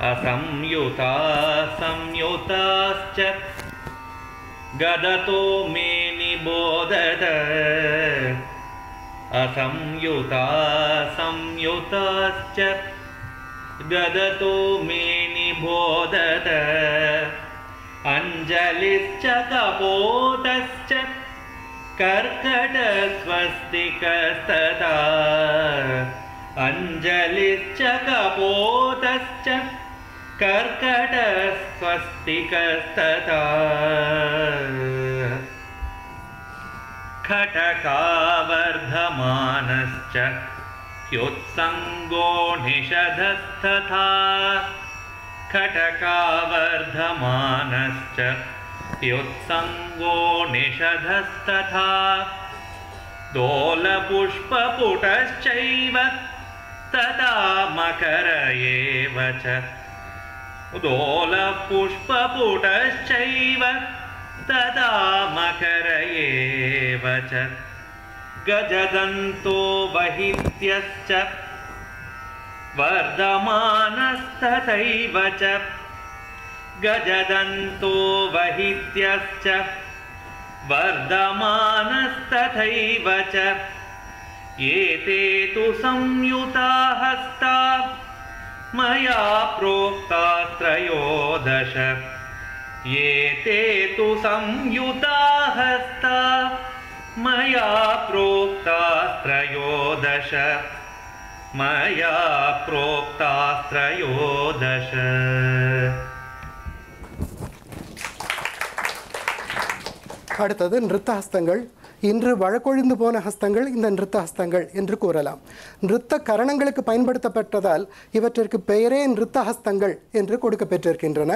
அசம்யுதா சம்யுதாஸ்ச கததோ மே நிபோதத அசம்யுதா சம்யுதாஸ்ச கததோ மே நிபோதத Anjalischadavodascha karkadasvastikastada Anjalischadavodascha karkadasvastikastada Khatakavardhamanascha Yotsangonisadasthatha Khatakavardhamanascha Yotsangonisadasthatha Dolapushpaputaschaiva Tada makara eva cha Dolapushpaputaschaiva Tada makara eva cha Gajadanto vahityascha Vardhamanasthataiva cha Gajadanto vahityascha Vardhamanasthataiva cha Yete tu samyutahasta Maya prokta trayodasha Yete tu samyutahasta Maya prokta trayodasha Maya prokta trayodasha. அடுத்தது நிருத்த ஹஸ்தங்கள். இன்று வழக்கொழிந்து போன ஹஸ்தங்கள் இந்த நிருத்த ஹஸ்தங்கள் என்று கூறலாம். நிருத்த கரணங்களுக்கு பயன்படுத்தப்பட்டதால் இவற்றிற்கு பெயரே நிருத்த ஹஸ்தங்கள் என்று கொடுக்கப்பட்டிருக்கின்றன.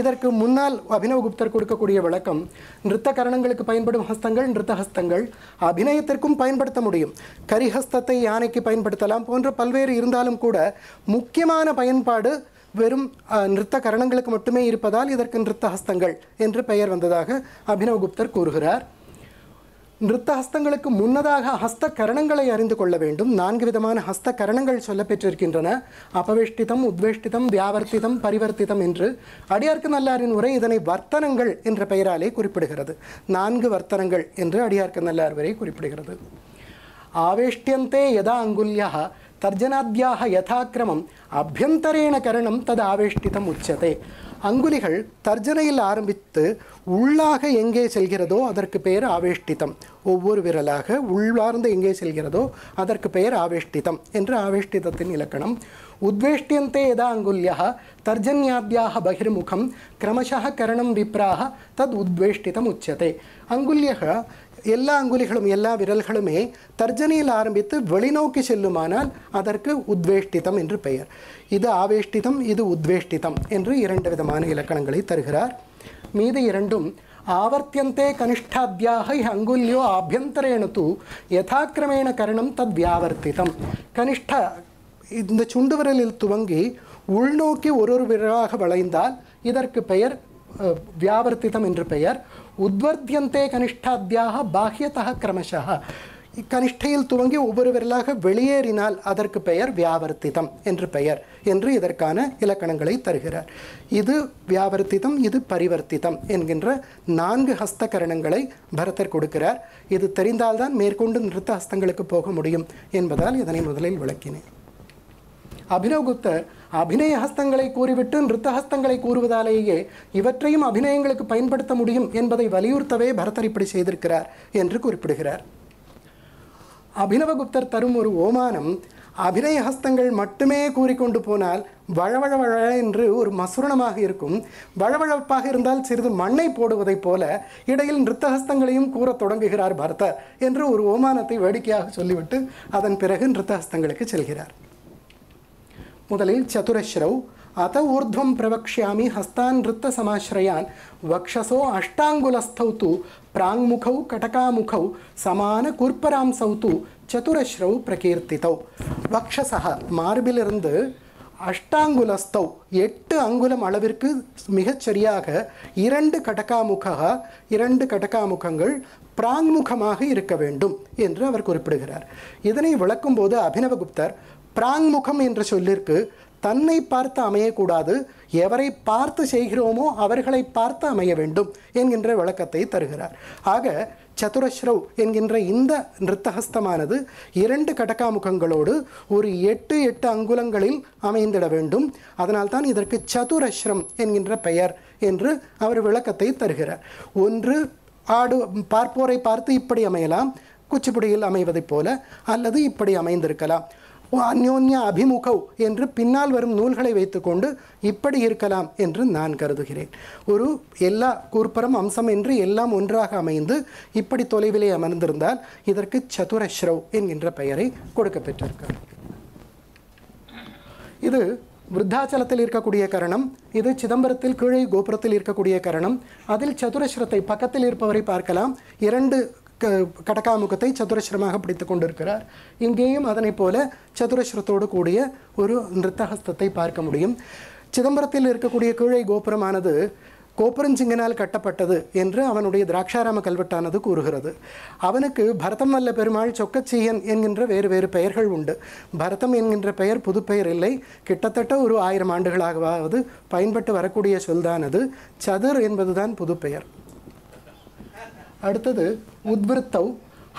இதற்கு முன்னால் அபினவகுப்தர் கொடுக்கக்கூடிய விளக்கம் நிருத்த கரணங்களுக்கு பயன்படும் ஹஸ்தங்கள் நிருத்த ஹஸ்தங்கள் அபிநயத்திற்கும் பயன்படுத்த முடியும். கரிஹஸ்தத்தை யானைக்கு பயன்படுத்தலாம் போன்ற பல்வேறு இருந்தாலும் கூட முக்கியமான பயன்பாடு வெறும் நிருத்த கரணங்களுக்கு மட்டுமே இருப்பதால் இதற்கு நிருத்த ஹஸ்தங்கள் என்று பெயர் வந்ததாக அபினவகுப்தர் கூறுகிறார். நிருத்த ஹஸ்தங்களுக்கு முன்னதாக ஹஸ்த கரணங்களை அறிந்து கொள்ள வேண்டும். நான்கு விதமான ஹஸ்த கரணங்கள் சொல்லப்பெற்றிருக்கின்றன. அபவேஷ்டிதம், உத்வேஷ்டிதம், வியாவர்த்திதம், பரிவர்த்திதம் என்று அடியார்க்கு நல்லாரின் உரை இதனை வர்த்தனங்கள் என்ற பெயராலே குறிப்பிடுகிறது. நான்கு வர்த்தனங்கள் என்று அடியார்க்கு நல்லார் வரை குறிப்பிடுகிறது. ஆவேஷ்டியந்தே யதா அங்குல்யா தர்ஜனாத்யாக யதாக்கிரமம் அபியந்தரேன கரணம் தது ஆவேஷ்டிதம் உச்சதே. அங்குலிகள் தர்ஜனையில் ஆரம்பித்து உள்ளாக எங்கே செல்கிறதோ அதற்கு பெயர் ஆவேஷ்டிதம். ஒவ்வொரு விரலாக உள்ளார்ந்து எங்கே செல்கிறதோ அதற்கு பெயர் ஆவேஷ்டிதம் என்று ஆவேஷ்டிதத்தின் இலக்கணம். உத்வேஷ்டியந்தே யதா அங்குல்யா தர்ஜன்யாத்யாக பகிர்முகம் கிரமசா கரணம் விப்ராக தத் உத்வேஷ்டிதம் உச்சதே. அங்குல்யா எல்லா அங்குலிகளும் எல்லா விரல்களுமே தர்ஜனையில் ஆரம்பித்து வெளிநோக்கி செல்லுமானால் அதற்கு உத்வேஷ்டிதம் என்று பெயர். இது ஆவேஷ்டிதம், இது உத்வேஷ்டிதம் என்று இரண்டு விதமான இலக்கணங்களை தருகிறார். மீது இரண்டும் ஆவர்த்தியந்தே கனிஷ்டாத்யாக அங்குல்யோ ஆபியந்தரேன தூ யதாக்கிரமேண கரணம் தத் வியாவர்த்திதம். கனிஷ்ட இந்த சுண்டு விரலில் துவங்கி உள்நோக்கி ஒரு ஒரு விரலாக வளைந்தால் இதற்கு பெயர் வியாவர்த்திதம் என்று பெயர். உத்வர்த்தியந்தே கனிஷ்டாத்யாக பாஹ்யதா கிரமசா கனிஷ்டையில் துவங்கி ஒவ்வொரு விரலாக வெளியேறினால் அதற்கு பெயர் வியாவர்த்திதம் என்று பெயர் என்று இதற்கான இலக்கணங்களை தருகிறார். இது வியாவர்த்திதம், இது பரிவர்த்திதம் என்கின்ற நான்கு ஹஸ்த கரணங்களை பரதர் கொடுக்கிறார். இது தெரிந்தால்தான் மேற்கொண்டு நிருத்த ஹஸ்தங்களுக்கு போக முடியும் என்பதால் இதனை முதலில் விளக்கினேன். அபினவகுப்தர் அபிநய ஹஸ்தங்களை கூறிவிட்டு நிருத்த ஹஸ்தங்களை கூறுவதாலேயே இவற்றையும் அபிநயங்களுக்கு பயன்படுத்த முடியும் என்பதை வலியுறுத்தவே பரதர் இப்படி செய்திருக்கிறார் என்று குறிப்பிடுகிறார். அபினவகுப்தர் தரும் ஒரு ஓமானம் அபிநய ஹஸ்தங்கள் மட்டுமே கூறிக்கொண்டு போனால் வழவழ வழ என்று ஒரு மசுரணமாக இருக்கும். வழவழப்பாக இருந்தால் சிறிது மண்ணை போடுவதைப் போல இடையில் நிருத்த ஹஸ்தங்களையும் கூறத் தொடங்குகிறார் பரதர் என்று ஒரு ஓமானத்தை வேடிக்கையாக சொல்லிவிட்டு அதன் பிறகு நிருத்த ஹஸ்தங்களுக்கு செல்கிறார். முதலில் சதுரஸ்ரவ் அத ஊர்த்வம் பிரவக்ஷ்யாமி ஹஸ்தான் நிருத்த சமாஸ்ரயான் வக்ஷசோ அஷ்டாங்குலஸ்தௌ தூ பிராங்முகௌ கடகாமுகௌ சமான குர்பராம்சௌ தூ சதுரஸ்ரவ் பிரகீர்த்திதௌ. வக்ஷசஹ மார்பிலிருந்து அஷ்டாங்குலஸ்தௌ எட்டு அங்குலம் அளவிற்கு மிகச்சரியாக இரண்டு கடகாமுகா இரண்டு கடகாமுகங்கள் பிராங்முகமாக இருக்க வேண்டும் என்று அவர் குறிப்பிடுகிறார். இதனை விளக்கும்போது அபினவகுப்தர் பிராங்முகம் என்ற சொல்லிற்கு தன்னை பார்த்து அமையக்கூடாது, எவரை பார்த்து செய்கிறோமோ அவர்களை பார்த்து அமைய வேண்டும் என்கின்ற விளக்கத்தை தருகிறார். ஆக சதுரஸ்ரவ் என்கின்ற இந்த நிருத்தஹஸ்தமானது இரண்டு கடகாமுகங்களோடு ஒரு எட்டு எட்டு அங்குலங்களில் அமைந்திட வேண்டும். அதனால்தான் இதற்கு சதுரஸ்ரம் என்கின்ற பெயர் என்று அவர் விளக்கத்தை தருகிறார். ஒன்று, ஆடு பார்ப்போரை பார்த்து இப்படி அமையலாம், குச்சிப்புடியில் அமைவதைப் போல, அல்லது இப்படி அமைந்திருக்கலாம். அந்யோன்ய அபிமுகவ் என்று பின்னால் வரும் நூல்களை வைத்துக்கொண்டு இப்படி இருக்கலாம் என்று நான் கருதுகிறேன். ஒரு எல்லா கூர்ப்பரம் அம்சம் என்று எல்லாம் ஒன்றாக அமைந்து இப்படி தொலைவிலே அமர்ந்திருந்தால் இதற்கு சதுரஸ்ரவ் என்கின்ற பெயரை கொடுக்க பெற்றிருக்கார். இது விருத்தாச்சலத்தில் இருக்கக்கூடிய கரணம், இது சிதம்பரத்தில் கீழே கோபுரத்தில் இருக்கக்கூடிய கரணம். அதில் சதுரஸ்ரத்தை பக்கத்தில் இருப்பவரை பார்க்கலாம். இரண்டு கடகாமுகத்தை சதுரஸ்ரமாக பிடித்து கொண்டிருக்கிறார். இங்கேயும் அதனை போல சதுரஸ்ரத்தோடு கூடிய ஒரு நிருத்தஹஸ்தத்தை பார்க்க முடியும். சிதம்பரத்தில் இருக்கக்கூடிய கீழே கோபுரமானது கோபுரஞ்சிங்கனால் கட்டப்பட்டது என்று அவனுடைய திராட்சாராம கல்வெட்டானது கூறுகிறது. அவனுக்கு பரதம் அல்ல பெருமாள், சொக்கச்சியன் என்கின்ற வேறு வேறு பெயர்கள் உண்டு. பரதம் என்கின்ற பெயர் புதுப்பெயர் இல்லை. கிட்டத்தட்ட ஒரு ஆயிரம் ஆண்டுகளாகவாவது பயன்பட்டு வரக்கூடிய சொல்தானது. சதுர் என்பதுதான் புதுப்பெயர். அடுத்தது உத்விருத்தௌ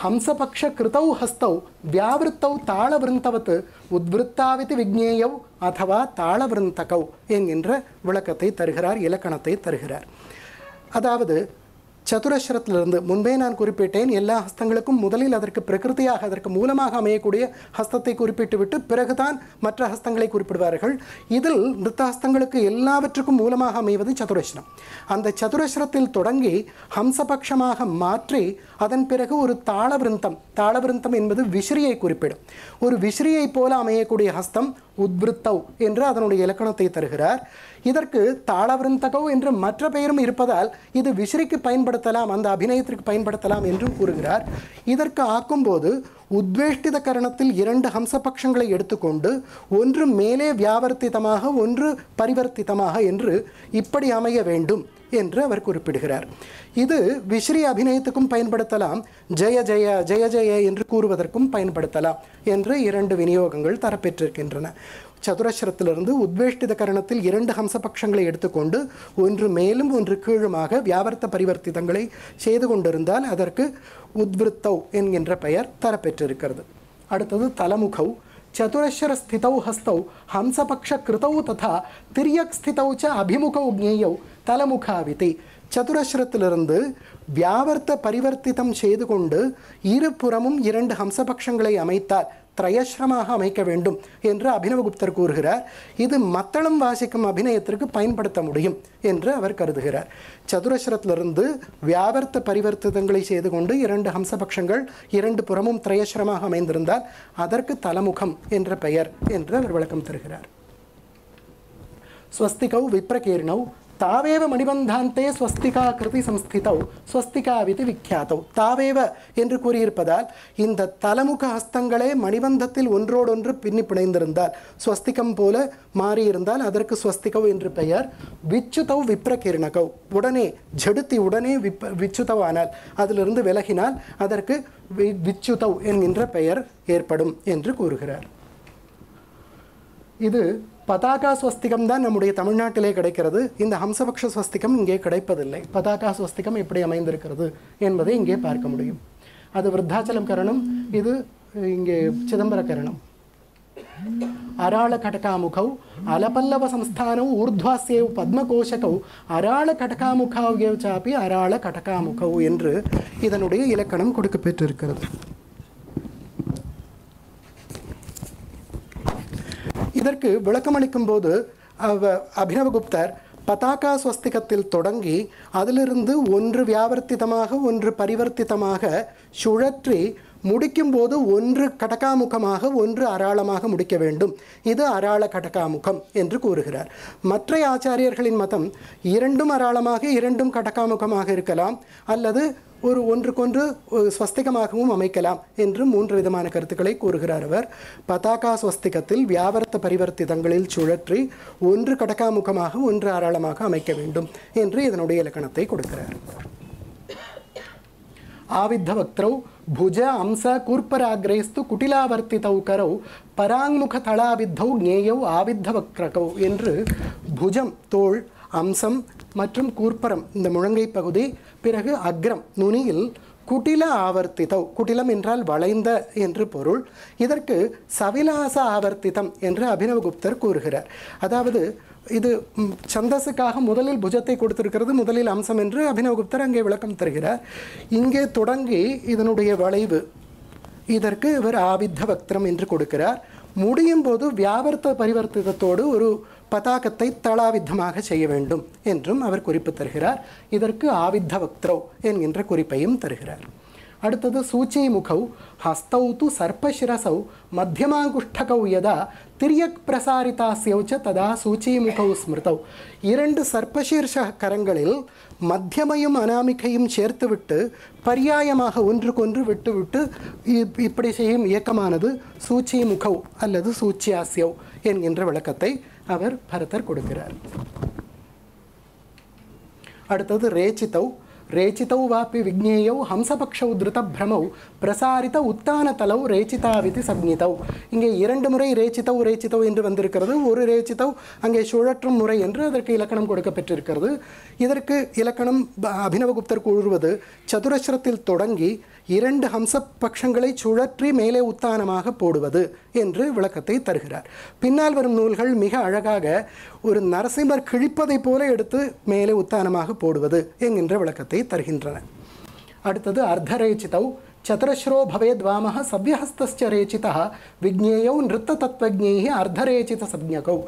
ஹம்சபக்ஷ கிருத்தௌ ஹஸ்தௌ வியாவிருத்தௌ தாளவிருந்தவத்து உத்விருத்தாவிதி விக்னேயவ் அத்தவா தாளவிருந்தகவ் என்கின்ற விளக்கத்தை தருகிறார், இலக்கணத்தை தருகிறார். அதாவது சதுரஸ்ரத்திலிருந்து முன்பே நான் குறிப்பிட்டேன், எல்லா ஹஸ்தங்களுக்கும் முதலில் அதற்கு பிரகிருத்தியாக அதற்கு மூலமாக அமையக்கூடிய ஹஸ்தத்தை குறிப்பிட்டு விட்டு பிறகுதான் மற்ற ஹஸ்தங்களை குறிப்பிடுவார்கள். இதில் நிருத்த ஹஸ்தங்களுக்கு எல்லாவற்றுக்கும் மூலமாக அமைவது சதுரஸ்ரம். அந்த சதுரஸ்ரத்தில் தொடங்கி ஹம்சபக்ஷமாக மாற்றி அதன் பிறகு ஒரு தாளவிருந்தம், தாளவிருந்தம் என்பது விசிறியை குறிப்பிடும், ஒரு விசிறியை போல அமையக்கூடிய ஹஸ்தம் உத்விருத்தவ் என்று அதனுடைய இலக்கணத்தை தருகிறார். இதற்கு தாளவிருந்தகவ் என்று மற்ற பெயரும் இருப்பதால் இது விசிறிக்கு பயன்படுத்தலாம், அந்த அபிநயத்திற்கு பயன்படுத்தலாம் என்றும் கூறுகிறார். இதற்கு ஆக்கும்போது உத்வேஷ்டித கரணத்தில் இரண்டு ஹம்சபக்ஷங்களை எடுத்துக்கொண்டு ஒன்று மேலே வியாவர்த்திதமாக ஒன்று பரிவர்த்திதமாக என்று இப்படி அமைய வேண்டும் என்று அவர் குறிப்பிடுகிறார். இது விஸ்ரீ அபிநயத்துக்கும் பயன்படுத்தலாம், ஜெய ஜெய ஜெய ஜெய என்று கூறுவதற்கும் பயன்படுத்தலாம் என்று இரண்டு விநியோகங்கள் தரப்பெற்றிருக்கின்றன. சதுரஸ்ரத்திலிருந்து உத்வேஷ்டித கரணத்தில் இரண்டு ஹம்சபக்ஷங்களை எடுத்துக்கொண்டு ஒன்று மேலும் ஒன்று கீழுமாக வியாவர்த்த பரிவர்த்திதங்களை செய்து கொண்டிருந்தால் அதற்கு உத்விருத்தவ் என்கின்ற பெயர் தரப்பெற்றிருக்கிறது. அடுத்தது தலமுகவ் சதுரஸ்ர ஸ்திதௌ ஹஸ்தௌ ஹம்சபக்ஷ கிருத்தௌ ததா திரியக் ஸ்திதௌ ச அபிமுகௌ ஞேயௌ தலமுகாவிதி. சதுரஸ்ரத்திலிருந்து வியாவர்த்த பரிவர்த்திதம் செய்து கொண்டு இருபுறமும் இரண்டு ஹம்சபக்ஷங்களை அமைத்தால் திரயஸ்ரமாக அமைக்க வேண்டும் என்று அபினவகுப்தர் கூறுகிறார். இது மத்தளம் வாசிக்கும் அபிநயத்திற்கு பயன்படுத்த முடியும் என்று அவர் கருதுகிறார். சதுரஸ்ரத்திலிருந்து வியாவர்த்த பரிவர்த்திதங்களை செய்து கொண்டு இரண்டு ஹம்சபக்ஷங்கள் இரண்டு புறமும் திரயஸ்ரமாக அமைந்திருந்தால் அதற்கு தலமுகம் என்ற பெயர் என்று அவர் விளக்கம் தருகிறார். ஸ்வஸ்திகௌ விப்ரகீர்ணவ் தாவேவ மணிபந்தாந்தே ஸ்வஸ்திகா கிருதி சம்ஸ்திதௌ ஸ்வஸ்திகாவிதி விக்யாதௌ. தாவேவ என்று கூறியிருப்பதால் இந்த தலமுக ஹஸ்தங்களே மணிபந்தத்தில் ஒன்றோடொன்று பின்னி பிணைந்திருந்தால் ஸ்வஸ்திகம் போல மாறியிருந்தால் அதற்கு ஸ்வஸ்திகவ் என்று பெயர். விச்சுதௌ விப்ரகிர்ணகவ், உடனே ஜெடுத்தி உடனே விப்ப விச்சுதவானால் அதிலிருந்து விலகினால் அதற்கு வி விச்சுதவ் என்கின்ற பெயர் ஏற்படும் என்று கூறுகிறார். இது பதாகா ஸ்வஸ்திகம் தான் நம்முடைய தமிழ்நாட்டிலே கிடைக்கிறது. இந்த ஹம்சபக்ஷ ஸ்வஸ்திகம் இங்கே கிடைப்பதில்லை. பதாகா ஸ்வஸ்திகம் எப்படி அமைந்திருக்கிறது என்பதை இங்கே பார்க்க முடியும். அது விருத்தாச்சலம் கரணம், இது இங்கே சிதம்பர கரணம். அராள கடகாமுகவ் அலபல்லவ சம்ஸ்தானவ் ஊர்த்வாசேவ் பத்மகோஷகவ் அராள கடகாமுகாவ்யவ் சாப்பி அராள கடகாமுகவ் என்று இதனுடைய இலக்கணம் கொடுக்க பெற்றிருக்கிறது. இதற்கு விளக்கமளிக்கும் போது அவ அபினவகுப்தர் பதாகா ஸ்வஸ்திகத்தில் தொடங்கி அதிலிருந்து ஒன்று வியாவர்த்திதமாக ஒன்று பரிவர்த்திதமாக சுழற்றி முடிக்கும்போது ஒன்று கடகாமுகமாக ஒன்று அராளமாக முடிக்க வேண்டும், இது அராள கடகாமுகம் என்று கூறுகிறார். மற்ற ஆச்சாரியர்களின் மதம் இரண்டும் அராளமாக இரண்டும் கடகாமுகமாக இருக்கலாம், அல்லது ஒரு ஒன்றுக்கொன்று ஸ்வஸ்திகமாகவும் அமைக்கலாம் என்று மூன்று விதமான கருத்துக்களை கூறுகிறார் அவர். பதாகா ஸ்வஸ்திகத்தில் வியாவர்த்த பரிவர்த்திதங்களில் சுழற்றி ஒன்று கடகாமுகமாக ஒன்று அராளமாக அமைக்க வேண்டும் என்று இதனுடைய இலக்கணத்தை கொடுக்கிறார். ஆவித்த வக்திரவ் புஜ அம்ச கூர்ப்பராக்ரேஸ்து குட்டிலாவர்த்திதௌ கரௌ பராங்முக தளாவித்தௌ ஞேயௌ ஆவித்த வக்ரகௌ என்று புஜம் தோள், அம்சம் மற்றும் கூர்ப்பரம் இந்த முழங்கை பகுதி, பிறகு அக்ரம் நுனியில் குட்டில ஆவர்த்திதவ், குட்டிலம் என்றால் வளைந்த என்று பொருள். இதற்கு சவிலாச ஆவர்த்திதம் என்று அபினவகுப்தர் கூறுகிறார். அதாவது This Chandasakaha Mudalil Bujate Kurturkar, Mudalil Amsam and Abhinagupta and gave welcome Trigger. Inge Todangi, Idanudia Valib, Idarke, where Abid Havakram in Trikudakara, Mudium Bodu, Vyavarta Parivarta Todu, Patakate, Tala with Dhamaka Chayavendum, Entrum, our Kuripatarhira, Idarke Abid Havaktro, and Intrakuripayim Terhira. அடுத்தது சூச்சி முகௌ ஹஸ்தௌது சர்ப்பசிரசௌ மத்யமாங்குஷ்டகௌ யதா திரியக் பிரசாரிதாஸ்யௌ ச ததா சூச்சி முகௌ ஸ்மிருதௌ இரண்டு சர்ப்பசீர்ஷ கரங்களில் மத்யமையும் அனாமிகையும் சேர்த்துவிட்டு பரியாயமாக ஒன்றுக்கொன்று விட்டுவிட்டு இப்படி செய்யும் இயக்கமானது சூச்சி முகௌ அல்லது சூச்சியாஸ்யௌ என்கின்ற விளக்கத்தை அவர் பரதர் கொடுக்கிறார். அடுத்தது ரேசிதௌ Rechitau vapi vigneyau, Hamsapakshau druta bhramau, Prasarita uttana talau, Rechita viti sabnitau. Inge irand murai Rechitau, Rechitau into Vandrikardu, Uri Rechitau, and a Shodatrum murai and rather Kilakanam Kodaka Petrikardu, either Kilakanam Abhinavagupta Kuruvadu, Chaturashratil Todangi, Irand Hamsa Pakshangalai, Shodatri Mele Uttanamaha Poduvadu, Entre Vilakate Tarhira. Pinal Varum Nulhal Miha Aragaga, Ur Narasimar Kripa the Pore at the Mele Uttanamaha Poduvadu, Eng Revelakate. அடுத்தது அர்த்த ரேசிதௌ சத்ரஸ்ரோ பவேத்வாமஹ சவ்யஹஸ்தஸ்ச ரேசிதஹ விக்ஞேயௌ நிருத்த தத்வஜ்ஞேஹி அர்த்த ரேசித சப்ஞகௌ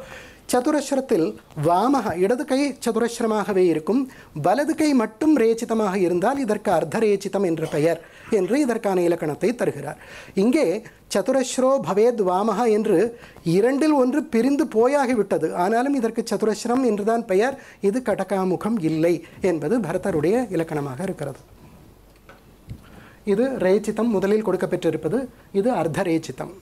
சதுரஸ்ரத்தில் வாமஹ இடது கை சதுரஸ்ரமாகவே இருக்கும் வலது கை மட்டும் ரேசிதமாக இருந்தால் இதற்கு அர்த்த ரேசிதம் என்ற பெயர் என்று இதற்கான இலக்கணத்தை தருகிறார். இங்கே சதுரஸ்ரோ பவேத் வாமஹ என்று இரண்டில் ஒன்று பிரிந்து போயாகி விட்டது. ஆனாலும் இதற்கு சதுரஸ்ரம் என்றுதான் பெயர். இது கடகாமுகம் இல்லை என்பது பரதருடைய இலக்கணமாக இருக்கிறது. இது ரேசிதம் முதலில் கொடுக்கப்பட்டிருப்பது. இது அர்த்த ரேசிதம்.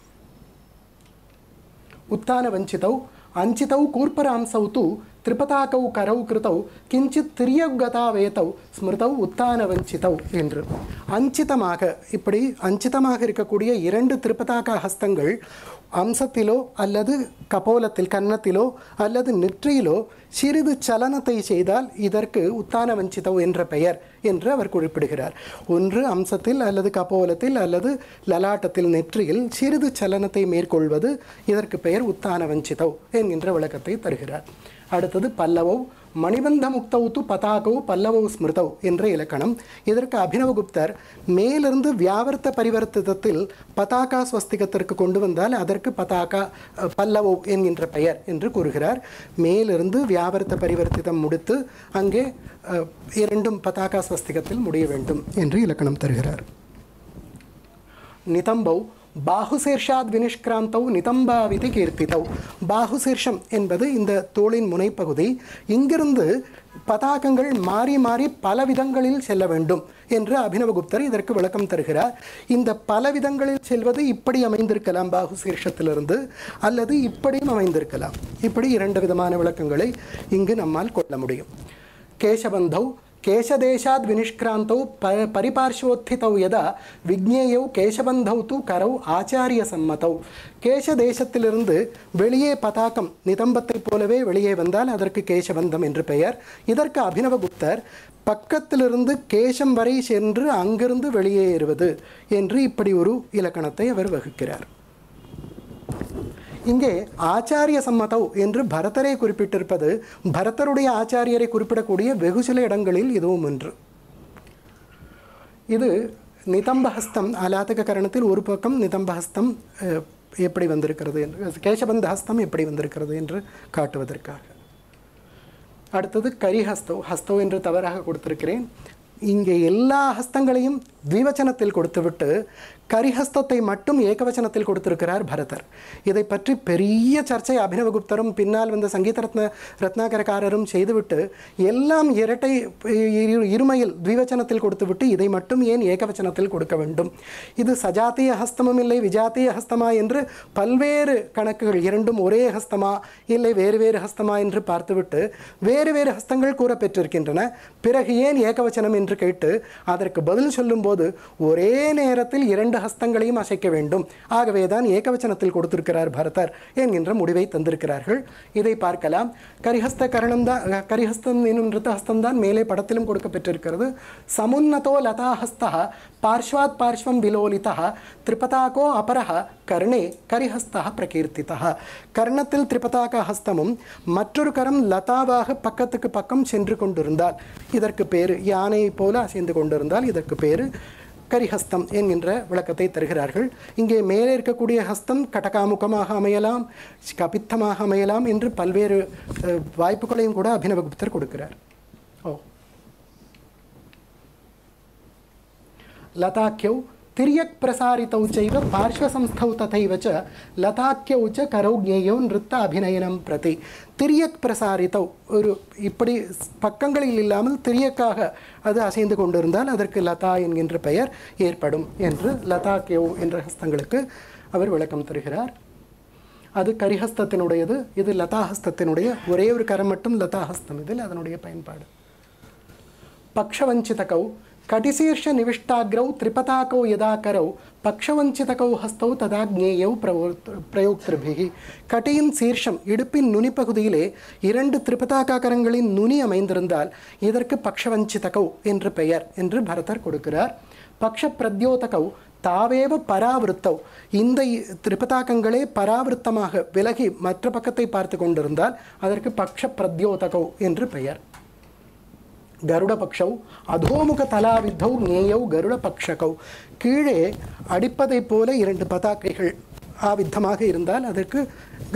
உத்தான வஞ்சிதௌ அஞ்சிதௌ கூர்பராம்சௌ தூ திரிபதாகௌ கரௌ கிருதௌ கிஞ்சித் திரியகதாவேதௌ ஸ்மிருதௌ உத்தான வஞ்சிதௌ என்று அஞ்சிதமாக இப்படி அஞ்சிதமாக இருக்கக்கூடிய இரண்டு திரிபதாகா ஹஸ்தங்கள் அம்சத்திலோ அல்லது கபோலத்தில் கன்னத்திலோ அல்லது நெற்றியிலோ சிறிது சலனத்தை செய்தால் இதற்கு உத்தான வஞ்சிதௌ என்ற பெயர் என்று அவர் குறிப்பிடுகிறார். ஒன்று அம்சத்தில் அல்லது கபோலத்தில் அல்லது லலாட்டத்தில் நெற்றியில் சிறிது சலனத்தை மேற்கொள்வது இதற்கு பெயர் உத்தான வஞ்சிதௌ என்கின்ற விளக்கத்தை தருகிறார். அடுத்தது பல்லவோ மணிபந்த முக்தௌது பதாகௌ பல்லவோ ஸ்மிருதௌ என்ற இலக்கணம். இதற்கு அபினவகுப்தர் மேலிருந்து வியாவர்த்த பரிவர்த்திதத்தில் பதாகா ஸ்வஸ்திகத்திற்கு கொண்டு வந்தால் அதற்கு பதாகா பல்லவோ என்கின்ற பெயர் என்று கூறுகிறார். மேலிருந்து வியாவர்த்த பரிவர்த்திதம் முடித்து அங்கே இரண்டும் பதாகா ஸ்வஸ்திகத்தில் முடிய வேண்டும் என்று இலக்கணம் தருகிறார். நிதம்பௌ பாஹுசீர்ஷாத் வினிஷ்கிராந்தௌ நிதம்பாவிதி கீர்த்திதௌ. பாஹுசீர்ஷம் என்பது இந்த தோளின் முனைப்பகுதி. இங்கிருந்து பதாகங்கள் மாறி மாறி பல விதங்களில் செல்ல வேண்டும் என்று அபினவகுப்தர் இதற்கு விளக்கம் தருகிறார். இந்த பல விதங்களில் செல்வது இப்படி அமைந்திருக்கலாம் பாகுசீர்ஷத்திலிருந்து, அல்லது இப்படியும் அமைந்திருக்கலாம். இப்படி இரண்டு விதமான விளக்கங்களை இங்கு நம்மால் கொள்ள முடியும். கேசபந்தௌ கேசதேஷாத் வினிஷ்கிராந்தௌ ப பரிபார்ஷ்வோத்திதௌ யதா விக்ஞேயௌ கேசபந்தௌ தூ கரௌ ஆச்சாரிய சம்மதௌ. கேசதேசத்திலிருந்து வெளியே பதாகம் நிதம்பத்தைப் போலவே வெளியே வந்தால் அதற்கு கேசபந்தம் என்று பெயர். இதற்கு அபினவகுப்தர் பக்கத்திலிருந்து கேசம் வரை சென்று அங்கிருந்து வெளியேறுவது என்று இப்படி ஒரு இலக்கணத்தை அவர் வகுக்கிறார். இங்கே ஆச்சாரிய சம்மதௌ என்று பரதரை குறிப்பிட்டிருப்பது பரதருடைய ஆச்சாரியரை குறிப்பிடக்கூடிய வெகு சில இடங்களில் இதுவும் ஒன்று. இது நிதம்பஹஸ்தம் அலாதக கரணத்தில் ஒரு பக்கம் நிதம்பஹஸ்தம் எப்படி வந்திருக்கிறது என்று கேசபந்த ஹஸ்தம் எப்படி வந்திருக்கிறது என்று காட்டுவதற்காக. அடுத்தது கரிஹஸ்தோ ஹஸ்தோ என்று தவறாக கொடுத்திருக்கிறேன். இங்கே எல்லா ஹஸ்தங்களையும் த்விவச்சனத்தில் கொடுத்துவிட்டு கரிஹஸ்தத்தை மட்டும் ஏகவச்சனத்தில் கொடுத்திருக்கிறார் பரதர். இதை பற்றி பெரிய சர்ச்சை அபினவகுப்தரும் பின்னால் வந்த சங்கீத ரத்ன ரத்னாகரக்காரரும் செய்துவிட்டு எல்லாம் இரட்டை இருமையில் த்விவச்சனத்தில் கொடுத்துவிட்டு இதை மட்டும் ஏன் ஏகவச்சனத்தில் கொடுக்க வேண்டும், இது சஜாத்திய ஹஸ்தமும் இல்லை விஜாத்திய ஹஸ்தமா என்று பல்வேறு கணக்குகள், இரண்டும் ஒரே ஹஸ்தமா இல்லை வேறு வேறு ஹஸ்தமா என்று பார்த்துவிட்டு வேறு வேறு ஹஸ்தங்கள் கூற பெற்றிருக்கின்றன. பிறகு ஏன் ஏகவச்சனம் என்று கேட்டு அதற்கு பதில் சொல்லும் போது போது ஒரே நேரத்தில் இரண்டு ஹஸ்தங்களையும் அசைக்க வேண்டும். ஆகவேதான் ஏகவச்சனத்தில் கொடுத்திருக்கிறார் பரதர் என்கின்ற முடிவை தந்திருக்கிறார்கள். இதை பார்க்கலாம். கரிஹஸ்த கரணம் தான், கரிஹஸ்தம் என்னும் ரித்தஹஸ்தம் தான் மேலே படத்திலும் கொடுக்கப்பட்டிருக்கிறது. சமுன்னதோ லதாஹஸ்தா பார்ஷ்வாத் பார்ஷ்வம் விலோலிதா திரிபதாகோ அபரஹ கர்ணே கரிஹஸ்தா பிரகீர்த்திதா. கர்ணத்தில் திரிபதாக ஹஸ்தமும் மற்றொரு கரம் லதாவாக பக்கத்துக்கு பக்கம் சென்று கொண்டிருந்தால் இதற்கு பேர், யானை போல அசைந்து கொண்டிருந்தால் இதற்கு பேர் கரிஹஸ்தம் என்கின்ற விளக்கத்தை தருகிறார்கள். இங்கே மேலே இருக்கக்கூடிய ஹஸ்தம் கடகாமுகமாக அமையலாம், கபித்தமாக அமையலாம் என்று பல்வேறு வாய்ப்புகளையும் கூட அபிநவகுப்தர் கொடுக்கிறார். ஓ லதாக்கியோ திரியக் பிரசாரித்தௌ சைவ பார்ஷ்வசம்ஸ்தௌ ததைவ ச லதாக்கியௌ ச கரௌ ஜேயோ நிருத்த அபிநயனம் பிரதி. திரியக் பிரசாரித்தௌ, ஒரு இப்படி பக்கங்களில் இல்லாமல் திரியக்காக அது அசைந்து கொண்டிருந்தால் அதற்கு லதா என்கின்ற பெயர் ஏற்படும் என்று லதாக்கியௌ என்ற ஹஸ்தங்களுக்கு அவர் விளக்கம் தருகிறார். அது கரிஹஸ்தத்தினுடையது, இது லதாஹஸ்தத்தினுடைய. ஒரே ஒரு கரம் மட்டும் லதாஹஸ்தம், இதில் அதனுடைய பயன்பாடு. பக்ஷவஞ்சிதகௌ கடிசீர்ஷ நிவிஷ்டாக்ரௌ திரிபதாக்கௌ யதா கரௌ பக்ஷவஞ்சிதகௌ ஹஸ்தௌ ததா ஜேயௌ பிரயோக்திருபிகி. கட்டியின் சீர்ஷம், இடுப்பின் நுனி பகுதியிலே இரண்டு திரிபதாக்காக்கரங்களின் நுனி அமைந்திருந்தால் இதற்கு பக்ஷவஞ்சிதகௌ என்று பெயர் என்று பரதர் கொடுக்கிறார். பக்ஷ பிரத்யோதகௌ தாவேவ பராவிருத்தௌ, இந்த திரிபதாக்கங்களே பராவிருத்தமாக விலகி மற்ற பக்கத்தை பார்த்து கொண்டிருந்தால் அதற்கு பக்ஷ பிரத்யோதகௌ என்று பெயர். கருடபக்ஷௌ அதோமுக தலாவித்தௌ ஞேயௌ கருடபக்ஷகௌ. கீழே அடிப்பதை போல இரண்டு பதாகைகள் ஆவித்தமாக இருந்தால் அதற்கு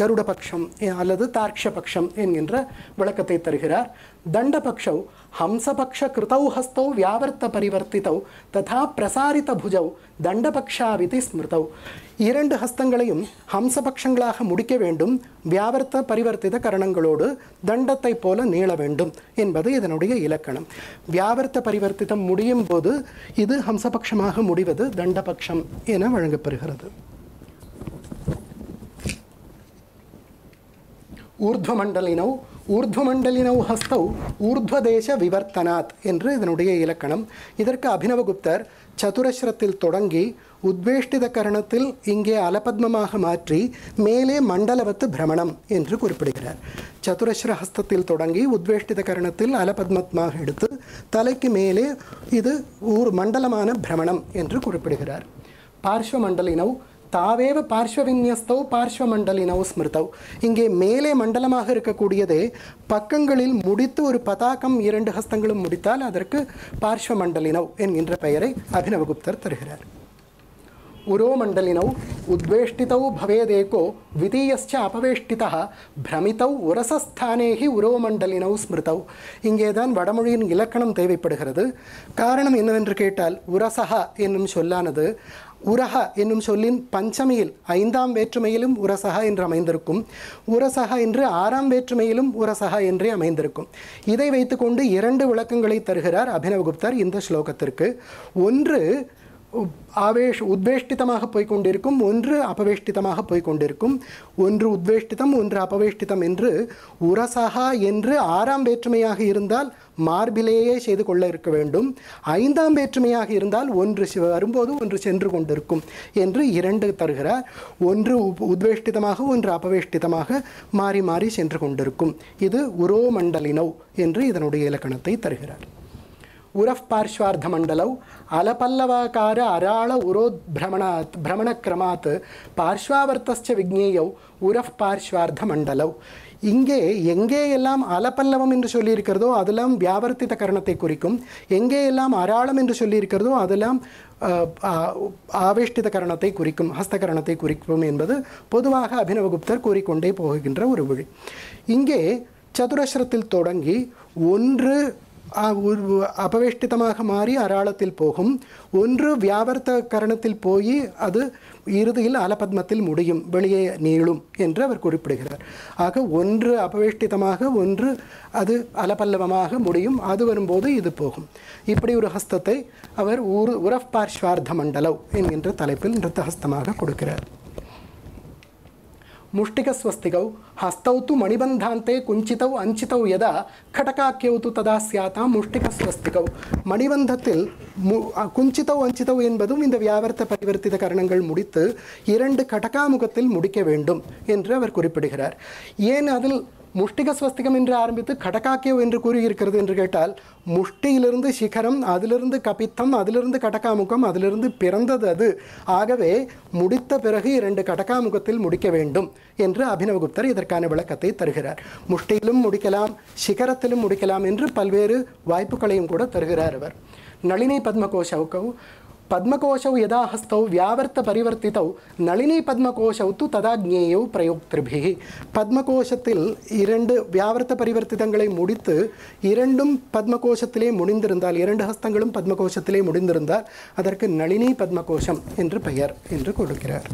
கருடபக்ஷம் அல்லது தார்க்ஷபக்ஷம் என்கின்ற விளக்கத்தை தருகிறார். தண்டபக்ஷௌ ஹம்சபக்ஷ கிருதௌ ஹஸ்தௌ வியாவர்த்த பரிவர்த்தித்தௌ ததா பிரசாரித்த புஜௌ தண்டபக்ஷாவிதி ஸ்மிருதௌ. இரண்டு ஹஸ்தங்களையும் ஹம்சபக்ஷங்களாக முடிக்க வேண்டும், வியாவர்த்த பரிவர்த்தித கரணங்களோடு தண்டத்தை போல நீள வேண்டும் என்பது இதனுடைய இலக்கணம். வியாவர்த்த பரிவர்த்திதம் முடியும் போது இது ஹம்சபக்ஷமாக முடிவது தண்டபக்ஷம் என வழங்கப்பெறுகிறது. ஊர்த்வமண்டலினௌ ஊர்த்வமண்டலினௌ ஹஸ்தௌ ஊர்த்வதேச விவர்த்தனாத் என்று இதனுடைய இலக்கணம். இதற்கு அபிநவகுப்தர் சதுரஸ்ரத்தில் தொடங்கி உத்வேஷ்டித கரணத்தில் இங்கே அலபத்மமாக மாற்றி மேலே மண்டலவத்து பிரமணம் என்று குறிப்பிடுகிறார். சதுரஸ்ர ஹஸ்தத்தில் தொடங்கி உத்வேஷ்டித கரணத்தில் அலபத்மத்மாக எடுத்து தலைக்கு மேலே இது ஊர் மண்டலமான பிரமணம் என்று குறிப்பிடுகிறார். பார்ஷ்வமண்டலினௌ தாவேவ பார்ஷ்வவின்யஸ்தௌ பார்ஷ்வமண்டலினௌ ஸ்மிருதௌ. இங்கே மேலே மண்டலமாக இருக்கக்கூடியதே பக்கங்களில் முடித்து ஒரு பதாகம் இரண்டு ஹஸ்தங்களும் முடித்தால் அதற்கு பார்ஷ்வமண்டலினௌ என்கின்ற பெயரை அபிநவகுப்தர் தருகிறார். உரோமண்டலினௌ உத்வேஷ்டிதௌ பவேதேகோ விதீயஸ்ச அபவேஷ்டிதா பிரமிதௌ உரசஸ்தானேஹி உரோமண்டலினௌ ஸ்மிருதௌ. இங்கேதான் வடமொழியின் இலக்கணம் தேவைப்படுகிறது. காரணம் என்னவென்று கேட்டால் உரசஹா என்னும் சொல்லானது உரஹ என்னும் சொல்லின் பஞ்சமியில் ஐந்தாம் வேற்றுமையிலும் உரசஹா என்று அமைந்திருக்கும், உரசஹா என்று ஆறாம் வேற்றுமையிலும் உரசஹா என்றே அமைந்திருக்கும். இதை வைத்துக்கொண்டு இரண்டு விளக்கங்களை தருகிறார் அபிநவகுப்தர் இந்த ஸ்லோகத்திற்கு. ஒன்று ஆவேஷ் உத்வேஷ்டிதமாக போய்கொண்டிருக்கும், ஒன்று அபவேஷ்டிதமாக போய்கொண்டிருக்கும், ஒன்று உத்வேஷ்டிதம் ஒன்று அபவேஷ்டிதம் என்று உரசஹா என்று ஆறாம் வேற்றுமையாக இருந்தால் மார்பிலேயே செய்து கொள்ள இருக்க வேண்டும், ஐந்தாம் வேற்றுமையாக இருந்தால் ஒன்று வரும்போது ஒன்று சென்று கொண்டிருக்கும் என்று இரண்டு தருகிறார். ஒன்று உத்வேஷ்டிதமாக ஒன்று அபவேஷ்டிதமாக மாறி மாறி சென்று கொண்டிருக்கும், இது உரோமண்டலினௌ என்று இதனுடைய இலக்கணத்தை தருகிறார். உரஃப் பார்ஷ்வார்த்த மண்டலௌ அலபல்லவாக்கார அராள உரோத் பிரமணாத் பிரமணக்கிரமாத் பார்ஷ்வாவர்த்தஸ்ச விஜ்ஞேயௌ உரஃப் பார்ஷ்வார்த்த மண்டலௌ. இங்கே எங்கே எல்லாம் அலபல்லவம் என்று சொல்லியிருக்கிறதோ அதெல்லாம் வியாவர்த்தித கரணத்தை குறிக்கும், எங்கே எல்லாம் அராளம் என்று சொல்லியிருக்கிறதோ அதெல்லாம் ஆவேஷ்டித கரணத்தை குறிக்கும், ஹஸ்தகரணத்தை குறிக்கும் என்பது பொதுவாக அபிநவகுப்தர் கூறிக்கொண்டே போகின்ற ஒரு வழி. இங்கே சதுரஸ்ரத்தில் தொடங்கி ஒன்று அபவேஷ்டிதமாக மாறி அராளத்தில் போகும், ஒன்று வியாவர்த்த கரணத்தில் போய் அது இறுதியில் அலபத்மத்தில் முடியும், வெளியே நீளும் என்று அவர் குறிப்பிடுகிறார். ஆக ஒன்று அபவேஷ்டிதமாக ஒன்று அது அலபல்லவமாக முடியும், அது வரும்போது இது போகும். இப்படி ஒரு ஹஸ்தத்தை அவர் ஊர் உரஃப் பார்ஷ்வார்த்த மண்டலவ் என்கின்ற தலைப்பில் நிருத்தஹஸ்தமாக கொடுக்கிறார். ಮುಷ್ಟಿಕಸ್ವಸ್ತಿಕೌ ಹಸ್ತೌತು ಮಣಿಬಂಧಾಂತೆ ಕುಂಚಿತೌ ಅಂಚಿತೌ ಯದಾ ಖಟಕಾಕ್ಯೌತು ತದಾ ಸ್ಯಾತ ಮುಷ್ಟಿಕಸ್ವಸ್ತಿಕೌ. மணிபந்தத்தில் குஞ்சிதோ அஞ்சிதோ என்பதும் இந்த வியாவர்த்த பரிவர்த்தித கரணங்கள் முடித்து இரண்டு கடகாமுகத்தில் முடிக்க வேண்டும் என்று அவர் குறிப்பிடுகிறார். ஏன் அதில் முஷ்டிக ஸ்வஸ்திகம் என்று ஆரம்பித்து கடகாக்கியோ என்று கூறியிருக்கிறது என்று கேட்டால், முஷ்டியிலிருந்து சிகரம், அதிலிருந்து கபித்தம், அதிலிருந்து கடகாமுகம், அதிலிருந்து பிறந்தது அது. ஆகவே முடித்த பிறகு இரண்டு கடகாமுகத்தில் முடிக்க வேண்டும் என்று அபினவகுப்தர் இதற்கான விளக்கத்தை தருகிறார். முஷ்டியிலும் முடிக்கலாம், சிகரத்திலும் முடிக்கலாம் என்று பல்வேறு வாய்ப்புகளையும் கூட தருகிறார் அவர். நளினி பத்மகோஷவுக்கு பத்மகோஷௌ யதா ஹஸ்தௌ வியாவர்த்த பரிவர்த்திதௌ நளினி பத்மகோஷௌ து ததா ஜ்ஞேயௌ பிரயோக்திருபிஹி. பத்மகோஷத்தில் இரண்டு வியாவர்த்த பரிவர்த்திதங்களை முடித்து இரண்டும் பத்மகோஷத்திலே முடிந்திருந்தால், இரண்டு ஹஸ்தங்களும் பத்மகோஷத்திலே முடிந்திருந்தால் அதற்கு நளினி பத்மகோஷம் என்று பெயர் என்று கொடுக்கிறார்.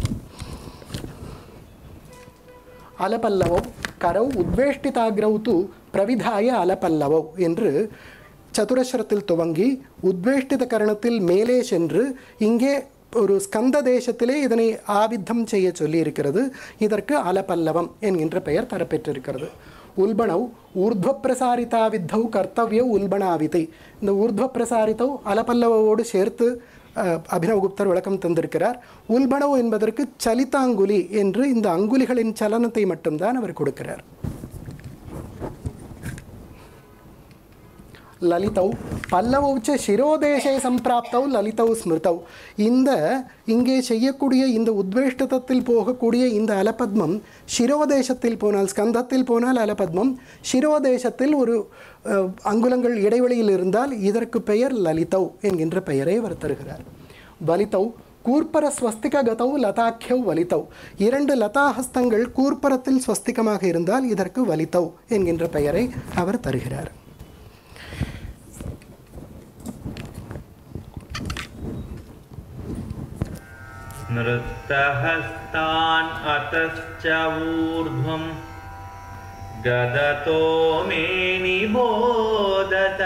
அலபல்லவோ கரௌ உத்வேஷ்டிதாக்ரௌ து பிரவிதாய அலபல்லவோ என்று சதுரஸ்ரத்தில் துவங்கி உத்வேஷ்டித கரணத்தில் மேலே சென்று இங்கே ஒரு ஸ்கந்த தேசத்திலே இதனை ஆவித்தம் செய்ய சொல்லியிருக்கிறது. இதற்கு அலபல்லவம் என்கின்ற பெயர் தரப்பெற்றிருக்கிறது. உல்பணவ் ஊர்த்வ பிரசாரித்தாவித்தௌ கர்த்தவிய உல்பணாவிதை. இந்த ஊர்த்வ பிரசாரித்தௌ அலபல்லவோடு சேர்த்து அபினவகுப்தர் விளக்கம் தந்திருக்கிறார். உல்பணவ் என்பதற்கு சலித்தாங்குலி என்று இந்த அங்குலிகளின் சலனத்தை மட்டும்தான் அவர் கொடுக்கிறார். லலிதௌ பல்லவௌச்ச சிரோதேசே சம்பிராப்தௌ லலிதௌ ஸ்மிருதௌ. இந்த இங்கே செய்யக்கூடிய இந்த உத்வேஷ்டத்தில் போகக்கூடிய இந்த அலபத்மம் சிரோதேசத்தில் போனால், ஸ்கந்தத்தில் போனால் அலபத்மம், சிரோதேசத்தில் ஒரு அங்குலங்கள் இடைவெளியில் இருந்தால் இதற்கு பெயர் லலிதௌ என்கின்ற பெயரை அவர் தருகிறார். வலிதௌ கூர்ப்பர ஸ்வஸ்திக கதௌ லதாக்கியவ் வலித்தௌ. இரண்டு லதாஹஸ்தங்கள் கூர்ப்பரத்தில் ஸ்வஸ்திகமாக இருந்தால் இதற்கு வலித்தௌ என்கின்ற பெயரை அவர் தருகிறார். நிருத்தஹஸ்தான் அதஸ்ச ஊர்த்வம் கததோ மே நிபோதத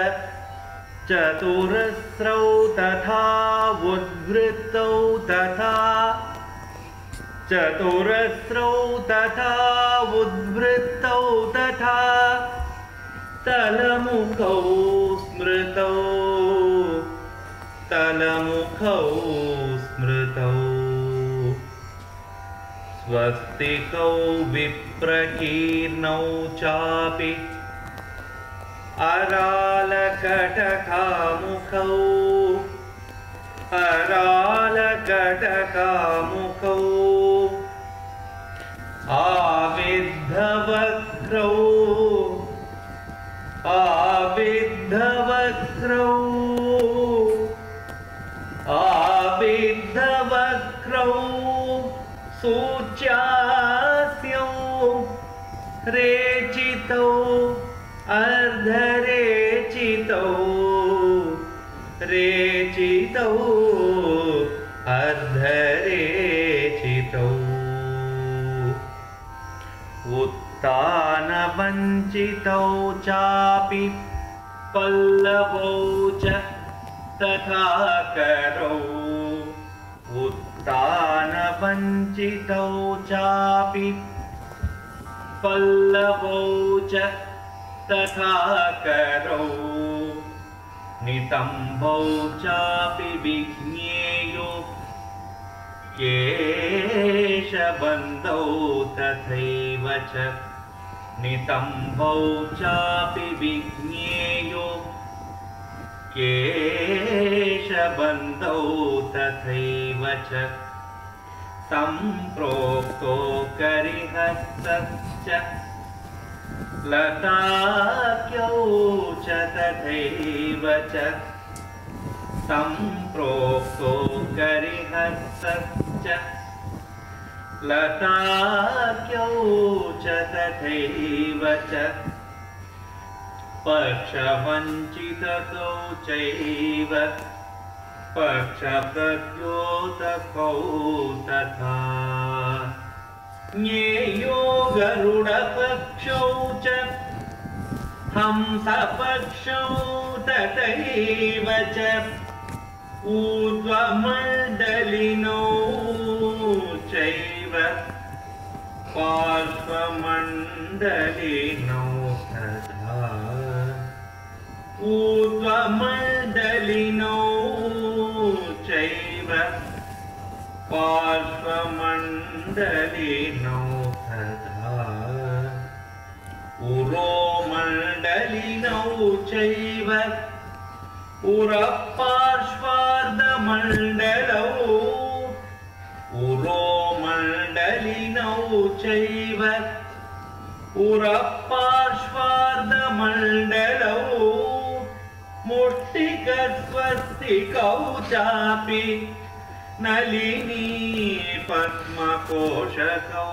சதுரஸ்ரௌ ததா உத்விருத்தௌ ததா சதுரஸ்ரௌ ததா உத்விருத்தௌ ததா தலமுகௌ ஸ்மிருதௌ தலமுகௌ ஸ்மிருதௌ. ஸ்வஸ்திகௌ விப்ரகீர்ணௌ சாபி அராலகடகாமுகௌ அராலகடகாமுகௌ ஆவித்தவக்ரௌ ஆவித்தவக்ரௌ ஆவித்தவக்ரௌ சூச்யாஸ்யௌ ரேசிதௌ அர்த்தரேசிதௌ ரேசிதௌ அர்த்தரேசிதௌ. உத்தானவஞ்சிதௌ சாபி பல்லவௌ ச ததாகரௌ தானவஞ்சிதௌ சாபி பல்லவௌ ச ததாகரௌ நிதம்பௌ சாபி விஜ்ஞேயோ கேஷபந்தௌ ததைவ ச நிதம்பௌ சாபி விஜ்ஞேயோ கேஷபந்தௌ ததைவ ச. சம்ப்ரோக்தோ கரிஹஸ்தஸ்ச லதாக்யௌ ச ததைவ ச சம்ப்ரோக்தோ கரிஹஸ்தஸ்ச லதாக்யௌ ச ததைவ ச பக்ஷவஞ்சிததோ சைவ பக்ஷப்ரத்யோதகௌ ததா ஞேயோ கருடபக்ஷௌ ச ஹம்சபக்ஷௌ ததைவ ச ஊர்த்வமண்டலினோ சைவ पार्श्वमंडले नौकधा पूर्वमंडलिनो चैव पार्श्वमंडले नौकधा पुरोमंडलिनो चैव पुरपार्श्वार्धमंडलौ पुरोमंडलिनौ चैव पुरपार्श्वार्धमंडलौ मुष्टिकस्वस्तिकौ चापि नलिनी पद्मकोशकौ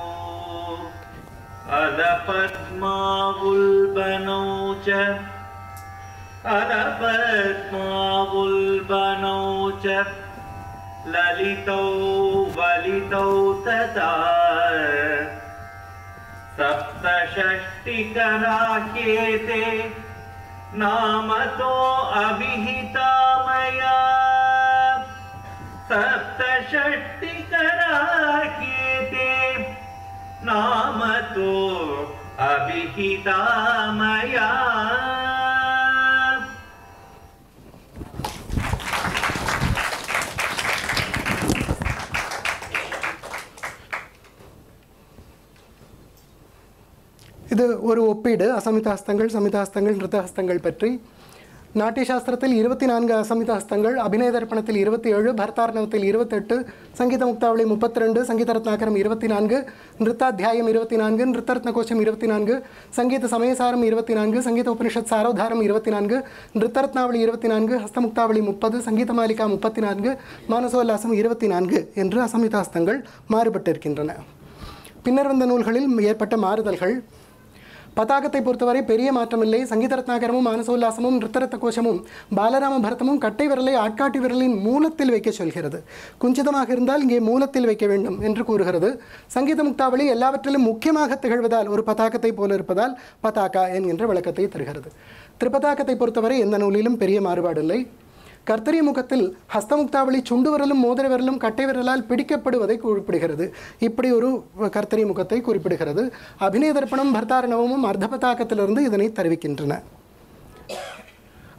अदपद्मावुल्बनौ च अदपद्मावुल्बनौ च ललितौ वलितौ तथा सप्तषष्टिकराख्येते नामतो अभिहिता मया सप्तषष्टिकराख्येते नामतो अभिहिता मया இது ஒரு ஒப்பீடு அசமித ஹஸ்தங்கள் சமித ஹஸ்தங்கள் நிருத ஹஸ்தங்கள் பற்றி. நாட்டிய சாஸ்திரத்தில் இருபத்தி நான்கு அசமித ஹஸ்தங்கள், அபிநய தர்ப்பணத்தில் இருபத்தி ஏழு, பரதார்ணவத்தில் இருபத்தெட்டு, சங்கீத முக்தாவளி முப்பத்தி ரெண்டு, சங்கீத ரத்னாகரம் இருபத்தி நான்கு, நிருத்தாத்தியாயம் இருபத்தி நான்கு, நிருத்த ரத்னகோஷம் இருபத்தி நான்கு, சங்கீத சமயசாரம் இருபத்தி நான்கு, சங்கீத உபனிஷத் சாரோதாரம் இருபத்தி நான்கு, நிருத்த ரத்னாவளி இருபத்தி நான்கு, ஹஸ்தமுக்தாவளி முப்பது, சங்கீத மாலிகா முப்பத்தி நான்கு, மானசோல்லாசம் இருபத்தி நான்கு என்று அசமித ஹஸ்தங்கள் மாறுபட்டிருக்கின்றன. பின்னர் வந்த நூல்களில் ஏற்பட்ட மாறுதல்கள். பதாகத்தை பொறுத்தவரை பெரிய மாற்றமில்லை. சங்கீத ரத்னாகரமும் மானசோல்லாசமும் நிருத்தரத்த கோஷமும் பாலராம பரதமும் கட்டை விரலை ஆட்காட்டி விரலின் மூலத்தில் வைக்க சொல்கிறது. குஞ்சிதமாக இருந்தால் இங்கே மூலத்தில் வைக்க வேண்டும் என்று கூறுகிறது. சங்கீத முக்தாவளி எல்லாவற்றிலும் முக்கியமாக திகழ்வதால் ஒரு பதாகத்தை போல இருப்பதால் பதாகா என்கின்ற விளக்கத்தை தருகிறது. திரிபதாகத்தை பொறுத்தவரை எந்த நூலிலும் பெரிய மாறுபாடு இல்லை. கர்த்தரிய முகத்தில் ஹஸ்தமுக்தாவளி சுண்டு விரலும் மோதிர விரலும் கட்டை விரலால் பிடிக்கப்படுவதை குறிப்பிடுகிறது. இப்படி ஒரு கர்த்தரிய முகத்தை குறிப்பிடுகிறது. அபிநய தர்ப்பணம் பர்தாரணவமும் அர்த்தபதாகத்திலிருந்து இதனை தெரிவிக்கின்றன.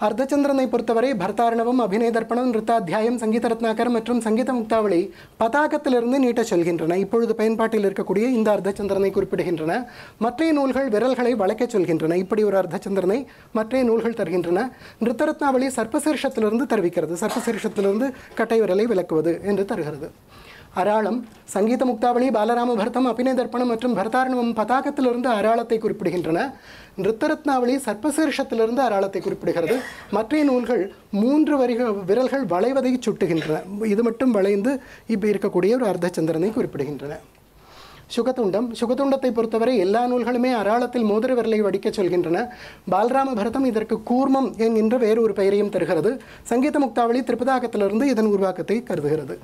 அர்த்தச்சந்திரனை பொறுத்தவரை பர்தாரணவம், அபிநய தர்ப்பணம், நிருத்தாத்தியாயம், சங்கீத ரத்னாகரம் மற்றும் சங்கீத முக்தாவளி பதாகத்திலிருந்து நீட்ட சொல்கின்றன. இப்பொழுது பயன்பாட்டில் இருக்கக்கூடிய இந்த அர்த்தச்சந்திரனை குறிப்பிடுகின்றன. மற்ற நூல்கள் விரல்களை வளைக்க சொல்கின்றன. இப்படி ஒரு அர்த்தச்சந்திரனை மற்ற நூல்கள் தருகின்றன. நிருத்த ரத்னாவளி சர்ப்பசீர்ஷத்திலிருந்து தெரிவிக்கிறது. சர்ப்பசீர்ஷத்திலிருந்து கட்டை விரலை விளக்குவது என்று தருகிறது. அராளம், சங்கீத முக்தாவளி, பாலராம பரதம், அபிநய தர்ப்பணம் மற்றும் பரதாரணம் பதாகத்திலிருந்து அராளத்தை குறிப்பிடுகின்றன. நிருத்த ரத்னாவளி சர்ப்பசீர்ஷத்திலிருந்து அராளத்தை குறிப்பிடுகிறது. மற்ற நூல்கள் மூன்று வரிகள் விரல்கள் வளைவதை சுட்டுகின்றன. இது மட்டும் வளைந்து இப்போ இருக்கக்கூடிய ஒரு அர்த்தச்சந்திரனை குறிப்பிடுகின்றன. சுகதுண்டம், சுகதுண்டத்தை பொறுத்தவரை எல்லா நூல்களுமே அராளத்தில் மோதிர விரலை வடிக்க சொல்கின்றன. பாலராம பரதம் இதற்கு கூர்மம் என்கின்ற வேறு ஒரு பெயரையும் தருகிறது. சங்கீத முக்தாவளி திரிபதாகத்திலிருந்து இதன் உருவாக்கத்தை கருதுகிறது.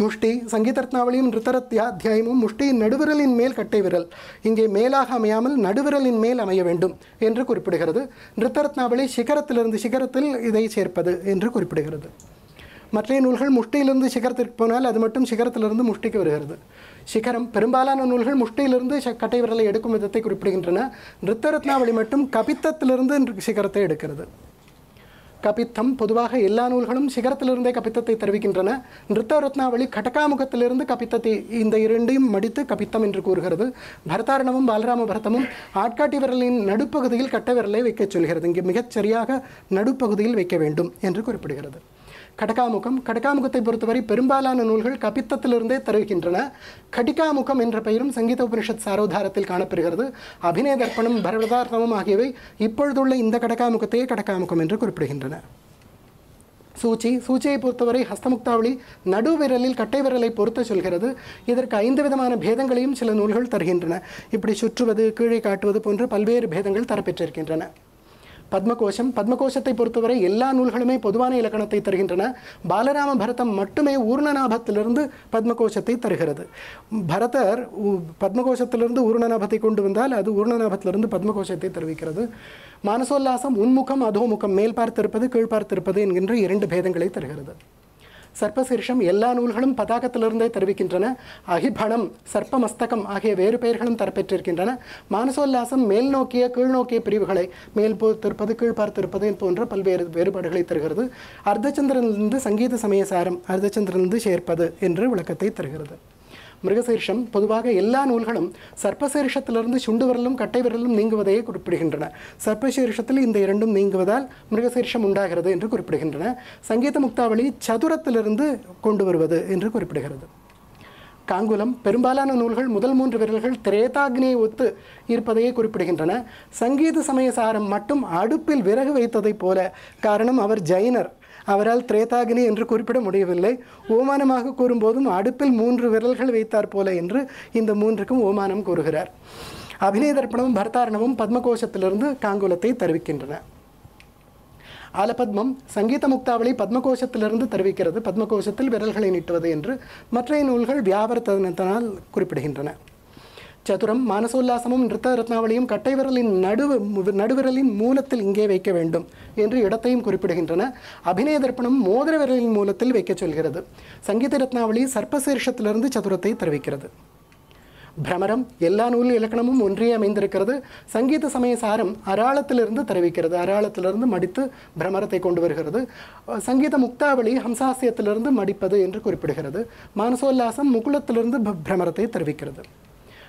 முஷ்டி, சங்கீத ரத்னாவளியும் நிருத்தரத்தியாத்தியாயமும் முஷ்டியின் நடுவிரலின் மேல் கட்டை விரல் இங்கே மேலாக அமையாமல் நடுவிரலின் மேல் அமைய வேண்டும் என்று குறிப்பிடுகிறது. நிருத்த ரத்னாவளி சிகரத்திலிருந்து சிகரத்தில் இதை சேர்ப்பது என்று குறிப்பிடுகிறது. மற்ற நூல்கள் முஷ்டியிலிருந்து சிகரத்திற்கு போனால் அது மட்டும் சிகரத்திலிருந்து முஷ்டிக்கு வருகிறது. சிகரம் பெரும்பாலான நூல்கள் முஷ்டியிலிருந்து கட்டை விரலை எடுக்கும் விதத்தை குறிப்பிடுகின்றன. நிருத்த ரத்னாவளி மட்டும் கபித்தத்திலிருந்து சிகரத்தை எடுக்கிறது. கபித்தம், பொதுவாக எல்லா நூல்களும் சிகரத்திலிருந்தே கபித்தத்தை தெரிவிக்கின்றன. நிருத்த ரத்னாவளி கடகாமுகத்திலிருந்து கபித்தத்தை இந்த இரண்டையும் மடித்து கபித்தம் என்று கூறுகிறது. பரதாரணமும் பாலராம பரதமும் ஆட்காட்டி விரலின் நடுப்பகுதியில் கட்டை விரலை வைக்க சொல்கிறது. இங்கே மிகச் சரியாக நடுப்பகுதியில் வைக்க வேண்டும் என்று குறிப்பிடுகிறது. கடகாமுகம், கடகாமுகத்தை பொறுத்தவரை பெரும்பாலான நூல்கள் கபித்தத்திலிருந்தே தெரிவிக்கின்றன. கடிகாமுகம் என்ற பெயரும் சங்கீத உபனிஷத் சாரோதாரத்தில் காணப்பெறுகிறது. அபிநய தர்ப்பணம் பரதார்த்தமும் ஆகியவை இப்பொழுதுள்ள இந்த கடகாமுகத்தையே கடகாமுகம் என்று குறிப்பிடுகின்றன. சூச்சி, சூச்சியை பொறுத்தவரை ஹஸ்தமுக்தாவளி நடு விரலில் கட்டை விரலை பொறுத்த சொல்கிறது. இதற்கு ஐந்து விதமான பேதங்களையும் சில நூல்கள் தருகின்றன. இப்படி சுற்றுவது, கீழே காட்டுவது போன்ற பல்வேறு பேதங்கள் தரப்பெற்றிருக்கின்றன. பத்மகோஷம், பத்மகோஷத்தை பொறுத்தவரை எல்லா நூல்களுமே பொதுவான இலக்கணத்தை தருகின்றன. பாலராம பரதம் மட்டுமே ஊர்ணநாபத்திலிருந்து பத்மகோஷத்தை தருகிறது. பரதர் பத்மகோஷத்திலிருந்து ஊர்ணநாபத்தை கொண்டு வந்தால் அது ஊர்ணநாபத்திலிருந்து பத்மகோஷத்தை தெரிவிக்கிறது. மானசோல்லாசம் உன்முகம் அதோமுகம், மேல் பார்த்திருப்பது கீழ்பார்த்திருப்பது என்கின்ற இரண்டு பேதங்களை தருகிறது. Sarpaserisham, Yella Nulham, Patakatalurna, Tervikintana, Ahibanam, Sarpamastakam, Ahe, Verperham, Tarpetrikintana, Mansolasam, Male Nokia, Kurnoke, Privale, Male Turpakir, Parthurpadin, Pondra, Palver, Verpadali Terhurdu, Ardachandran, the Sangi the Samayasaram, Ardachandran, the Sherpada, in Rivakate Terhurdu. Murgasirisham, Puduaga, Yella Nulham, Sarpaserishatalan, the Shundaverlum, Kataverlum, Ningavade could prehindana, Sarpaserishatal in the Rendum Ningavadal, Murgasirisham into Kurprehindana, Sangita Muktavali, Chaturatalan, the Konduvervada into Kurprehada. Kangulam, Perumbalana Nulhal, Mudalmun Riverhill, Tretagni with Irpade Kurprehindana, Sangi the Samayasaram, Matum, Adupil, Veraveta de Pola, Karanam, our Jainer. அவரால் திரேதாக்னி என்று குறிப்பிட முடியவில்லை ஓமானமாக கூறும்போதும் அடுப்பில் மூன்று விரல்கள் வைத்தார் போல என்று இந்த மூன்றுக்கும் ஓமானம் கூறுகிறார் அபிநய தர்ப்பணமும் பரதாரணமும் பத்மகோஷத்திலிருந்து காங்குலத்தை தெரிவிக்கின்றன ஆலபத்மம் சங்கீத முக்தாவளி பத்மகோஷத்திலிருந்து தெரிவிக்கிறது பத்மகோஷத்தில் விரல்களை நீட்டுவது என்று மற்ற நூல்கள் வியாபரதனத்தால் குறிப்பிடுகின்றன Chaturam, Manasollasamum, Nritha Ratnavalayum, Kattai Viralin, Nadu Viralin, Moolathil Inge Vekka Vendum, Endru Idathayum Kurippidukindrana, Abhinaya Darpanam, Modira Viralin Moolathil Vekka Solgirathu, Sangeetha Ratnavali, Sarpaseerishathilindu Chaturathai Therivikkirathu. Brahmaram, Yella Nool Ilakkanamum, Ondriya Amaindirukkirathu, Sangeetha Samayasaram, Aralathilirundu Therivikkirathu, Aralathilirundu Madithu, Brahmarathai Kondu Varugirathu, Sangeetha Muktavali, Hamsaasyathilirundu Madipathu Endru Kurippidugirathu, Manasollasam, Mukulathilirundu Brahmarathai Therivikkirathu.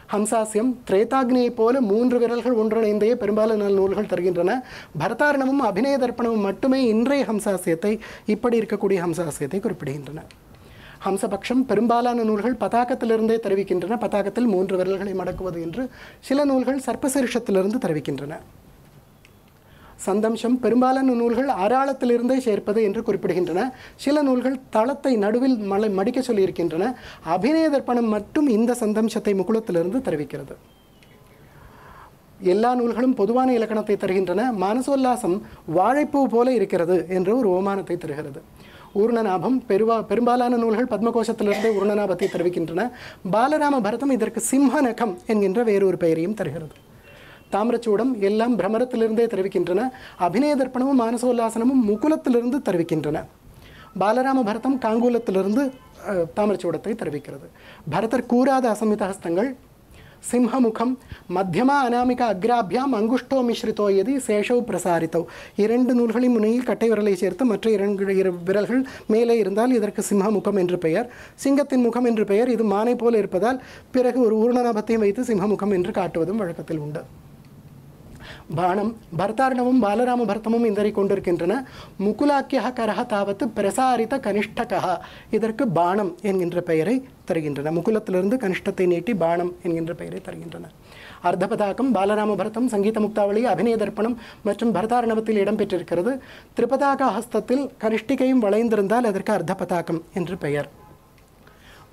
Hamsasyam, Tretagni Pola, Moon Riveral Wundra in the Perimbalan and Nulhal Targindana, Bhartaranam, Abhinaya Darpanam, Matume, Indre Hamsasyate, Ipadirka Kudi Hamsasyate, Kurpidintana. Hamsapaksham, Perimbalan and Nulhal, Pathakatil and the Tarvikintana, Pathakatil, Moon Riveral Madakova the Indra, Shila Nulhal, Sarpasir Shatilan, the Tarvikintana. Sandamsham, Perimbalan Nulhal, Aralatil and the Sherpa the Indra Kurpidintana, Shila Nulhal, Talata, Naduvil, Madikashulir Kintana, Abhinaya Darpanam Matum in the Sandam Shate Mukulatil and the Tervikirada. Yella Nulham, Puduana Elakana Theatre Hintana, Manasolasam, Varipu Pola Irikirada, Endro, Romana Theatre Herada. Urnanabham, Perua, Perimbalan Nulhal, Padmakoshatil, Urnanaba Theatre Vikintana, Balarama Bhartam, Idrak Simhanakam, and Indra Veru Perim Terherada. Tamrachudam, Yellam, Brahmarathilirunde Therivikindrana, Abhinaya Darpanamum, Manasolasanamum, Mukulathilirundu Therivikindrana. Balarama Bharatham, Kangulathilirundu, Tamrachudathai Therivikkirathu. Bharathar Koorada Asamithahasthangal, Simhamukham, Madhyama Anamika Agrabhyam, Angushto Mishrito Yedi, Seshav Prasarito. Irendu Nulhalin Munil, Kattai Viralai Serthu, Matra Irendu Viralgal, Mele Irundal, Idharkku Simhamukham endru Peyar, Singathin Mukham endru Peyar, Idu Manai Pola Irpadhal, Piragu Oru Uranabathiyam Vaithu, Simhamukham endru Kaatuvadhum Vazhakkathil Undu. Banam, Bhartaranavum, Balarama Bhartamum in the Rekondar Kintana, Mukula Keha Karahatavat, Presarita Kanistakaha, Idharku Banam in Indrapere, Targintana, Mukulatlan, the Kanishtatinati, Banam in Indrapere, Targintana. Ardapatakam, Balarama Bhartam, Sangeetha Muktavali, Abhinaya Darpanam, Macham Bhartaranavatil, Peter Kerada, Tripataka Hastatil, Kanishtikam, Valaindranda, Leatherkar, Dapatakam, Indrapere.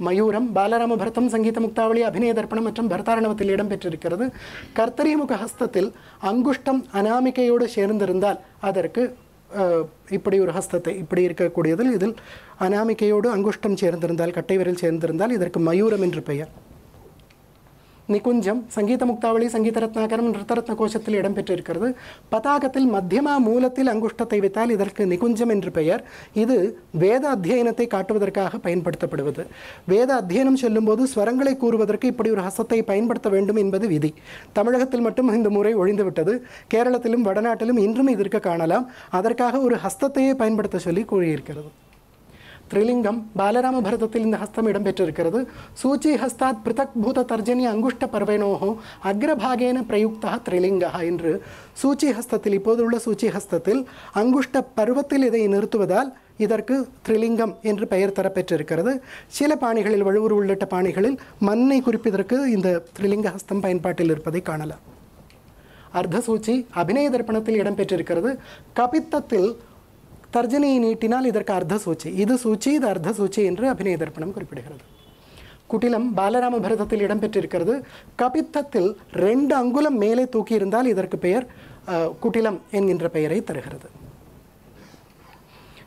Mayuram, Balarama Bhartam, Sangeetha Muktavali, Abhinaya Darpanam, Bhartaranavathil Edam Petrikkirathu, Kartari Mukhastathil, Angushtam, Anamikayodu Serndhirundhal, Adarkku, Ippadi oru Hastathai, Ippadi irukkakudiyadhil, Idhil, Anamikayodu, Angushtam Serndhirundhal, Kattai Viral Serndhirundhal, Idharkku Mayuram endru peyar. Nikunjam, Sangeetha Muktavali, Sangeetha Ratnakaram, Nritharatna Koshathil Edam Petrikkirathu, Pathakathil, Madhyama Moolathil, Angushtathai Vitthal, Idharkku Nikunjam endru peyar, Idhu Veda Adhyayanathai Kaattuvatharkaga Payanpaduthapaduvadhu. Veda Adhyayanam sollumbodhu, Swarangalai Kooruvatharkku Ippadi oru Hasathai Payanpadutha Vendum Endru Vidhi. Tamizhagathil mattum indha murai ozhindhuvittadu, Keralathilum, Vadanattilum, Indrum idhirkku kaanalam, Adharkaga oru Hasathai Payanpadutha solli koozhiyirukkirathu. Trilingam, Balarama Bharatathil in the Hastamidam Petrikiradu, Suchi Hastat Pritak Bhuta Tarjani Angushta Parvenoho, Agrabhagena Prayukta Trilinga Hindru, Suchi Hastatil, Podula Suchi Hastatil, Angushta Parvatil the Inurtuvadal, Idarku, Trilingam, Indra Payatara Petrikiradu, Shilapanikalil, Vaduru Latapanikalil, Manni Kuripidrika in the Trilinga Hastam Pine Patilirpadi Kanala. Ardhasuchi, Abhinaya Darpanathil Edam Petrikiradu, Kapitatil. Tarjani in Itinal either Karda Suchi, either Suchi, the Arda Suchi, and Rapine either Panam Kuripidher. Kutilam, Balarama Bharatathil Edam Petrikiradu, Kapitathil, Renda Angulam Mele Tukirandal either Kapere, Kutilam, and Indrapere Terherda.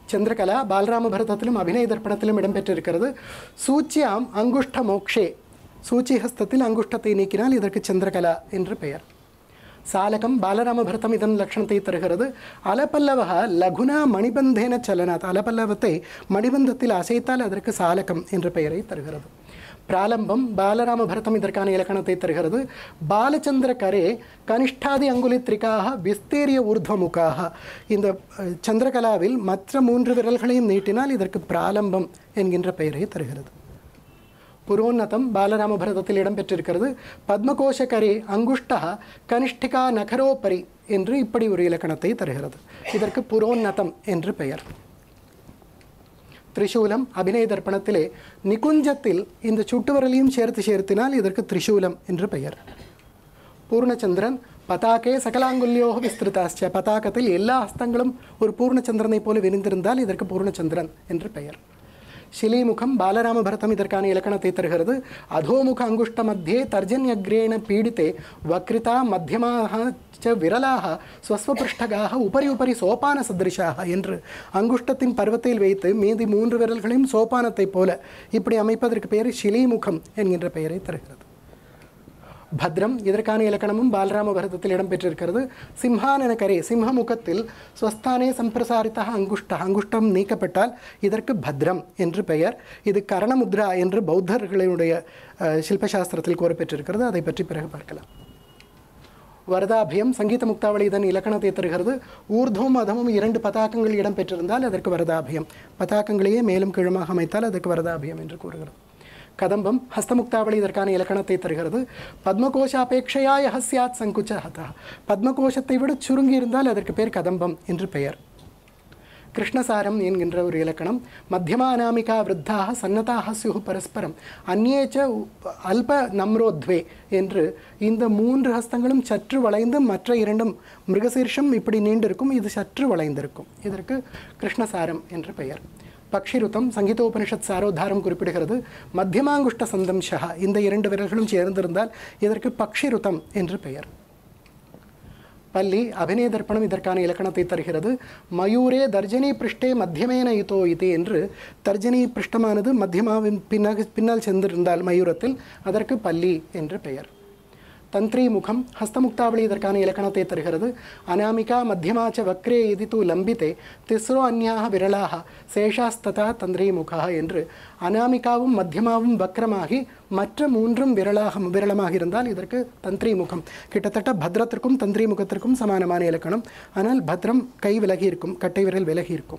Chandrakala, Balarama Bharatathil, Abhinaya Darpanathil Edam Petrikiradu, Suchiam, Angushta Mokshe, Suchi Hastathil, Angushtathinikinal either Chandrakala, and repair. Salakam Balarama Bhartam idan Lakshanate Tarharad, Alapalavaha, Laguna, Manibandhena Chalanat, Alapalavate, Manibandatil Aseta Ladraka Salakam in repair Tarharad. Pralambam, Balarama Bhartam Idrakan Lakanate Tarharad, Balachandra Kare, Kanishta the Angulitrikaha, Visteria Urdhamukaha in the Chandrakalavil, Matra Mundra Viralkali Nitinal Idrak Pralambam in repair Tarharad. Puronatam, Balarama Bharatatiladam Petricard, Padmakosha Kari, Angushtaha, Kanishtika Nakaropari, Enri Padivurilakanate Tarharad, Idaka Puronatam in repair. Trishulam, Abine Darpanatile, Nikunjatil in the Chutuvaralim Sherth Shertinal, Idaka Trishulam in repair. Purnachandran, Patake, Sakalangulio Vistritascha, Patakatil, Ella, Stangulam, or Purnachandran Nepoli Vinindrandal, Idaka Purnachandran in repair. Shili Mukham, Balarama Bhartam Idrakan Elakana Tetarherd, Adho Mukha Angushta Madhe, Tarjanya Graina Pidite, Vakrita, Madhyamaha, Viralaha, Swaswaprashtagaha, Upari Upari Sopana Sadrishaha, Enter Angushtatin Parvatil Vete, me the moon reveral him, Sopana Tepola, Ipriamipadrik Peri, Shili Mukham, and in repair it. Badram, Idrakani Lakanam, Balram over the Tiladam Petricard, Simhan and a Kare, Simha Mukatil, Swastane, Samprasarita, Angusta, Angustam, Nika Petal, Idrak Badram, Entry Payer, Id Karanamudra, Entry Boudha Regleuda, Shilpashastratil Kora Petricard, the Petri Perkala. Varda Abhim, Sangita Muktavali, then Ilakana Tetricard, Urdhum, Adam, Irend Patakangal, Idam Petrandala, the Kavarda Abhim, Patakangalia, Melum Kurama Hamitala, the Kavarda Abhim, and Kurga. Kadambam, Hastamuktavali, the Kani Elakana Tetraherd, Padmakosha Pekshaya Hasyat Sankuchahata, Padmakosha Tivid Churungirindala, the Kapir Kadambam, in repair. Krishna Saram in Gendra Relakanam, Madhyama Namika Vridhaha, Sanataha Suhu Parasparam, Anyecha Alpa Namrodwe, in the moon Hastangalam Chatruvala in the Matra Irendam, Mrigasirsham, Ipidinderkum, is the Chatruvala in Derkum, either Krishna Saram in repair. Pakshirutam, Sangita Upanishad Saro, Dharam Kuripitharad, Madhyamangusta Sandam Shaha, in the Yerenda Verakam Cherandrandal, Yerka Pakshirutam, in repair. Pali, Abene Darpanam Darkani Lakana Tetarhirad, Mayure, Darjani Priste, Madhyamena Ito Iti, Endre, Tarjani Pristamanad, Madhyama Pinal Chandrandal, Mayuratil, Adarka Pali, in repair. Tantri Mukham, Hastamuktavali, the Kani Lakana Tetraherd, Anamika, Madhyamacha Vakre, Iditu Lambite, Tisro Anya Viralaha, Seshas Tata, Tandri Mukha, Endre, Anamikavum, Madhyamavum, Bakramahi, Matra Mundrum, Viralaham, Viralamahirandal, Idrika, Tantri Mukham, Kitata, Bhadraturkum, Tantri Mukaturkum, Samanamani Lakanam, Anal Bhadram, Kai Velahirkum, Kataviral Velahirkum.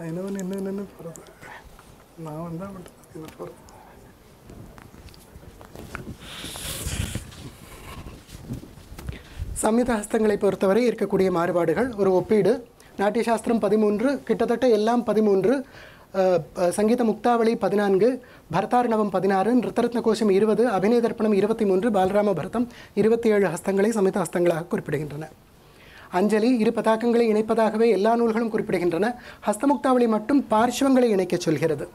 I know, no, no, no, no, no, no, no, Samyutta Hastangale Portavare, Irkakudia Marabadical, or Opida, Nati Shastram Padimundra, Kitata Elam Padimundra, Sangita Muktavali Padanange, Bhartar Navam Padinaran, Rathatna Kosham Irva, Abine Darpanam Irvati Mundra, Balrama Bhartam, Irvati Hastangale, Samyutta Hastangala, Kurpidana. Anjali, Iripatakangali, Inipataka, Elanulham Kuripitana, Hastamuktavali Matum, Parshwangali in a Ketchul Herad.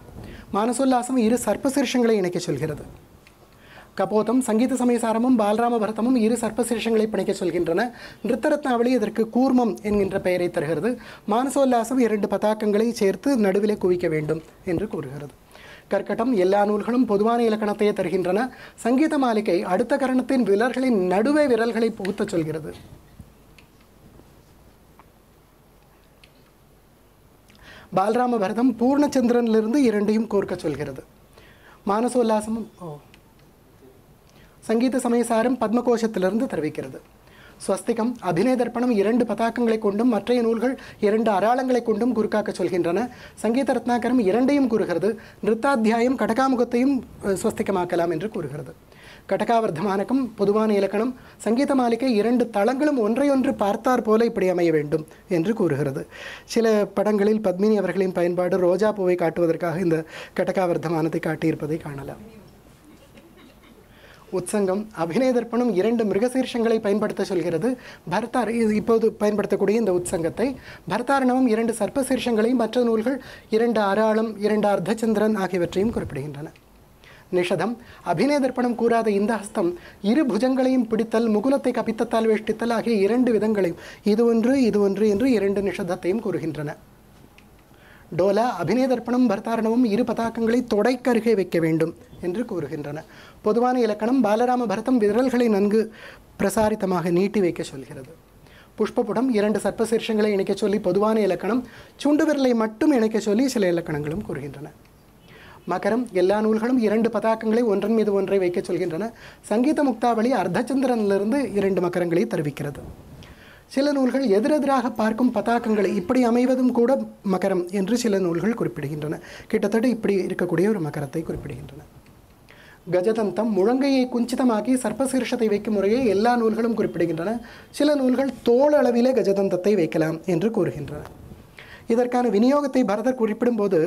Manasulasam Iris Sarpasishangali in a Ketchul Herad. Kapotam, Sangita Samisaramum, Balrama Bhartamum, Iris Sarpasishangali Panakechul Hindana, Ritaratavali, the Kurmum in Repair Herad, Manasulasam Irid Patakangali, Cherth, Nadavila Kuika Vendum in Rekurherad. Karkatam, Yelanulham, Podwana Lakanate Hindana, Sangita Malike, Adata Karanatin, Vilarkali, Naduve Viralkali Puta Chulgrad. Balrama Bhartam, Purnachandran learned the Yerendim Korka Chulherad. Manasolasam Sangita Samisaram, Padmakosha learned the Travikerad. Swastikam, Abhine Darpanam, Yerend Patakang Lekundam, Matrain Ulgar, Yerend Aralang Lekundam, Kurka Chulhindana, Sangita Ratnakaram, Yerendim Kurherd, Rita Diayam, Katakam Gotim, Swastikamakalam, and Kurherd. Katakavardhamanakam, Puduvan Elakanam, Sangita Malika, Yerend Talangalam, Ondre under Parthar Pola Priama Eventum, Endri Kurherd. Chile Patangalil Padmini Avralim Pine Bada, Roja Povekatu in the Katakavardhamanatika Tirpadi Kanala. உத்சங்கம் அபிநய தர்ப்பணம் இரண்டு மிருகசீர்ஷங்களை பயன்படுத்த சொல்கிறது. பரதார் இப்போது பயன்படுத்தக்கூடிய இந்த உத்சங்கத்தை பரதாரணமும் இரண்டு சர்ப்ப சீர்ஷங்களையும் மற்ற நூல்கள் இரண்டு அராளம் இரண்டு அர்த்தச்சந்திரன் ஆகியவற்றையும் குறிப்பிடுகின்றன. நிஷதம் அபிநய தர்ப்பணம் கூறாத இந்த ஹஸ்தம் இரு புஜங்களையும் பிடித்தல் முகுலத்தை கபித்தத்தால் வேஷ்டித்தல் ஆகிய இரண்டு விதங்களையும் இது ஒன்று இது ஒன்று என்று இரண்டு நிஷதத்தையும் கூறுகின்றன. டோலா அபிநய தர்ப்பணம் பரதாரணமும் இரு பதாக்கங்களை தொடைக்கருகே வைக்க வேண்டும் என்று கூறுகின்றன. பொதுவான இலக்கணம் பாலராம பரதம் விரல்களை நன்கு பிரசாரித்தமாக நீட்டி வைக்க சொல்கிறது. புஷ்பபுடம் இரண்டு சர்ப்ப சீர்ஷங்களை இணைக்க சொல்லி பொதுவான இலக்கணம் சுண்டு விரலை மட்டும் இணைக்க சொல்லி சில இலக்கணங்களும் கூறுகின்றன. மகரம் எல்லா நூல்களும் இரண்டு பதாக்கங்களை ஒன்றன் மீது ஒன்றை வைக்க சொல்கின்றன. சங்கீத முக்தாவளி அர்த்தச்சந்திரனிலிருந்து இரண்டு மகரங்களை தெரிவிக்கிறது. சில நூல்கள் எதிரெதிராக பார்க்கும் பதாக்கங்களை இப்படி அமைவதும் கூட மகரம் என்று சில நூல்கள் குறிப்பிடுகின்றன. கிட்டத்தட்ட இப்படி இருக்கக்கூடிய ஒரு மகரத்தை குறிப்பிடுகின்றன. கஜதந்தம் முழங்கையை குஞ்சிதமாக்கி சர்ப்பசீர்ஷத்தை வைக்கும் முறையை எல்லா நூல்களும் குறிப்பிடுகின்றன. சில நூல்கள் தோல் அளவிலே கஜதந்தத்தை வைக்கலாம் என்று கூறுகின்றன. இதற்கான விநியோகத்தை பரதர் குறிப்பிடும்போது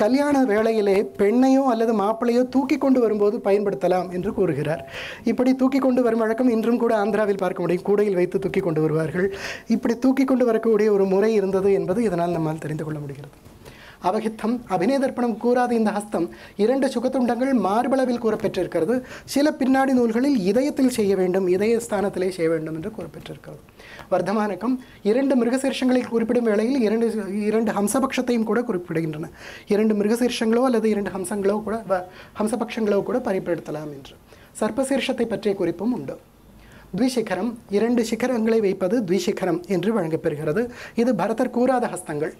கல்யாண வேளையிலே பெண்ணையோ அல்லது மாப்பிளையோ தூக்கி கொண்டு வரும்போது பயன்படுத்தலாம் என்று கூறுகிறார். இப்படி தூக்கி கொண்டு வரும் வழக்கம் இன்றும் கூட ஆந்திராவில் பார்க்க முடியும். கூடையில் வைத்து தூக்கி கொண்டு வருவார்கள். இப்படி தூக்கி கொண்டு வரக்கூடிய ஒரு முறை இருந்தது என்பது இதனால் நம்மால் தெரிந்து கொள்ள முடிகிறது. அவகித்தம் அபிநய தர்ப்பணம் கூறாத இந்த ஹஸ்தம் இரண்டு சுகத்துண்டங்கள் மார்பளவில் கூறப்பெற்றிருக்கிறது. சில பின்னாடி நூல்களில் இதயத்தில் செய்ய வேண்டும், இதய ஸ்தானத்திலே செய்ய வேண்டும் என்று கூறப்பெற்றிருக்கிறது. வர்த்தமானக்கம் இரண்டு மிருகசீர்ஷங்களில் குறிப்பிடும் வேளையில் இரண்டு இரண்டு ஹம்சபக்ஷத்தையும் கூட குறிப்பிடுகின்றன. இரண்டு மிருகசீர்ஷங்களோ அல்லது இரண்டு ஹம்சங்களோ கூட ஹம்சபக்ஷங்களோ கூட பயன்படுத்தலாம் என்று சர்ப்பசீர்ஷத்தை பற்றிய குறிப்பும் உண்டு. த்விசிகரம் இரண்டு சிகரங்களை வைப்பது த்விசிகரம் என்று வழங்கப்பெறுகிறது. இது பரதர் கூறாத ஹஸ்தங்கள்.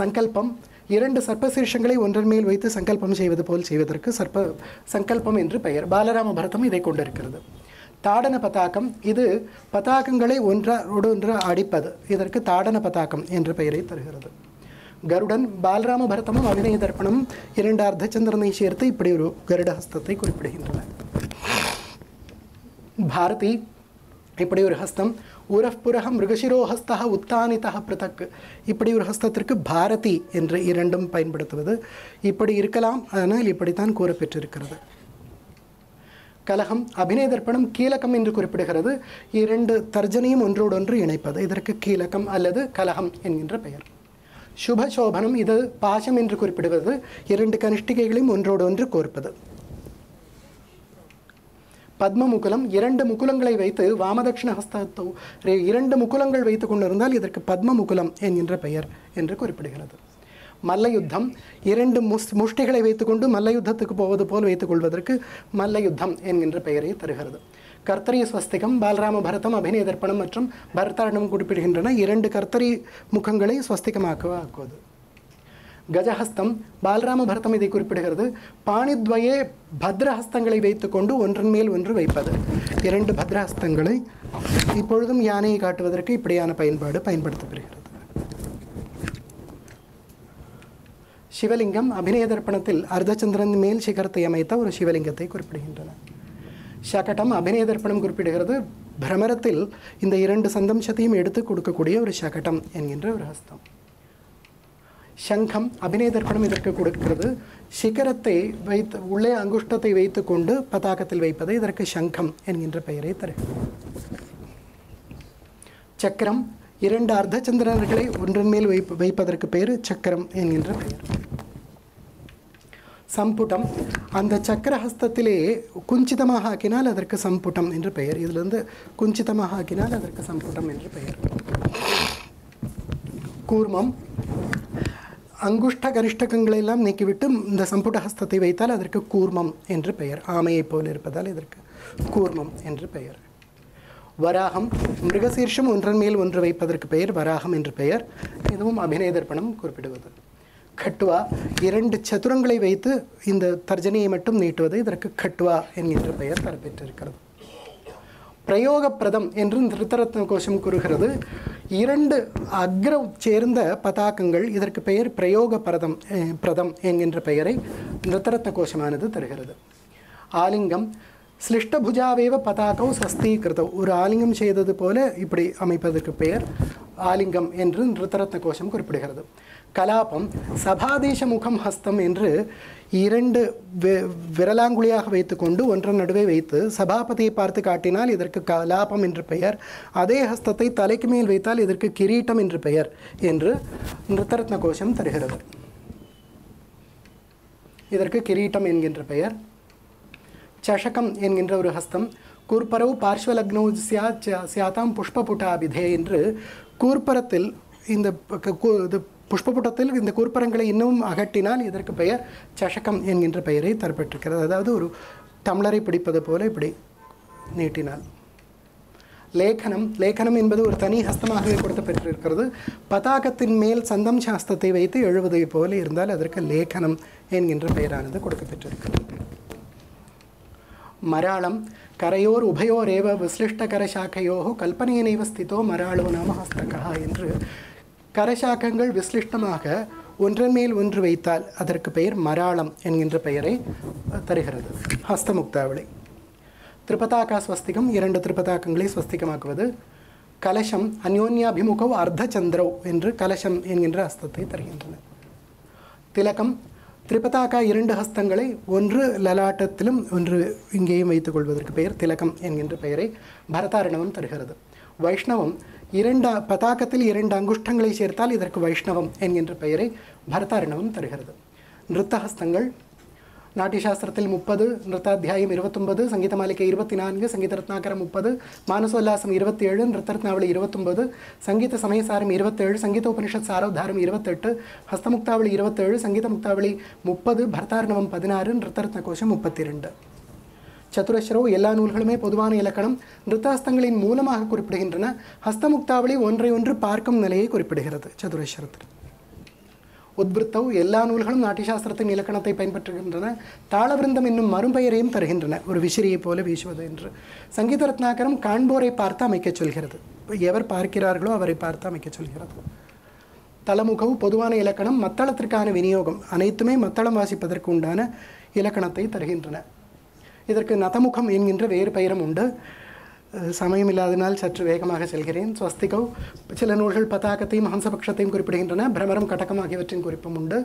சங்கல்பம் இரண்டு சர்ப்ப சீர்ஷங்களை ஒன்றன் மேல் வைத்து சங்கல்பம் செய்வது போல் செய்வதற்கு சர்ப்ப சங்கல்பம் என்று பெயர். பாலராம பரதம் இதை கொண்டிருக்கிறது. தாடன பதாக்கம் இது பதாக்கங்களை ஒன்றோடு ஒன்று அடிப்பது. இதற்கு தாடன பதாக்கம் என்ற பெயரை தருகிறது. கருடன் பாலராம பரதமும் அபிநய தர்ப்பணம் இரண்டு அர்த்தச்சந்திரனை சேர்த்து இப்படி ஒரு கருட ஹஸ்தத்தை குறிப்பிடுகின்றன. பாரதி இப்படி ஒரு ஹஸ்தம் உரப்புரக மிருகசிரோஹஸ்தா உத்தானிதா பிரதக் இப்படி ஒரு ஹஸ்தத்திற்கு பாரதி என்று இரண்டும் பயன்படுத்துவது இப்படி இருக்கலாம். ஆனால் இப்படித்தான் கூறப்பெற்றிருக்கிறது. கலகம் அபிநய தர்ப்பணம் கீலகம் என்று குறிப்பிடுகிறது. இரண்டு தர்ஜனையும் ஒன்றோடொன்று இணைப்பது. இதற்கு கீலகம் அல்லது கலகம் என்கின்ற பெயர். சுபசோபனம் இது பாசம் என்று குறிப்பிடுவது. இரண்டு கனிஷ்டிகைகளையும் ஒன்றோடொன்று கோர்ப்பது. பத்மமுகுலம் இரண்டு முகுலங்களை வைத்து வாமதக்ஷிண ஹஸ்தத்தோ இரண்டு முகுலங்கள் வைத்து கொண்டிருந்தால் இதற்கு பத்மமுகுலம் என்கின்ற பெயர் என்று குறிப்பிடுகிறது. மல்லயுத்தம் இரண்டு முஸ் முஷ்டிகளை வைத்துக்கொண்டு மல்லயுத்தத்துக்கு போவது போல் வைத்துக் கொள்வதற்கு மல்லயுத்தம் என்கின்ற பெயரை தருகிறது. கர்த்தரிய ஸ்வஸ்திகம் பாலராம பரதம் அபிநய தர்ப்பணம் மற்றும் பரதாரணம் குறிப்பிடுகின்றன. இரண்டு கர்த்தரி முகங்களை ஸ்வஸ்திகமாக்குவது. கஜஹஸ்தம் பாலராம பரதம் இதை குறிப்பிடுகிறது. பாணித்வயே பத்ரஹஸ்தங்களை வைத்துக்கொண்டு ஒன்றன் மேல் ஒன்று வைப்பது. இரண்டு பத்ரஹஸ்தங்களை இப்பொழுதும் யானையை காட்டுவதற்கு இப்படியான பயன்பாடு பயன்படுத்தப்படுகிறது. சிவலிங்கம் அபிநய தர்ப்பணத்தில் அர்த்தச்சந்திரன் மேல் சிகரத்தை அமைத்த ஒரு சிவலிங்கத்தை குறிப்பிடுகின்றன. சகடம் அபிநய தர்ப்பணம் குறிப்பிடுகிறது. பிரமரத்தில் இந்த இரண்டு சந்தம்சத்தையும் எடுத்து கொடுக்கக்கூடிய ஒரு சகடம் என்கின்ற ஒரு ஹஸ்தம். சங்கம் அபிநய தர்ப்பணம் இதற்கு கொடுக்கிறது. சிகரத்தை வைத்து உள்ளே அங்குஷ்டத்தை வைத்து கொண்டு பதாகத்தில் வைப்பது. இதற்கு சங்கம் என்கின்ற பெயரை தருகிறது. சக்கரம் இரண்டு அர்த்தச்சந்திரர்களை ஒன்றின் மேல் வைப் வைப்பதற்கு பெயர் சக்கரம் என்கின்ற பெயர். சம்புட்டம் அந்த சக்கர ஹஸ்தத்திலே குஞ்சிதமாக ஆக்கினால் அதற்கு சம்புட்டம் என்று பெயர். இதிலிருந்து குஞ்சிதமாக ஆக்கினால் அதற்கு சம்புட்டம் என்று பெயர். கூர்மம் அங்குஷ்ட கரிஷ்டகங்களெல்லாம் நீக்கிவிட்டு இந்த சம்புட ஹஸ்தத்தை வைத்தால் அதற்கு கூர்மம் என்று பெயர். ஆமையை போல் இருப்பதால் இதற்கு கூர்மம் என்று பெயர். வராகம் மிருகசீர்ஷம் ஒன்றன் மேல் ஒன்று வைப்பதற்கு பெயர் வராகம் என்று பெயர். இதுவும் அபிநய தர்ப்பணம் குறிப்பிடுவது. கட்டுவா இரண்டு சதுரங்களை வைத்து இந்த தர்ஜனையை மட்டும் நீட்டுவது. இதற்கு கட்டுவா என்கின்ற பெயர் தரப்பெற்றிருக்கிறது. பிரயோகப்பிரதம் என்று திருத்தரத்ன கோஷம் கூறுகிறது. இரண்டு அக்ரம் சேர்ந்த பதாக்கங்கள் இதற்கு பெயர் பிரயோகப்பிரதம் பிரதம் என்கின்ற பெயரை திருத்தரத்ன கோஷமானது தருகிறது. ஆலிங்கம் ஸ்லிஷ்டபுஜாவேவ பதாக்கம் சஸ்தீகிருதம் ஒரு ஆலிங்கம் செய்தது போல இப்படி அமைப்பதற்கு பெயர் ஆலிங்கம் என்று திருத்தரத்ன கோஷம் குறிப்பிடுகிறது. Kalapam, Sabhadesha Mukham Hastam Endre, Irend Veralangulia Vaitakundu, Untranadwe Veta, Sabhapati Parthakatina, either Kalapam in repair, Ade Hastati Talekimil Veta, either Kiritam in repair, Endre, Nratharatna Kosham Tarihara. Either Kiritam in repair, Chashakam in Hastam, Kurparu Parshal Agno Siatam Pushpa Puta Bidhe Endre, Kurparatil in the Pushpaputil in the Kurparangla inum Agatina, either Kapaya, Chashakam in Interpere, Tarpetra, Tamlari Padipadapole, Padi Natinal Lakanam, Lakanam in Badurthani, Hastamahi Purta Petrikarda, Patakatin male Sandam Shasta Tevati, over the Poli, and the other Lakanam in Interpere and the Kurkapetric Maralam, Karayor, Ubayor Eva, Vislishta Karashakayo, Kalpani Nevastito, Maralo Nama Hastakaha in Karashakhangal Vislishtamaka, Wundra Mail Wundra Vaital, other Kapair, Maralam, and Indrapere, Tarihara, Hastamuktavadi. Tripataka swastikam, Yerenda Tripatakanglis wastikamakwada, Kalasham, Anyonia Bhimuko, Ardha Chandro, Indra, Kalasham, Indrasta, Tarihindra. Tilakam, Tripataka, Yerenda Hastangali, Wundra Lalata Tilum, Wundra Ingame Vaitakul with Kapair, Tilakam, and Indrapere, Bharataranam Tarihara. Vaishnavam. Irenda Patakatil Irenda Angustangal Shertali, the Vaishnavam, and Interpere, Bharataranam, Tarihara. Nrutta Hastangal, Natishastratil Mupadu, Nrata Dhyay Mirvatumbadu, Sangita Malika Irvatinanga, Sangitatnakara Mupadu, Manasola Sam Irvathird, Ratharnaval Irvatumbadu, Sangita Samayasaram Irvathird, Sangita Upanishad Sarav Dharam Irvathird, Hastamuktaval Irvathird, Sangita Muktavali Mupadu, Bharataranam Padinaran, Ratharnakosha Mupatiranda. Chaturashro, Yella Nulhame, Poduana Elakanam, Nrutastangal in Mulamaha Kuripindana, Hastamuktavali, Wondre under Parkam Nale Kuripidher, Chaturashrat. Udburtho, Yella Nulham, Natishasrat and Elakanate Penpatrindana, Talabrandam in Marumpai Ram Tarhindana, or Vishri Pole Vishwa Indra. Sangitatnakaram, Kanbore Partha make a chulher. Ever Parkiraglo, or Partha make a chulher. Talamuka, Poduana Elakanam, Matalatrikana Viniogam, Anitume, Matalamasi Padrakundana, Elakanate Tarhindana. இதற்கு நதமுகம் என்கின்ற வேறு பெயரும் உண்டு சமயம் இல்லாதனால் சற்று வேகமாக செல்கிறேன் ஸ்வஸ்திகோ சில நூல்கள் பதாகத்தையும் ஹம்சபக்ஷத்தையும் குறிப்பிடுகின்றன பிரமரம் கடகம் ஆகியவற்றின் குறிப்பும் உண்டு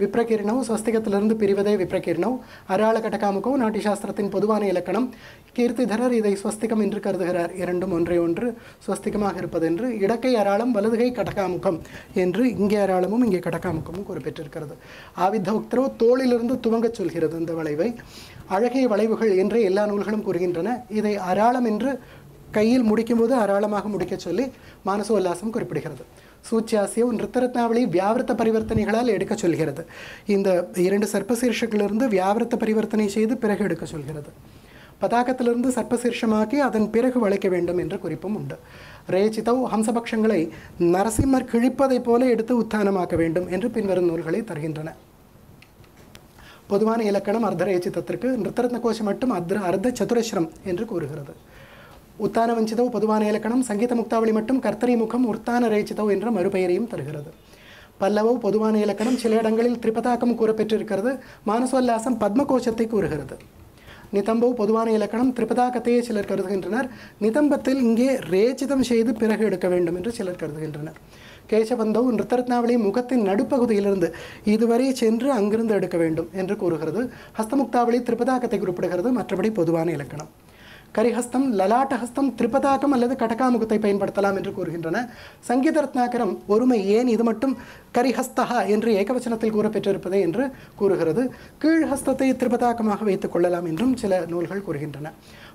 விப்ரகீர்ணவ் ஸ்வஸ்திகத்திலிருந்து பிரிவதே விப்ரகீர்ணவ் அராள கடகாமுகோ நாட்டிசாஸ்திரத்தின் பொதுவான இலக்கணம் கீர்த்திதரர் இதை ஸ்வஸ்திகம் என்று கருதுகிறார் இரண்டும் ஒன்றே ஒன்று ஸ்வஸ்திகமாக இருப்பதென்று இடக்கை அராளம் வலதுகை கடகாமுகம் என்று இங்கே அராளமும் இங்கே கடகாமுகமும் குறிப்பிட்டிருக்கிறது ஆவிதோக்த்ரோ தோளிலிருந்து துவங்கச் சொல்கிறது இந்த வளைவை அழகிய வளைவுகள் என்று எல்லா நூல்களும் கூறுகின்றன இதை அராளம் என்று கையில் முடிக்கும்போது அராளமாக முடிக்கச் சொல்லி மானசோல்லாசம் குறிப்பிடுகிறது சூச்சியாசிய நிருத்தரத்னாவளி வியாவிரத பரிவர்த்தனைகளால் எடுக்கச் சொல்கிறது இந்த இரண்டு சர்ப்பசீர்ஷங்களிலிருந்து வியாவிரத பரிவர்த்தனை செய்து பிறகு எடுக்கச் சொல்கிறது பதாகத்திலிருந்து சர்ப்பசீர்ஷமாக்கி அதன் பிறகு வளைக்க வேண்டும் என்ற குறிப்பும் உண்டு ரேசிதவ் ஹம்சபக்ஷங்களை நரசிம்மர் கிழிப்பதைப் போல எடுத்து உத்தானமாக்க வேண்டும் என்று பின்வரும் நூல்களை தருகின்றன பொதுவான இலக்கணம் அர்த்தரேசிதத்திற்கு நிருத்தரத்ன கோஷம் மட்டும் அர்த்த சதுரஸ்ரம் என்று கூறுகிறது Uttana Vanchithav, Paduvan Elakanam, Sangita Muktavali Mattum, Kartari Mukham, Urtana Rechithav Endra Marupeyaiyum Tharugirathu. Pallavav, Paduvan Elakanam, Sila Idangalil, Tripatakam Koorapettirukkirathu, Manasollasam, Padmakoshathai Koorugirathu. Nithambav, Paduvan Elakanam, Tripatakathai Silar Karuthugindranar, Nithambathil Inge Rechitham Seithu Piragu Edukka Vendum Endru Silar Karuthugindranar. Keshavandhav, Nritharathnavali Mukathin Nadupagudiyilirundhu, Iduvare Sendru Angirundhu Edukka Vendum Endru Koorugirathu. Hastamuktavali Tripatakathai Kuripidugirathu, Matrapadi Paduvan Elakanam. Karihastam, Lalata Hastam, Tripatakam, அல்லது Katakamukutai Pain Patalam into Kurhindana, Sangitatnakaram, Urume Yen, Idamatum, Karihastaha, Entry Ekavachanatil Gura Peter Padre, Kurhara, Kir Hastate, Tripatakamahavit, Kulalam Indrum, Chela Nulhal Kurhindana,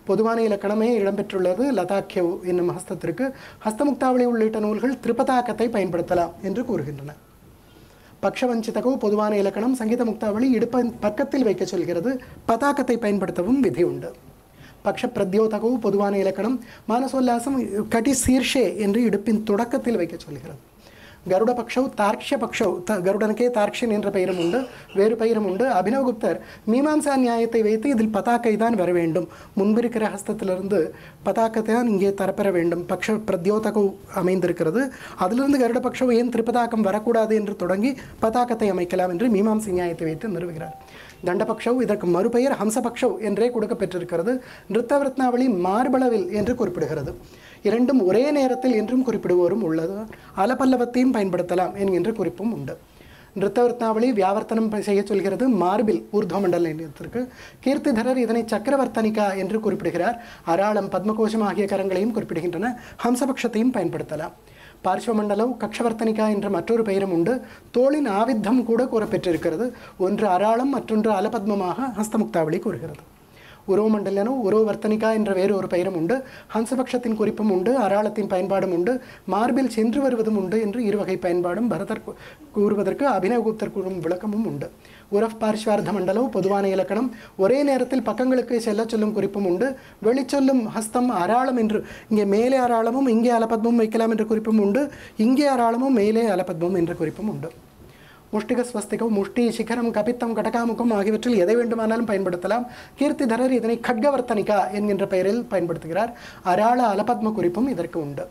Poduvani Lakame, Idam Petrula, Latakio in Mahastatrika, Hastamuktavli Lita Nulhal, Tripatakatai Pain Patala, into Kurhindana. Pakshavanchitako, Poduvani Lakanam, Sangita Muktavali, Idapan Pakatil Vakachal, Patakate Pain Patatum with Hunda. Paksha Pradyotaku, Paduvan Elakanam, Manasolasam, Kati Sirshe, Henry Udipin Tudakatil Vakachal. Garuda Pakshav, Tarksha Pakshav, Garudanke, Tarkshin in Rapairamunda, Veripairamunda, Abhinavguptar, Mimamsa Nyayate Veti, the Patakaidan Verevendum, Munbirikra Hastatlund, Patakatan, Inge Tarparavendum, Paksha Pradyotaku, Amendrikrad, Adlan the Garuda Pakshav in Tripatakam, Varakuda, the Indra Tudangi, Patakataya Mikalamendri, Mimam Sinyayate Veti and Rivigra. Dandapakshav, either Marupayer, Hamsapakshav, Endre Kudaka Petrikarada, Nritharathnavali, Marbalavil, Endre Kurpidakarada. Irendum Ure Neratil, Endrum Kurpidurum Ulada, Alapallavathin Pine Badatalam, and Endre Kuripumunda. Nrithavartnavali, Vyavartanam Pesaya Solgaradu, Marbil, Urdhamandal and Kirti Dhara is a Chakravartanica, Entry Kuripikar, Aradam Padmakosham Akia Karangalim Kuripitana, Hamsapakshatim Pine Pertala. Parshvamandalo, Kakshavartanica, and Matur Pairamunda, Tolin Avidham Kuda Korapetrikar, Undra Aradam, Matundra Alapadmamaha, Hastamuktavali Kurikar. Uro Mandalano, Uro Vartanica, and Ravero or Pairamunda, Hansapakshatin Kuripamunda, Aralatin Pine Badamunda, Marble Chendriver with the Munda, and Irvaki Pine Badam, Baratar Kurvadaka, Abina Gutakurum Vulakamunda. Uraf Parshwar Mandalo, Podwana Elakanam, Orain Erthil Pakangalaka, Selachalum Kuripamunda, Velichalum, Hastam, Aralam, Inge Mele Aralamum, Inge Alapadum, Mekalam and Kuripamunda, Inge Aralamum, Mele Alapadum and Kuripamunda. Mustika Swastika, Musti, Shikaram, Kapitam, Katakamukum, Agivatil, they went to Manal Pine Batalam, Kirti Darari, then Kadgavartanika, in Interperil, Pine Batagra, Arada, Alapatma Kuripum, either Kunda.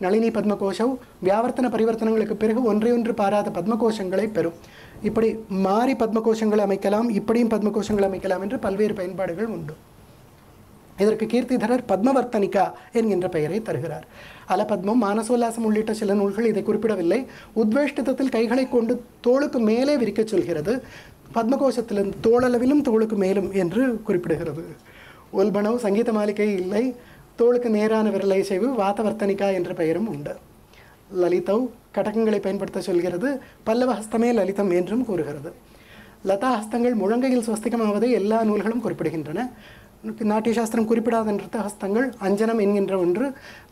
Nalini Padmakosha, Vyavartana Parivartan like a Peru, one reunter para, the Padmakoshangalai Peru. Ipadi Mari Padmakoshangala Mekalam, Ipadim Padmakoshangala Mekalam, and Palvir Pine Badagal Mundu. Either Kirti Darar, Padmavartanika, in Interperi, Tarhara. Alapadmo, Manasola, some little Chelanulkali, the Kurpita Ville, Udvesh Tatil Kaikali Kundu, Toluk Mele Viricul Herada, Padmakosatilan, Tolavilum, Toluk Melum, Endru Kurpita Herada. Ulbano, Sangita Malika Illai, Toluk Nera and Verla Sevu, Vata Vartanica, Interperamunda. Lalito, Katakangali Pen Pata Sulgerada, Palavastame, Lalitam Endrum Kurherada. Lata Hastangal, Murangil Swastikama, the Ella and Ulham Kurpita Hintana. Nati Shastram Kuripida and Hastangal, Anjanam in Indra,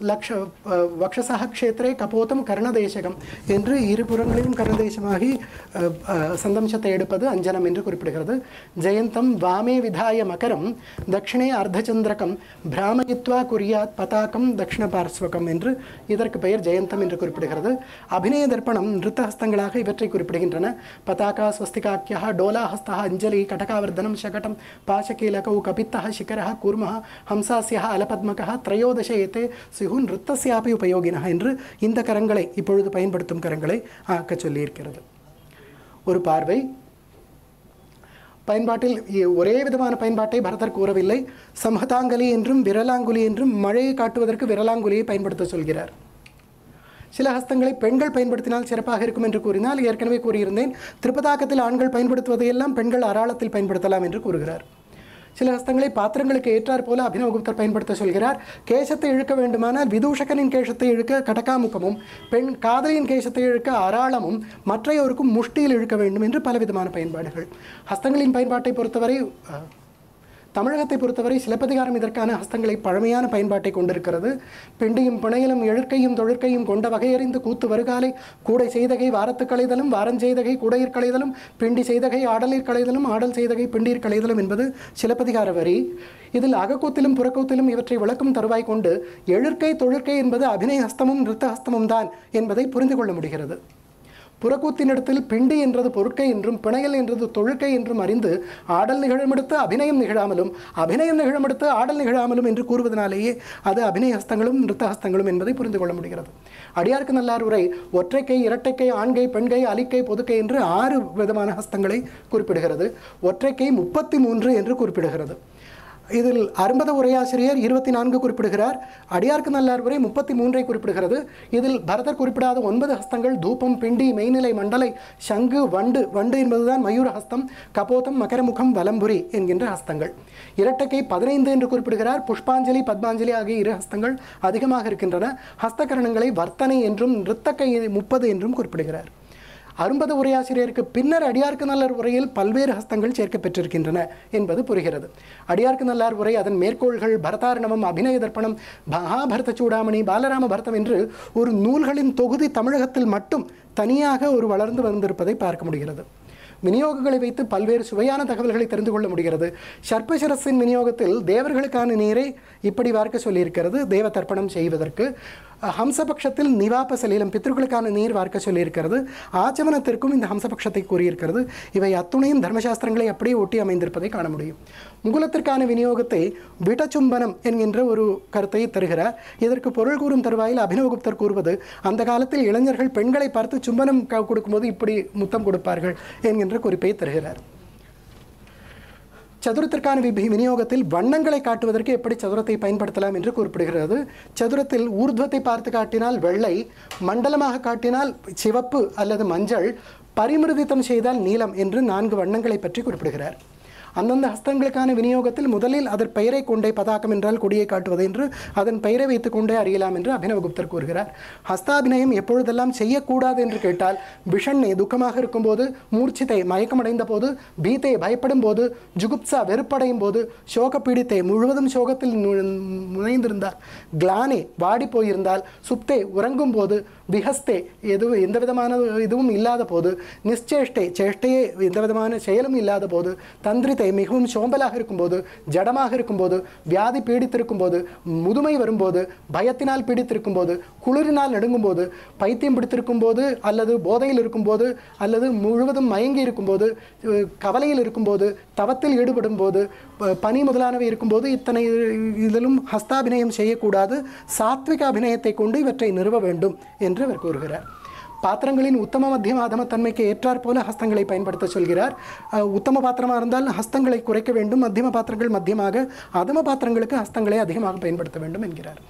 Laksha Vakshasaha Kshetre, Kapotam, Karana Deshakam, Indri, Iripuram, Karana Deshamahi, Sandam Shatayapada, Anjanam Indra Kuripagada, Jayantam, Vame Vidhaya Makaram, Dakshine Ardhachandrakam, Brahmanitva, Kuryat, Patakam, Dakshina Parswakam Indra, either Kapir, Jayantam Indra Kuripagada, Abhine Darpanam, Rita Hastangalahi, Vetri Kuripagintana, Pataka, Swastika, Dola, Hastaha, Anjali, Kataka, Vardanam Shakatam, Pashakilaka, Kapita. Shikaraha Kurmaha, Hamsa Siha Alapadmakaha, Trayo the Shayete, Sihun Rutta Siapi Payogina Hendre, in the Karangale, Ipur the Pine Bertum Karangale, A Kachulir Kerala. Urparve Pine Battle, Ure with the Mana Pine Bate, Barthar Kura Ville, Samhatangali Indrum, Viralanguli Indrum, Mare Katuaka, Viralanguli, Pine Bertha Solgera. Shilahastangal, Pengal Pine Bertinal, Sherpa, Hercumen to Kurinal, Yerkanwe Kurin, Tripatakatil Angal Pine Bertha, Pengal Aralatil Pine Bertalam into Kurgar. Pathrangal Ketar Pola, Abhinogutta Pine Bertha Solgera, Kesha Theirka and Mana, Vidushakan in Kesha Theirka, Katakamukamum, Pen Kadri in Kesha Theirka, Aralamum, Matra Urkum, Musti Lirka and Palavithamana Pine Badhil. Hastangal in Pine Bate Portavari Tamarate Portavari, Slepathigar Midrakana, Hastangal Paramiana Pine Bate Kundar Karada, Pendim Panayam, Yerkayim, Dorkayim, Kondavakir in the Kutu Varkali, Kuda say the Gay, Varat Kalidalam, Varan say the Gay, Kudair Kalidalam, Pindi say the Gay, Adalir Kalidalam, Adal say the Gay, Pindir Kalidalam in Badu, Slepathigavari, Idil Agakotilam, Purakotilam, Evatri Valakam Tarvai Kunda, Yerkay, Torkay in Bada, Abhinay Hastamum, Rita Hastamundan, in Baday Purin the Kulamudi. புறக்கூத்தினிடத்தில் பிண்டி என்ற பொருட்கை என்றும் பிணையல் என்றது தொழுக்கை என்றும் அறிந்து ஆடல் நிகழமெடுத்து அபிநயம் நிகழாமலும் அபிநயம் நிகழமெடுத்து ஆடல் நிகழாமலும் என்று கூறுவதனாலேயே அது அபிநய ஹஸ்தங்களும் நிருத்த ஹஸ்தங்களும் என்பதை புரிந்து கொள்ள முடிகிறது. அடியார்க்கு நல்லார் உரை ஒற்றைக்கை இரட்டைக்கை ஆண்கை பெண்கை அலிக்கை பொதுக்கை என்று ஆறு விதமான ஹஸ்தங்களை குறிப்பிடுகிறது. ஒற்றைக்கை முப்பத்தி மூன்று என்று குறிப்பிடுகிறது. இதில் அறுபது உரையாசிரியர் இருபத்தி நான்கு குறிப்பிடுகிறார். அடியார்க்கு நல்லார் உரை முப்பத்தி மூன்று ஐ குறிப்பிடுகிறது. இதில் பரதர் குறிப்பிடாத ஒன்பது ஹஸ்தங்கள் தூபம் பிண்டி மெய்நிலை மண்டலை சங்கு வண்டு வண்டு என்பதுதான் மயூர ஹஸ்தம் கபோதம் மகரமுகம் வலம்புரி என்கின்ற ஹஸ்தங்கள். இரட்டைக்கை பதினைந்து என்று குறிப்பிடுகிறார். புஷ்பாஞ்சலி பத்மாஞ்சலி ஆகிய இரு ஹஸ்தங்கள் அதிகமாக இருக்கின்றன. ஹஸ்தகரணங்களை வர்த்தனை என்றும் நிருத்தக்கை முப்பது என்றும் குறிப்பிடுகிறார். அறுபது உரையாசிரியருக்கு பின்னர் அடியார்க்கு நல்லார் உரையில் பல்வேறு ஹஸ்தங்கள் சேர்க்கப்பெற்றிருக்கின்றன என்பது புரிகிறது. அடியார்க்கு நல்லார் உரை அதன் மேற்கோள்கள் பரதாரணமம் அபிநய தர்ப்பணம் மகாபாரத சூடாமணி பாலராம பரதம் என்று ஒரு நூல்களின் தொகுதி தமிழகத்தில் மட்டும் தனியாக ஒரு வளர்ந்து வந்திருப்பதை பார்க்க முடிகிறது. விநியோகங்களை வைத்து பல்வேறு சுவையான தகவல்களை தெரிந்து கொள்ள முடிகிறது. சர்ப்பசிரசின் விநியோகத்தில் தேவர்களுக்கான நீரை இப்படி வார்க்க சொல்லியிருக்கிறது தேவ தர்ப்பணம் செய்வதற்கு. ஹம்சபக்ஷத்தில் நிவாபசலீலம் பித்ருக்களுக்கான நீர் வார்க்க சொல்லியிருக்கிறது. ஆச்சமனத்திற்கும் இந்த ஹம்சபக்ஷத்தை கூறியிருக்கிறது. இவை அத்துணையும் தர்மசாஸ்திரங்களை அப்படியே ஒட்டி அமைந்திருப்பதை காண முடியும். முகுலத்திற்கான விநியோகத்தை விடச்சும்பனம் என்கின்ற ஒரு கருத்தை தருகிறார். இதற்கு பொருள் கூறும் தருவாயில் அபினவகுப்தர் கூறுவது அந்த காலத்தில் இளைஞர்கள் பெண்களை பார்த்து சும்பனம் கொடுக்கும்போது இப்படி முத்தம் கொடுப்பார்கள் என்கின்ற குறிப்பை தருகிறார். சதுரத்திற்கான விநியோகத்தில் வண்ணங்களை காட்டுவதற்கு எப்படி சதுரத்தை பயன்படுத்தலாம் என்று குறிப்பிடுகிறது. சதுரத்தில் ஊர்த்வத்தை பார்த்து காட்டினால் வெள்ளை, மண்டலமாக காட்டினால் சிவப்பு அல்லது மஞ்சள், பரிமிருதிதம் செய்தால் நீலம் என்று நான்கு வண்ணங்களை பற்றி குறிப்பிடுகிறார். அந்தந்த ஹஸ்தங்களுக்கான விநியோகத்தில் முதலில் அதன் பெயரை கொண்டே பதாகம் என்றால் கொடியை காட்டுவது என்று அதன் பெயரை வைத்துக் கொண்டே அறியலாம் என்று அபினவகுப்தர் கூறுகிறார். ஹஸ்தாபிநயம் எப்பொழுதெல்லாம் செய்யக்கூடாது என்று கேட்டால் பிஷண்ணை துக்கமாக இருக்கும்போது, மூர்ச்சித்தை மயக்கமடைந்த போது, பீத்தை பயப்படும் போது, ஜுகுப்சா வெறுப்படையும் போது, சோக பீடித்தை முழுவதும் சோகத்தில் முனைந்திருந்தால், கிளானே வாடி போயிருந்தால், சுப்தே உறங்கும் போது, விஹஸ்தே எதுவும் எந்த விதமான இதுவும் இல்லாத போது, நிச்சேஷ்டை சேஷ்டையே எந்த விதமான செயலும் இல்லாத போது, தந்திரித்தை மிகவும் சோம்பலாக இருக்கும்போது, ஜடமாக இருக்கும்போது, வியாதி பீடித்திருக்கும்போது, முதுமை வரும்போது, பயத்தினால் பீடித்திருக்கும்போது, குளிரினால் நடுங்கும்போது, பைத்தியம் பிடித்திருக்கும் போது, அல்லது போதையில் இருக்கும்போது, அல்லது முழுவதும் மயங்கி இருக்கும்போது, கவலையில் இருக்கும்போது, தவத்தில் ஈடுபடும் போது, பனி முதலானவை இருக்கும்போது, இத்தனை இதிலும் ஹஸ்தாபிநயம் செய்யக்கூடாது, சாத்விக அபிநயத்தை கொண்டு இவற்றை நிறுவ வேண்டும் என்று அவர் கூறுகிறார். பாத்திரங்களின் உத்தம மத்தியம ஆதம தன்மைக்கு ஏற்றார் போல ஹஸ்தங்களை பயன்படுத்த சொல்கிறார். உத்தம பாத்திரமாக இருந்தால் ஹஸ்தங்களை குறைக்க வேண்டும், மத்தியம பாத்திரங்கள் மத்தியமாக, ஆதம பாத்திரங்களுக்கு ஹஸ்தங்களை அதிகமாக பயன்படுத்த வேண்டும் என்கிறார்.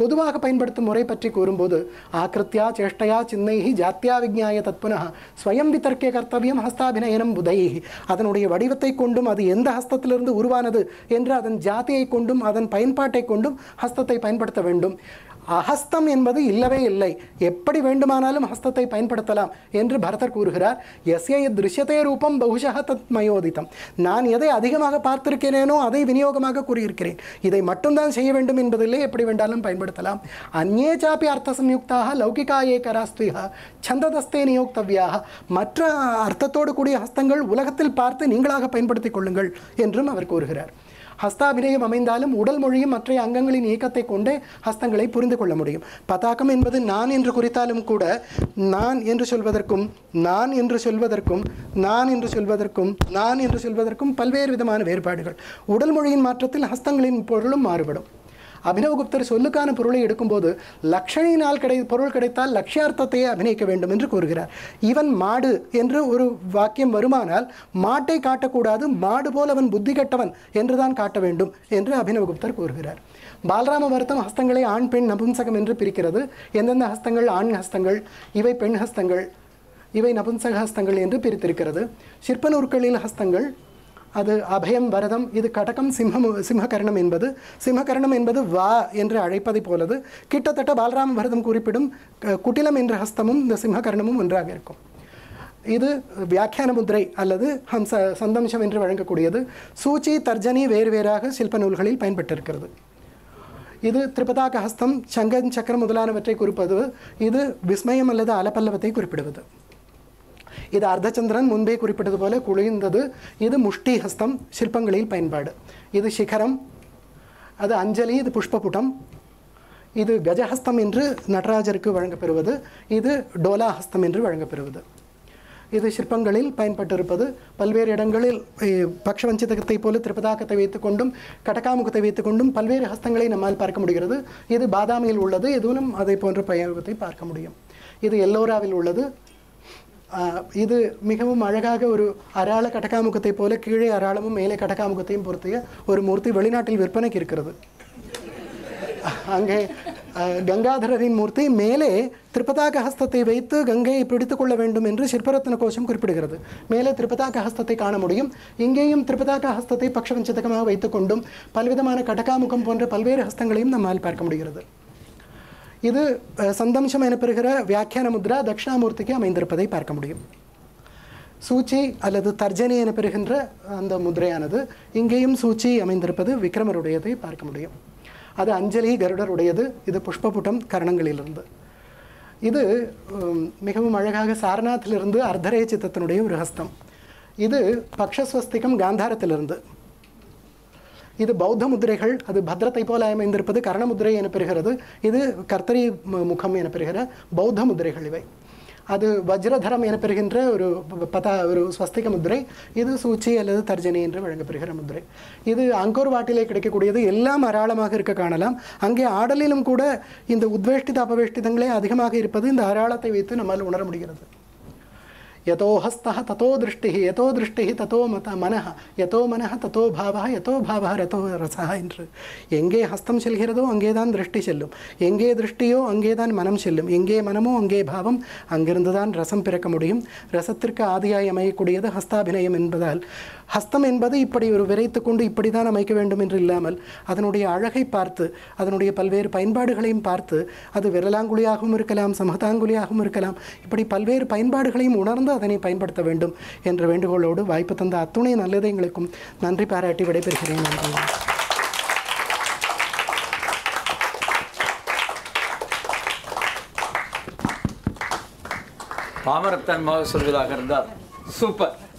பொதுவாக பயன்படுத்தும் முறை பற்றி கூறும்போது, ஆக்கிருத்தியா சேஷ்டையா சின்னைஹி ஜாத்தியா விஜ்ஞாய தத்புனஹ ஸ்வயம் விதர்க்கிய கர்த்தவியம் ஹஸ்தாபிநயனம் புதைஹி. அதனுடைய வடிவத்தை கொண்டும் அது எந்த ஹஸ்தத்திலிருந்து உருவானது என்று அதன் ஜாத்தியை கொண்டும் அதன் பயன்பாட்டை கொண்டும் ஹஸ்தத்தை பயன்படுத்த வேண்டும். அஹஸ்தம் என்பது இல்லவே இல்லை, எப்படி வேண்டுமானாலும் ஹஸ்தத்தை பயன்படுத்தலாம் என்று பரதர் கூறுகிறார். எஸ்ய திருஷ்யத்தை ரூபம் பகுஷா தத்மயோதிதம். நான் எதை அதிகமாக பார்த்திருக்கிறேனோ அதை விநியோகமாக கூறியிருக்கிறேன். இதை மட்டும்தான் செய்ய வேண்டும் என்பதில்லை, எப்படி வேண்டாலும் பயன்படுத்தலாம். அந்நே சாப்பி அர்த்த சம்யுக்தாக லௌகிகாயே கராஸ்துயா சந்ததஸ்தே நியோக்தவ்யாக. மற்ற அர்த்தத்தோடு கூடிய ஹஸ்தங்கள் உலகத்தில் பார்த்து நீங்களாக பயன்படுத்திக் கொள்ளுங்கள் என்றும் அவர் கூறுகிறார். ஹஸ்தாபிநயம் அமைந்தாலும் உடல் மொழியும் மற்ற அங்கங்களின் இயக்கத்தை கொண்டே ஹஸ்தங்களை புரிந்து கொள்ள முடியும். பதாகம் என்பது நான் என்று குறித்தாலும் கூட, நான் என்று சொல்வதற்கும் நான் என்று சொல்வதற்கும் நான் என்று சொல்வதற்கும் நான் என்று சொல்வதற்கும் பல்வேறு விதமான வேறுபாடுகள். உடல் மொழியின் மாற்றத்தில் ஹஸ்தங்களின் பொருளும் மாறுபடும். அபினவகுப்தர் சொல்லுக்கான பொருளை எடுக்கும்போது, லக்ஷணியினால் கிடை பொருள் கிடைத்தால் லட்சியார்த்தத்தையே அபிநயிக்க வேண்டும் என்று கூறுகிறார். இவன் மாடு என்று ஒரு வாக்கியம் வருமானால் மாட்டை காட்டக்கூடாது, மாடு போல் அவன் புத்தி கட்டவன் என்றுதான் காட்ட வேண்டும் என்று அபினவகுப்தர் கூறுகிறார். பாலராம வருத்தம் ஹஸ்தங்களை ஆண் பெண் நபும்சகம் என்று பிரிக்கிறது. எந்தெந்த ஹஸ்தங்கள் ஆண் ஹஸ்தங்கள், இவை பெண் ஹஸ்தங்கள், இவை நபும்சக ஹஸ்தங்கள் என்று பிரித்திருக்கிறது. சிற்பநூற்களில் ஹஸ்தங்கள் அது அபயம், வரதம், இது கடகம், சிம்மம், சிம்மகரணம் என்பது சிம்மகரணம் என்பது வா என்று அழைப்பதை போலது. கிட்டத்தட்ட பாலராம பரதம் குறிப்பிடும் குட்டிலம் என்ற ஹஸ்தமும் இந்த சிம்மகரணமும் ஒன்றாக இருக்கும். இது வியாக்கியான முதிரை அல்லது ஹம்ச சந்தம்சம் என்று வழங்கக்கூடியது. சூச்சி தர்ஜனி வேறு வேறாக சிற்ப நூல்களில் பயன்பட்டிருக்கிறது. இது திரிபதாக ஹஸ்தம், சங்கன் சக்கரம் முதலானவற்றை குறிப்பது. இது விஸ்மயம் அல்லது அலப்பல்லவத்தை குறிப்பிடுவது. இது அர்த்தச்சந்திரன் முன்பே குறிப்பிட்டது போல குளிர்ந்தது. இது முஷ்டி ஹஸ்தம், சிற்பங்களில் பயன்பாடு. இது சிகரம், அது அஞ்சலி, இது புஷ்பபுட்டம், இது கஜஹஸ்தம் என்று நடராஜருக்கு வழங்கப்பெறுவது. இது டோலா ஹஸ்தம் என்று வழங்கப்பெறுவது. இது சிற்பங்களில் பயன்பட்டிருப்பது. பல்வேறு இடங்களில் பக்ஷவஞ்சிதத்தை போல திரிபதாகத்தை வைத்துக்கொண்டும் கடகாமுகத்தை வைத்துக்கொண்டும் பல்வேறு ஹஸ்தங்களை நம்மால் பார்க்க முடிகிறது. இது பாதாமியில் உள்ளது, இதுவும் அதே போன்ற பயன்பத்தை பார்க்க முடியும். இது எல்லோராவில் உள்ளது. இது மிகவும் அழகாக ஒரு அராள கடகாமுகத்தை போல கீழே அராளமும் மேலே கடகாமுகத்தையும் பொருத்திய ஒரு மூர்த்தி வெளிநாட்டில் விற்பனைக்கு இருக்கிறது. அங்கே கங்காதரரின் மூர்த்தி மேலே திரிபதாக ஹஸ்தத்தை வைத்து கங்கையை பிடித்து கொள்ள வேண்டும் என்று சிற்பரத்ன கோஷம் குறிப்பிடுகிறது. மேலே திரிபதாக ஹஸ்தத்தை காண முடியும். இங்கேயும் திரிபதாக ஹஸ்தத்தை பக்ஷவஞ்சதகமாக வைத்துக்கொண்டும் பல்விதமான கடகாமுகம் போன்ற பல்வேறு ஹஸ்தங்களையும் நம்மால் பார்க்க முடிகிறது. இது சந்தம்சம் எனப்பெறுகிற வியாக்கியான முத்ரா தட்சிணாமூர்த்திக்கு அமைந்திருப்பதை பார்க்க முடியும். சூச்சி அல்லது தர்ஜனி எனப்பெறுகின்ற அந்த முதிரையானது இங்கேயும் சூச்சி அமைந்திருப்பது விக்ரமருடையதை பார்க்க முடியும். அது அஞ்சலி கருடருடையது. இது புஷ்பபுட்டம் கரணங்களிலிருந்து. இது மிகவும் அழகாக சாரநாத்திலிருந்து அர்த்தரே சித்தத்தினுடைய ஒரு ஹஸ்தம். இது பக்ஷஸ்வஸ்திகம் காந்தாரத்திலிருந்து. இது பௌத்த முதிரைகள். அது பத்ரத்தை போல அமைந்திருப்பது கரணமுதிரை எனப்பெறுகிறது. இது கர்த்தரி முகம் எனப்பெறுகிற பௌத்த முதிரைகள் இவை. அது வஜ்ரதரம் எனப்பெறுகின்ற ஒரு பதா ஒரு ஸ்வஸ்திக முதிரை. இது சூச்சி அல்லது தர்ஜனி என்று வழங்கப்பெறுகிற முதிரை. இது அங்கோர் வாட்டிலே கிடைக்கக்கூடியது. எல்லாம் அராளமாக இருக்க காணலாம். அங்கே ஆடலிலும் கூட இந்த உத்வேஷ்டித அபவேஷ்டிதங்களே அதிகமாக இருப்பது இந்த அராளத்தை வைத்து நம்மால் உணர முடிகிறது. Yato hastaha tato drishtihi, yato drishtihi tato mata manaha, yato manaha tato bhavaha, yato bhavaha rato rasaha entru. Yenge hastam shelhirado, angedan drishti shellum. Yenge drishtiyo, angedan manam shellum. Yenge manamo, ange bhavam, angirandadan rasam pirakamudium, rasatrika adiyayamai kudiya, hastabhinayam in badal. Hastam in badi, ipadi, verithakundi, ipadidana make vendum in rilamal, Adanudi Arahi parth, Adanudi palver, pine badhalim parth, Ada Veralangulia humurkalam, Samhatangulia humurkalam, Ipadi palver, pine badhalim, Udaranda. Then he pine but the vendum and revendual load, Vipatan the Atuni and Leading Lecum, Nandri Parati, whatever hearing. Palmer of ten miles of Vilagarda, super.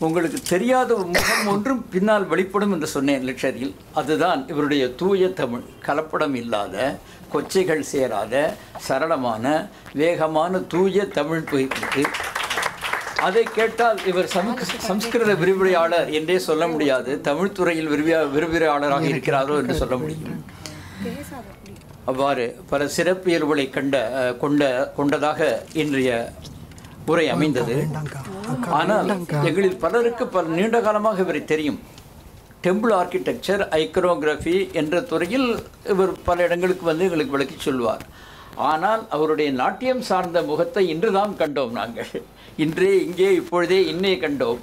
Mongol Teria, the Mundrum Pinal, Vadipodam and the Sunday Lecture, other than every day, two year Kalapadamilla there, Kochekal Sierra there, Saradamana, Vehamana, two year Tamil Puik. அதை கேட்டால் இவர் சமஸ்கிருத விரிவுரையாளர் என்றே சொல்ல முடியாது தமிழ் துறையில் விரிவுரையாளராக இருக்கிறாரோ என்று சொல்ல முடியும் அவ்வாறு பல சிறப்பியல்களை கண்ட கொண்ட கொண்டதாக இன்றைய உரை அமைந்தது ஆனால் எங்களில் பலருக்கு பல நீண்ட காலமாக இவரை தெரியும் டெம்பிள் ஆர்க்கிடெக்சர் ஐகனோகிராஃபி என்ற துறையில் இவர் பல இடங்களுக்கு வந்து எங்களுக்கு விளக்கி சொல்வார் ஆனால் அவருடைய நாட்டியம் சார்ந்த முகத்தை இன்றுதான் கண்டோம் நாங்கள் இன்றே இங்கே இப்பொழுதே இன்னே கண்டோம்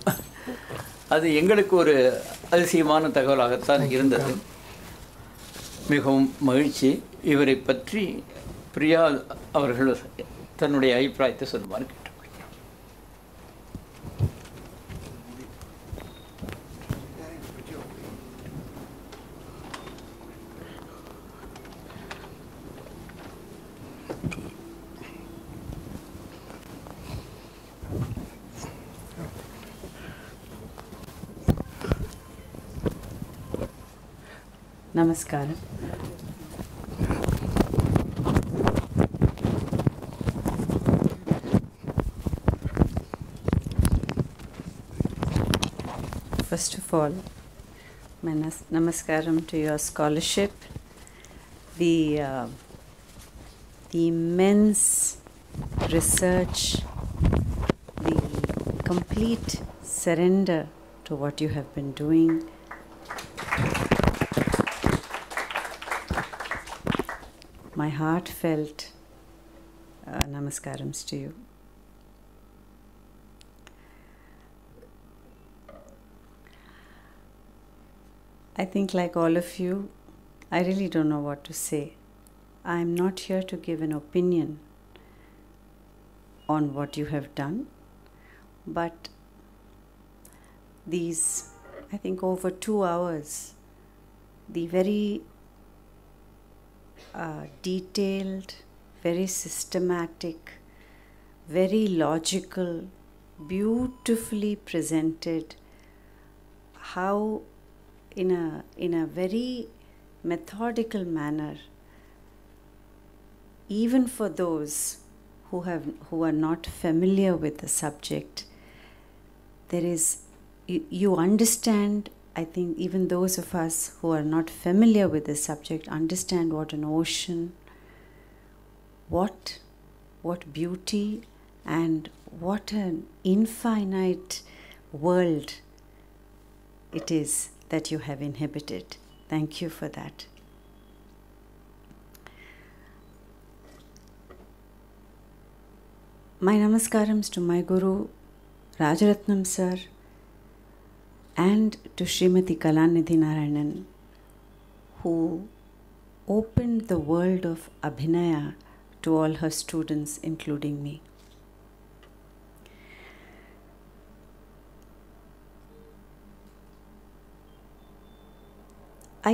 அது எங்களுக்கு ஒரு அதிசயமான தகவலாகத்தான் இருந்தது மிகவும் மகிழ்ச்சி இவரை பற்றி பிரியா அவர்கள் தன்னுடைய அபிப்பிராயத்தை சொல்லுமாறு கேட்டுக்கொள்கிறேன் Namaskar. First of all, my namaskaram to your scholarship, the, uh, the immense research, the complete surrender to what you have been doing. My heartfelt uh, namaskarams to you. I think like all of you, I really don't know what to say. I'm not here to give an opinion on what you have done, but these, I think over two hours, the very Uh, detailed, very systematic, very logical, beautifully presented, how in a, in a very methodical manner, even for those who, have, who are not familiar with the subject, there is, you, you understand. I think even those of us who are not familiar with this subject understand what an ocean, what, what beauty and what an infinite world it is that you have inhabited. Thank you for that. My namaskarams to my Guru, Rajaratnam sir, and to Srimati Kalanidhi Narayanan, who opened the world of Abhinaya to all her students, including me.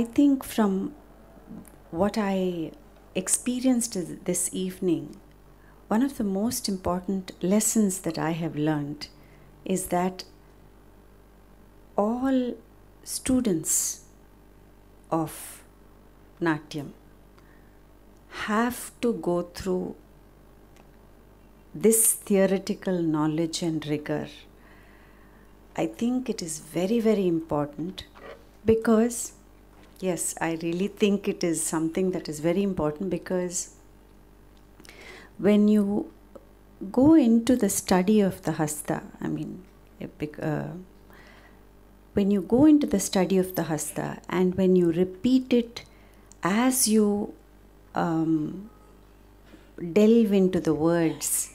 I think from what I experienced this evening, one of the most important lessons that I have learned is that all students of Natyam have to go through this theoretical knowledge and rigor. I think it is very, very important because, yes, I really think it is something that is very important, because when you go into the study of the Hasta, I mean, uh, when you go into the study of the Hasta and when you repeat it as you um, delve into the words,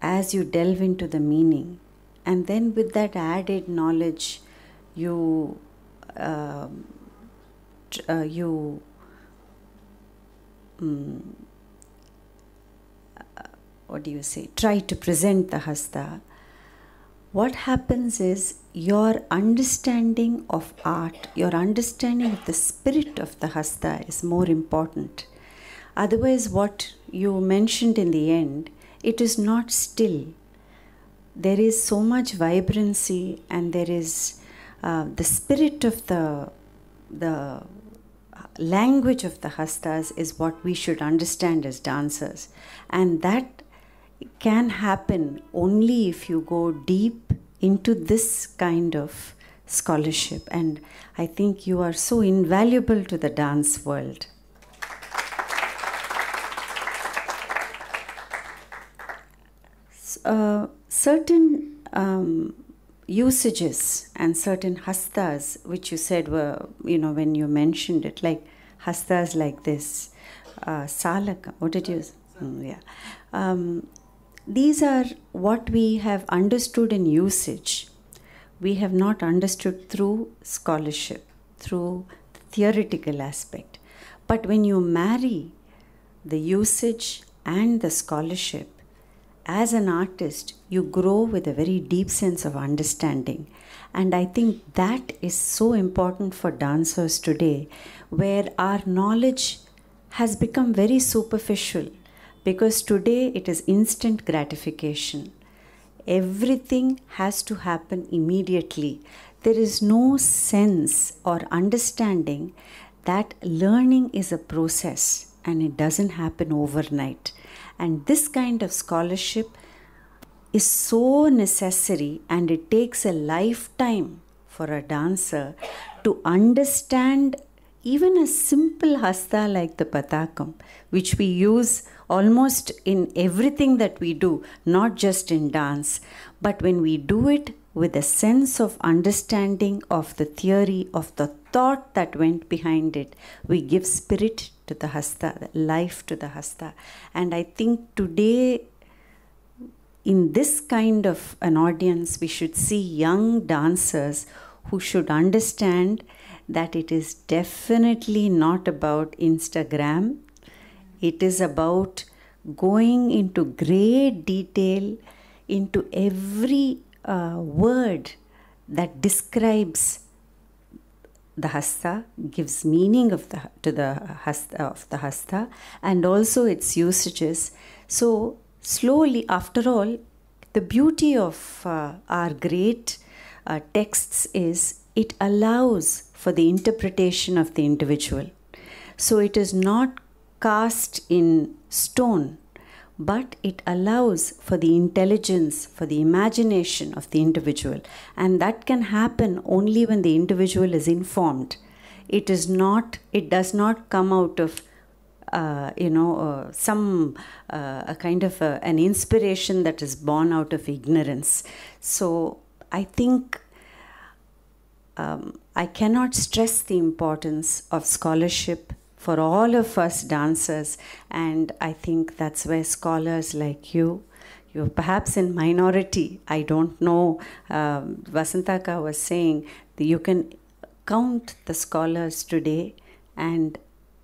as you delve into the meaning, and then with that added knowledge, you uh, uh, you um, what do you say, try to present the Hasta, what happens is your understanding of art, your understanding of the spirit of the Hasta is more important. Otherwise, what you mentioned in the end, it is not still. There is so much vibrancy and there is uh, the spirit of the, the language of the Hastas is what we should understand as dancers. And that can happen only if you go deep into this kind of scholarship. And I think you are so invaluable to the dance world. Uh, certain um, usages and certain hastas, which you said were, you know, when you mentioned it, like hastas like this, uh, salaka, what did you say? Mm, yeah. Um, these are what we have understood in usage. We have not understood through scholarship, through the theoretical aspect. But when you marry the usage and the scholarship, as an artist, you grow with a very deep sense of understanding. And I think that is so important for dancers today, where our knowledge has become very superficial, because today it is instant gratification. Everything has to happen immediately. There is no sense or understanding that learning is a process and it doesn't happen overnight. And this kind of scholarship is so necessary, and it takes a lifetime for a dancer to understand even a simple hasta like the patakam, which we use almost in everything that we do, not just in dance. But when we do it with a sense of understanding of the theory, of the thought that went behind it, we give spirit to the hasta, life to the hasta. And I think today, in this kind of an audience, we should see young dancers who should understand that it is definitely not about Instagram. It is about going into great detail, into every uh, word that describes the hasta, gives meaning of the, to the hasta, of the hasta, and also its usages. So slowly, after all, the beauty of uh, our great uh, texts is it allows for the interpretation of the individual. So it is not cast in stone, but it allows for the intelligence, for the imagination of the individual. And that can happen only when the individual is informed. It is not, it does not come out of, uh, you know, uh, some uh, a kind of a, an inspiration that is born out of ignorance. So I think um, I cannot stress the importance of scholarship for all of us dancers, and I think that's where scholars like you, you're perhaps in minority, I don't know, um, Vasantaka was saying that you can count the scholars today, and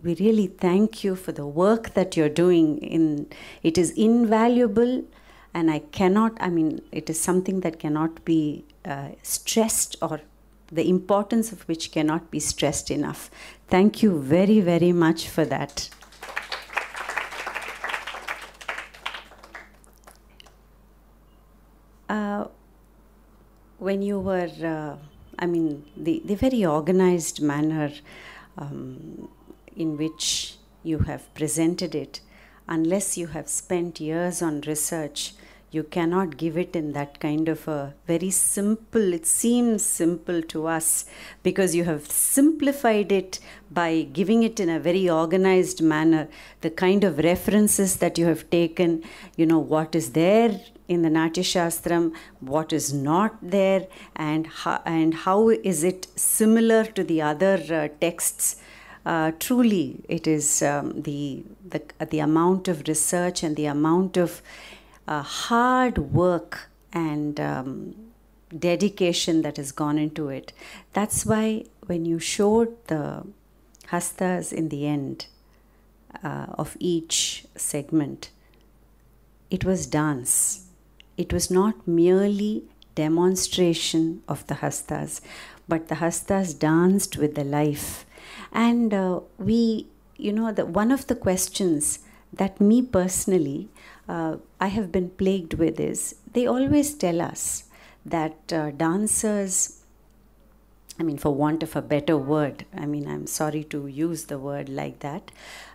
we really thank you for the work that you're doing. In, it is invaluable, and I cannot, I mean, it is something that cannot be uh, stressed, or the importance of which cannot be stressed enough. Thank you very, very much for that. Uh, when you were uh, I mean, the, the very organized manner um, in which you have presented it, unless you have spent years on research, you cannot give it in that kind of a very simple, it seems simple to us, because you have simplified it by giving it in a very organized manner, the kind of references that you have taken, you know, what is there in the Natya Shastram, what is not there, and how, and how is it similar to the other uh, texts. Uh, truly, it is um, the, the, the amount of research and the amount of uh, hard work and um, dedication that has gone into it. That's why when you showed the hastas in the end uh, of each segment, it was dance. It was not merely demonstration of the hastas, but the hastas danced with the life. And uh, we, you know, the, one of the questions that me personally, uh, I have been plagued with is, they always tell us that uh, dancers, I mean, for want of a better word, I mean, I'm sorry to use the word like that,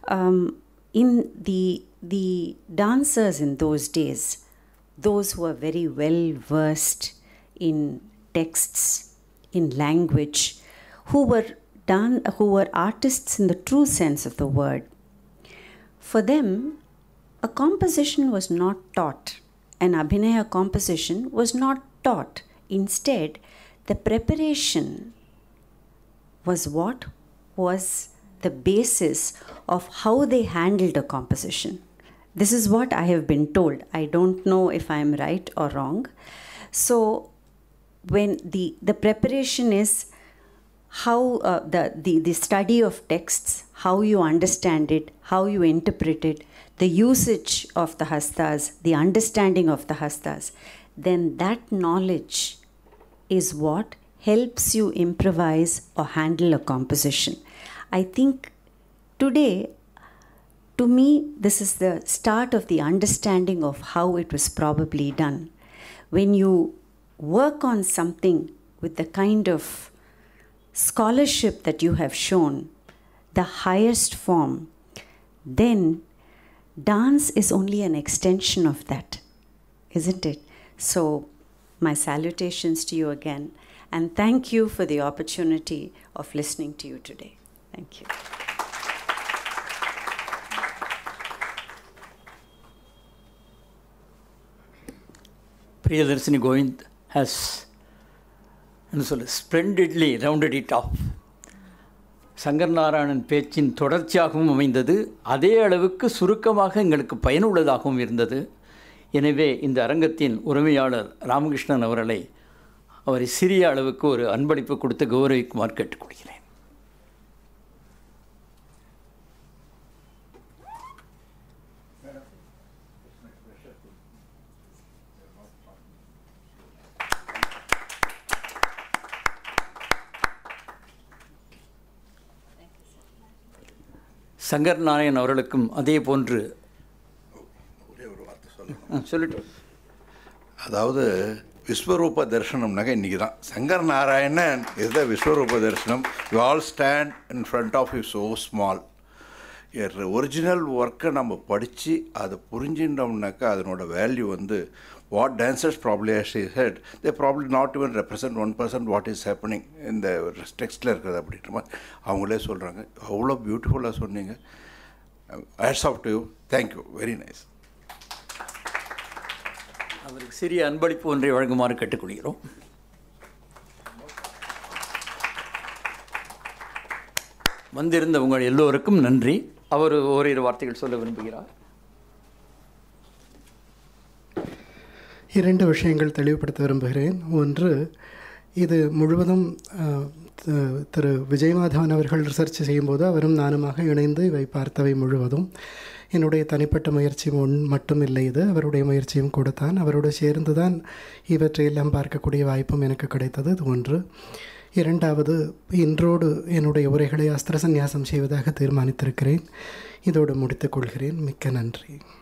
um, in the, the dancers in those days, those who are very well versed in texts, in language, who were done, who were artists in the true sense of the word. For them, a composition was not taught. An Abhinaya composition was not taught. Instead, the preparation was what was the basis of how they handled a composition. This is what I have been told. I don't know if I am right or wrong. So when the, the preparation is how uh, the, the, the study of texts, how you understand it, how you interpret it, the usage of the hastas, the understanding of the hastas, then that knowledge is what helps you improvise or handle a composition. I think today, to me, this is the start of the understanding of how it was probably done. When you work on something with the kind of scholarship that you have shown, the highest form, then dance is only an extension of that, isn't it? So, my salutations to you again, and thank you for the opportunity of listening to you today. Thank you. Priyadarsni Govind has and so splendidly rounded it off. Sankaranarayanan Pechin Todarchiyagavum Amaindhadu, Adhe Alavukku Surukkamaaga Engalukku Payanuladagavum Irundhadu. Enave, Indha Arangathin Urumaiyaalar Ramakrishnan Avargalai, Avar Siriya Alavukku Oru Anbalippu Kodutha Gauravikkumaru Kettukodukiren. Sankaranarayanan அவர்களுக்கும் அதே போன்று ஒரே ஒரு வார்த்தை சொல்லணும் சொல்லிட்டேன். அதாவது விஸ்வரூப தரிசனம்னாக இன்னைக்கு தான் சங்கரநாராயணன் இஸ் த விஸ்வரூப தரிசனம். You all stand in front of you so small. Original ஒர்க்கை நம்ம படித்து அதை புரிஞ்சிட்டோம்னாக்கா அதனோட வேல்யூ வந்து what dancers probably, as she said, they probably not even represent one person what is happening in the text la irukku appaditra ma avangale solranga avlo beautiful ah sonninga. Hats off to you. Thank you, very nice. Avarku siriya anbalipu onrai valgumaru kettukodugirom. வந்திருந்தவங்கள் எல்லோருக்கும் நன்றி. அவர் ஓரிரு வார்த்தைகள் சொல்ல விரும்புகிறார். இரண்டு விஷயங்கள் தெளிவுபடுத்த விரும்புகிறேன். ஒன்று, இது முழுவதும் திரு விஜயமாதவன் அவர்கள் ரிசர்ச் செய்யும்போது அவரும் நானுமாக இணைந்து இவை பார்த்தவை முழுவதும் என்னுடைய தனிப்பட்ட முயற்சி மட்டும் இல்லை, இது அவருடைய முயற்சியும் கூட தான். அவரோடு சேர்ந்து தான் இவற்றையெல்லாம் பார்க்கக்கூடிய வாய்ப்பும் எனக்கு கிடைத்தது. இது ஒன்று. இரண்டாவது, இன்றோடு என்னுடைய உரைகளை அஸ்திர சந்நியாசம் செய்வதாக தீர்மானித்திருக்கிறேன். இதோடு முடித்துக் கொள்கிறேன். மிக்க நன்றி.